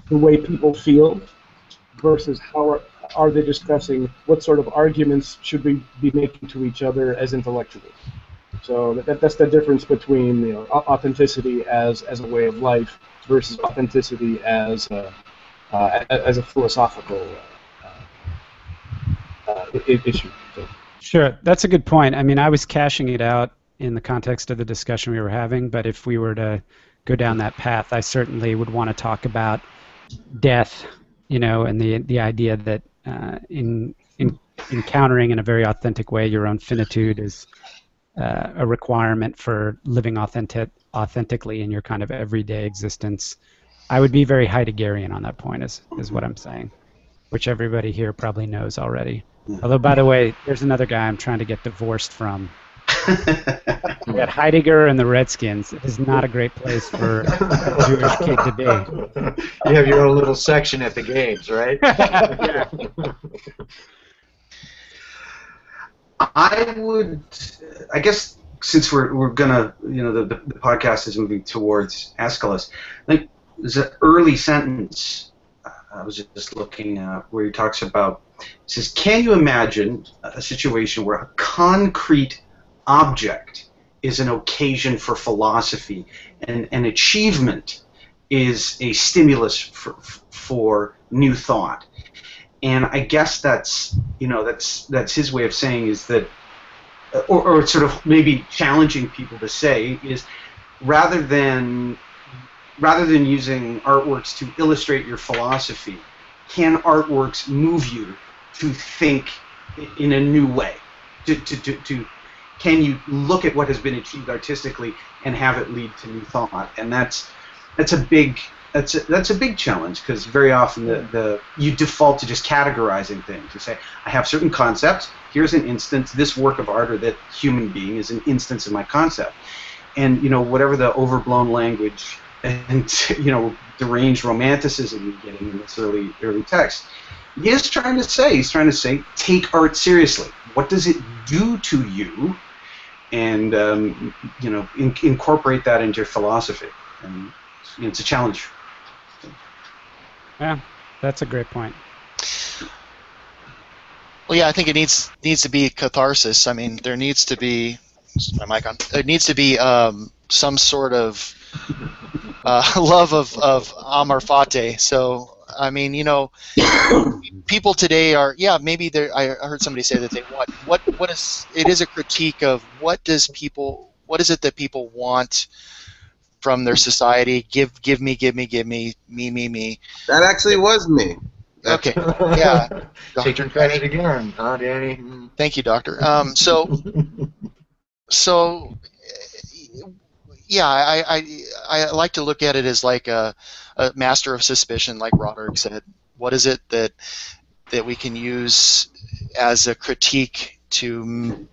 the way people feel versus how are Are they discussing what sort of arguments should we be making to each other as intellectuals? So that, that's the difference between, you know, authenticity as as a way of life versus authenticity as a, uh, as a philosophical uh, uh, issue. So. Sure, that's a good point. I mean, I was cashing it out in the context of the discussion we were having, but if we were to go down that path, I certainly would want to talk about death, you know, and the the idea that Uh, in, in encountering in a very authentic way your own finitude is uh, a requirement for living authentic, authentically in your kind of everyday existence. I would be very Heideggerian on that point is, is what I'm saying, which everybody here probably knows already. Although, by the way, there's another guy I'm trying to get divorced from. At Heidegger and the Redskins. It is not a great place for a Jewish kid to be. You have your own little section at the games, right? Yeah. I would, I guess, since we're we're gonna, you know, the, the podcast is moving towards Aeschylus. Like, there's an early sentence. I was just looking uh, where he talks about. It says, "Can you imagine a situation where a concrete object is an occasion for philosophy, and an achievement is a stimulus for for new thought?" And I guess that's, you know, that's that's his way of saying is that, or, or sort of maybe challenging people to say is, rather than rather than using artworks to illustrate your philosophy, can artworks move you to think in a new way? To to to, to can you look at what has been achieved artistically and have it lead to new thought? And that's that's a big. That's a, that's a big challenge, because very often the, the you default to just categorizing things. You say, I have certain concepts, here's an instance, this work of art or that human being is an instance of my concept. And, you know, whatever the overblown language and, you know, deranged romanticism you're getting in this early, early text, he is trying to say, he's trying to say, take art seriously. What does it do to you? And, um, you know, in, incorporate that into your philosophy. And you know, it's a challenge. Yeah, that's a great point. Well, yeah, I think it needs needs to be catharsis. I mean, there needs to be is my mic on. There needs to be um, some sort of uh, love of of amor fati. So, I mean, you know, people today are yeah. Maybe they I heard somebody say that they want what what is it is a critique of what does people what is it that people want from their society. Give, give me, give me, give me, me, me, me. That actually was me. Okay. Yeah. Doctor Credit again, huh, Danny? Thank you, Doctor. Um, so, so, yeah, I, I, I like to look at it as like a, a master of suspicion, like Roderick said. What is it that that we can use as a critique to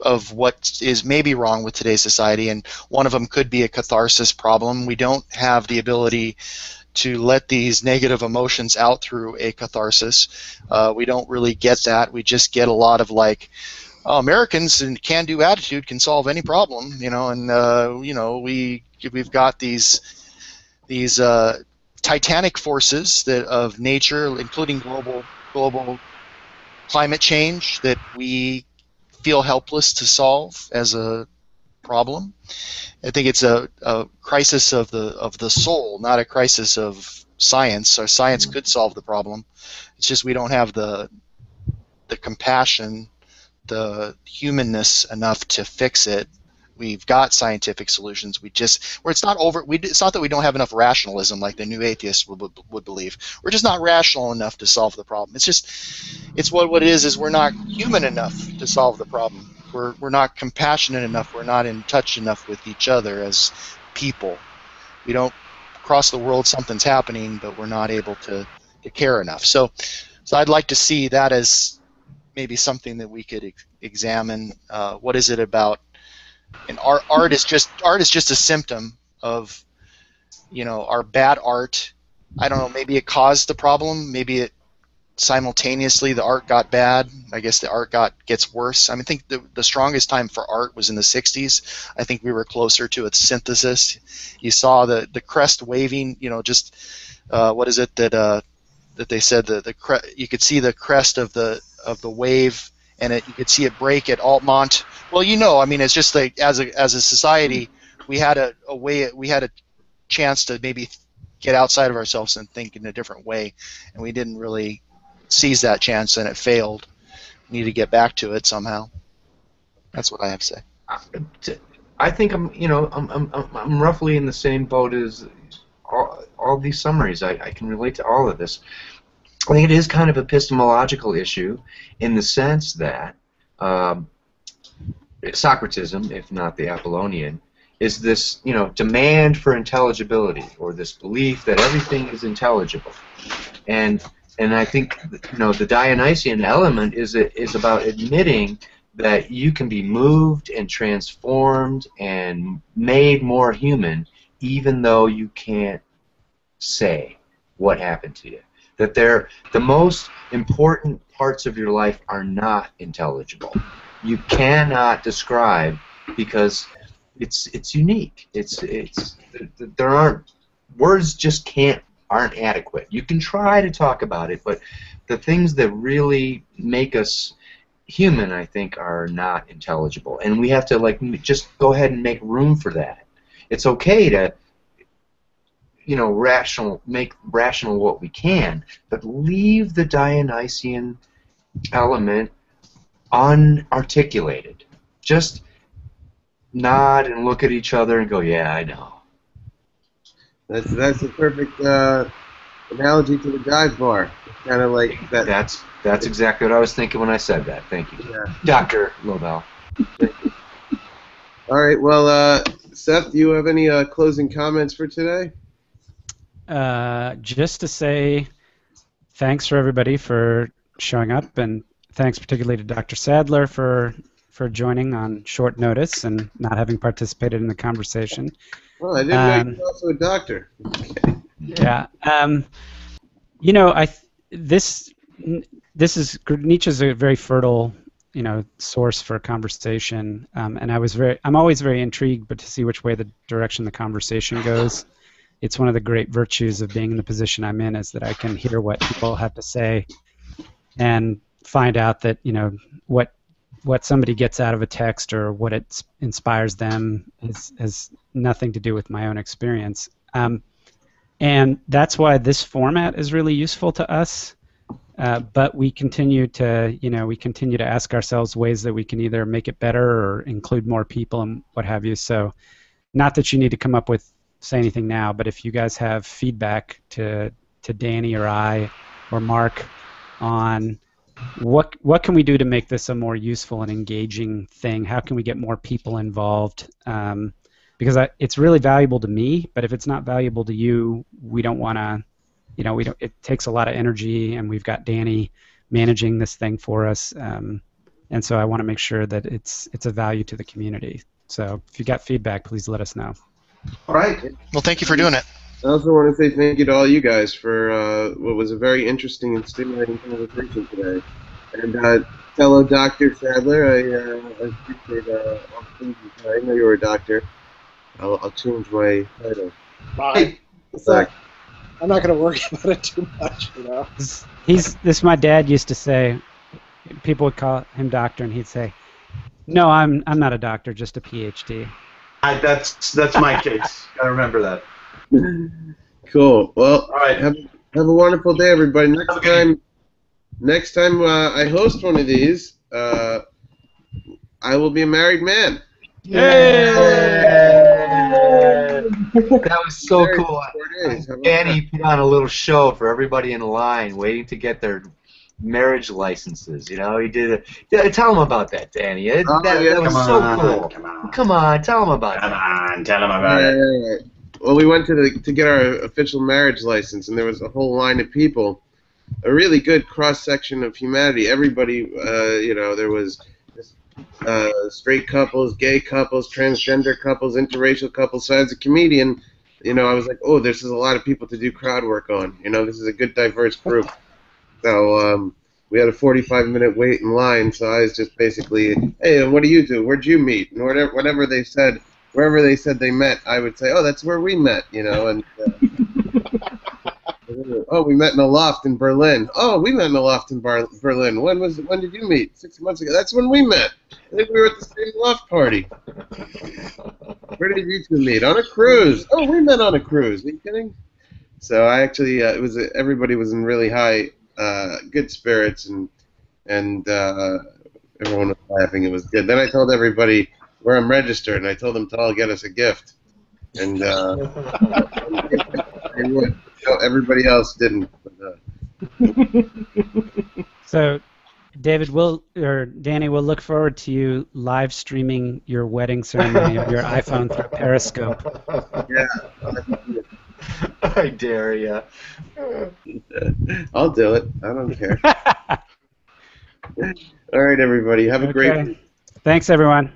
of what is maybe wrong with today's society, and one of them could be a catharsis problem. We don't have the ability to let these negative emotions out through a catharsis. Uh, we don't really get that. We just get a lot of like, oh, Americans in can-do attitude can solve any problem, you know, and uh, you know we we've got these these uh, titanic forces that of nature, including global global climate change, that we feel helpless to solve as a problem. I think it's a, a crisis of the of the soul, not a crisis of science. Our science could solve the problem. It's just we don't have the the compassion, the humanness enough to fix it. We've got scientific solutions. We just where it's not over. We it's not that we don't have enough rationalism, like the new atheists would, would believe. We're just not rational enough to solve the problem. It's just it's what what it is is we're not human enough to solve the problem. We're we're not compassionate enough. We're not in touch enough with each other as people. We don't across the world. Something's happening, but we're not able to, to care enough. So so I'd like to see that as maybe something that we could ex examine. Uh, what is it about? And art, art is just art is just a symptom of, you know, our bad art. I don't know. Maybe it caused the problem. Maybe it simultaneously the art got bad. I guess the art got gets worse. I mean, I think the the strongest time for art was in the sixties. I think we were closer to its synthesis. You saw the the crest waving. You know, just uh, what is it that uh, that they said that the cre you could see the crest of the of the wave. And it, you could see it break at Altamont. Well, you know, I mean, it's just like as a as a society, we had a, a way, we had a chance to maybe get outside of ourselves and think in a different way, and we didn't really seize that chance, and it failed. We need to get back to it somehow. That's what I have to say. I think I'm, you know, I'm I'm I'm roughly in the same boat as all all these summaries. I I can relate to all of this. I think it is kind of an epistemological issue in the sense that um, Socratism, if not the Apollonian, is this, you know, demand for intelligibility, or this belief that everything is intelligible. And and I think, you know, the Dionysian element is, is about admitting that you can be moved and transformed and made more human even though you can't say what happened to you. That they're, the most important parts of your life are not intelligible. You cannot describe because it's it's unique. It's it's there aren't words just can't aren't adequate. You can try to talk about it, but the things that really make us human, I think, are not intelligible, and we have to like just go ahead and make room for that. It's okay to, you know, rational make rational what we can, but leave the Dionysian element unarticulated. Just nod and look at each other and go, yeah, I know. That's that's a perfect uh, analogy to the dive bar. It's kind of like that. That's that's exactly what I was thinking when I said that. Thank you, yeah. Doctor Lobel. All right. Well, uh, Seth, do you have any uh, closing comments for today? Uh, just to say thanks for everybody for showing up, and thanks particularly to Doctor Sadler for. for joining on short notice and not having participated in the conversation. Well, I didn't um, know you were also a doctor. Yeah. Um, you know, I th this this is Nietzsche's a very fertile, you know, source for conversation, um, and I was very I'm always very intrigued, but to see which way the direction the conversation goes. It's one of the great virtues of being in the position I'm in is that I can hear what people have to say, and find out that you know what. what somebody gets out of a text or what it inspires them is, has nothing to do with my own experience. Um, and that's why this format is really useful to us, uh, but we continue to, you know, we continue to ask ourselves ways that we can either make it better or include more people and what have you. So not that you need to come up with, say anything now, but if you guys have feedback to, to Danny or I or Mark on What what can we do to make this a more useful and engaging thing? How can we get more people involved? Um, because I, it's really valuable to me, but if it's not valuable to you, we don't want to. You know, we don't. It takes a lot of energy, and we've got Danny managing this thing for us, um, and so I want to make sure that it's it's a value to the community. So if you got feedback, please let us know. All right. Well, thank you for doing it. I also want to say thank you to all you guys for uh, what was a very interesting and stimulating conversation today. And uh, fellow Doctor Sadler, I, uh, I appreciate uh, all the things you I know you're a doctor. I'll, I'll change my title. Bye. Hey, I'm not going to worry about it too much, you know. He's this. My dad used to say. People would call him doctor, and he'd say, "No, I'm I'm not a doctor, just a P H D" I, that's that's my case. I remember that. Cool. Well, all right. Have, have a wonderful day, everybody. Next okay. time, next time uh, I host one of these, uh, I will be a married man. Yay! Yay! That was so there cool. Danny put on a little show for everybody in line waiting to get their marriage licenses. You know, he did. A, yeah, tell him about that, Danny. It, oh, that, yeah, that was on, so cool. Come on. Come on, tell him about it. Come that. on, tell him about yeah, it. Yeah, yeah, yeah. Well, we went to the, to get our official marriage license, and there was a whole line of people, a really good cross-section of humanity. Everybody, uh, you know, there was uh, straight couples, gay couples, transgender couples, interracial couples. So as a comedian, you know, I was like, oh, this is a lot of people to do crowd work on. You know, this is a good, diverse group. So um, we had a forty-five minute wait in line, so I was just basically, hey, what do you do? Where'd you meet? And whatever, whatever they said. Wherever they said they met, I would say, "Oh, that's where we met," you know. And uh, oh, we met in a loft in Berlin. Oh, we met in a loft in Bar Berlin. When was? When did you meet? Six months ago. That's when we met. I think we were at the same loft party. Where did you two meet? On a cruise. Oh, we met on a cruise. Are you kidding? So I actually, uh, it was a, everybody was in really high, uh, good spirits, and and uh, everyone was laughing. It was good. Then I told everybody where I'm registered, and I told them to all get us a gift, and uh, everybody else didn't. So, David, will or Danny, we'll look forward to you live streaming your wedding ceremony on your iPhone through Periscope. Yeah, I dare ya. I'll do it. I don't care. All right, everybody, have a okay. great week. Thanks, everyone.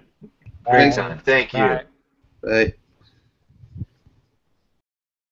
Thanks, Thank you. Bye. Bye.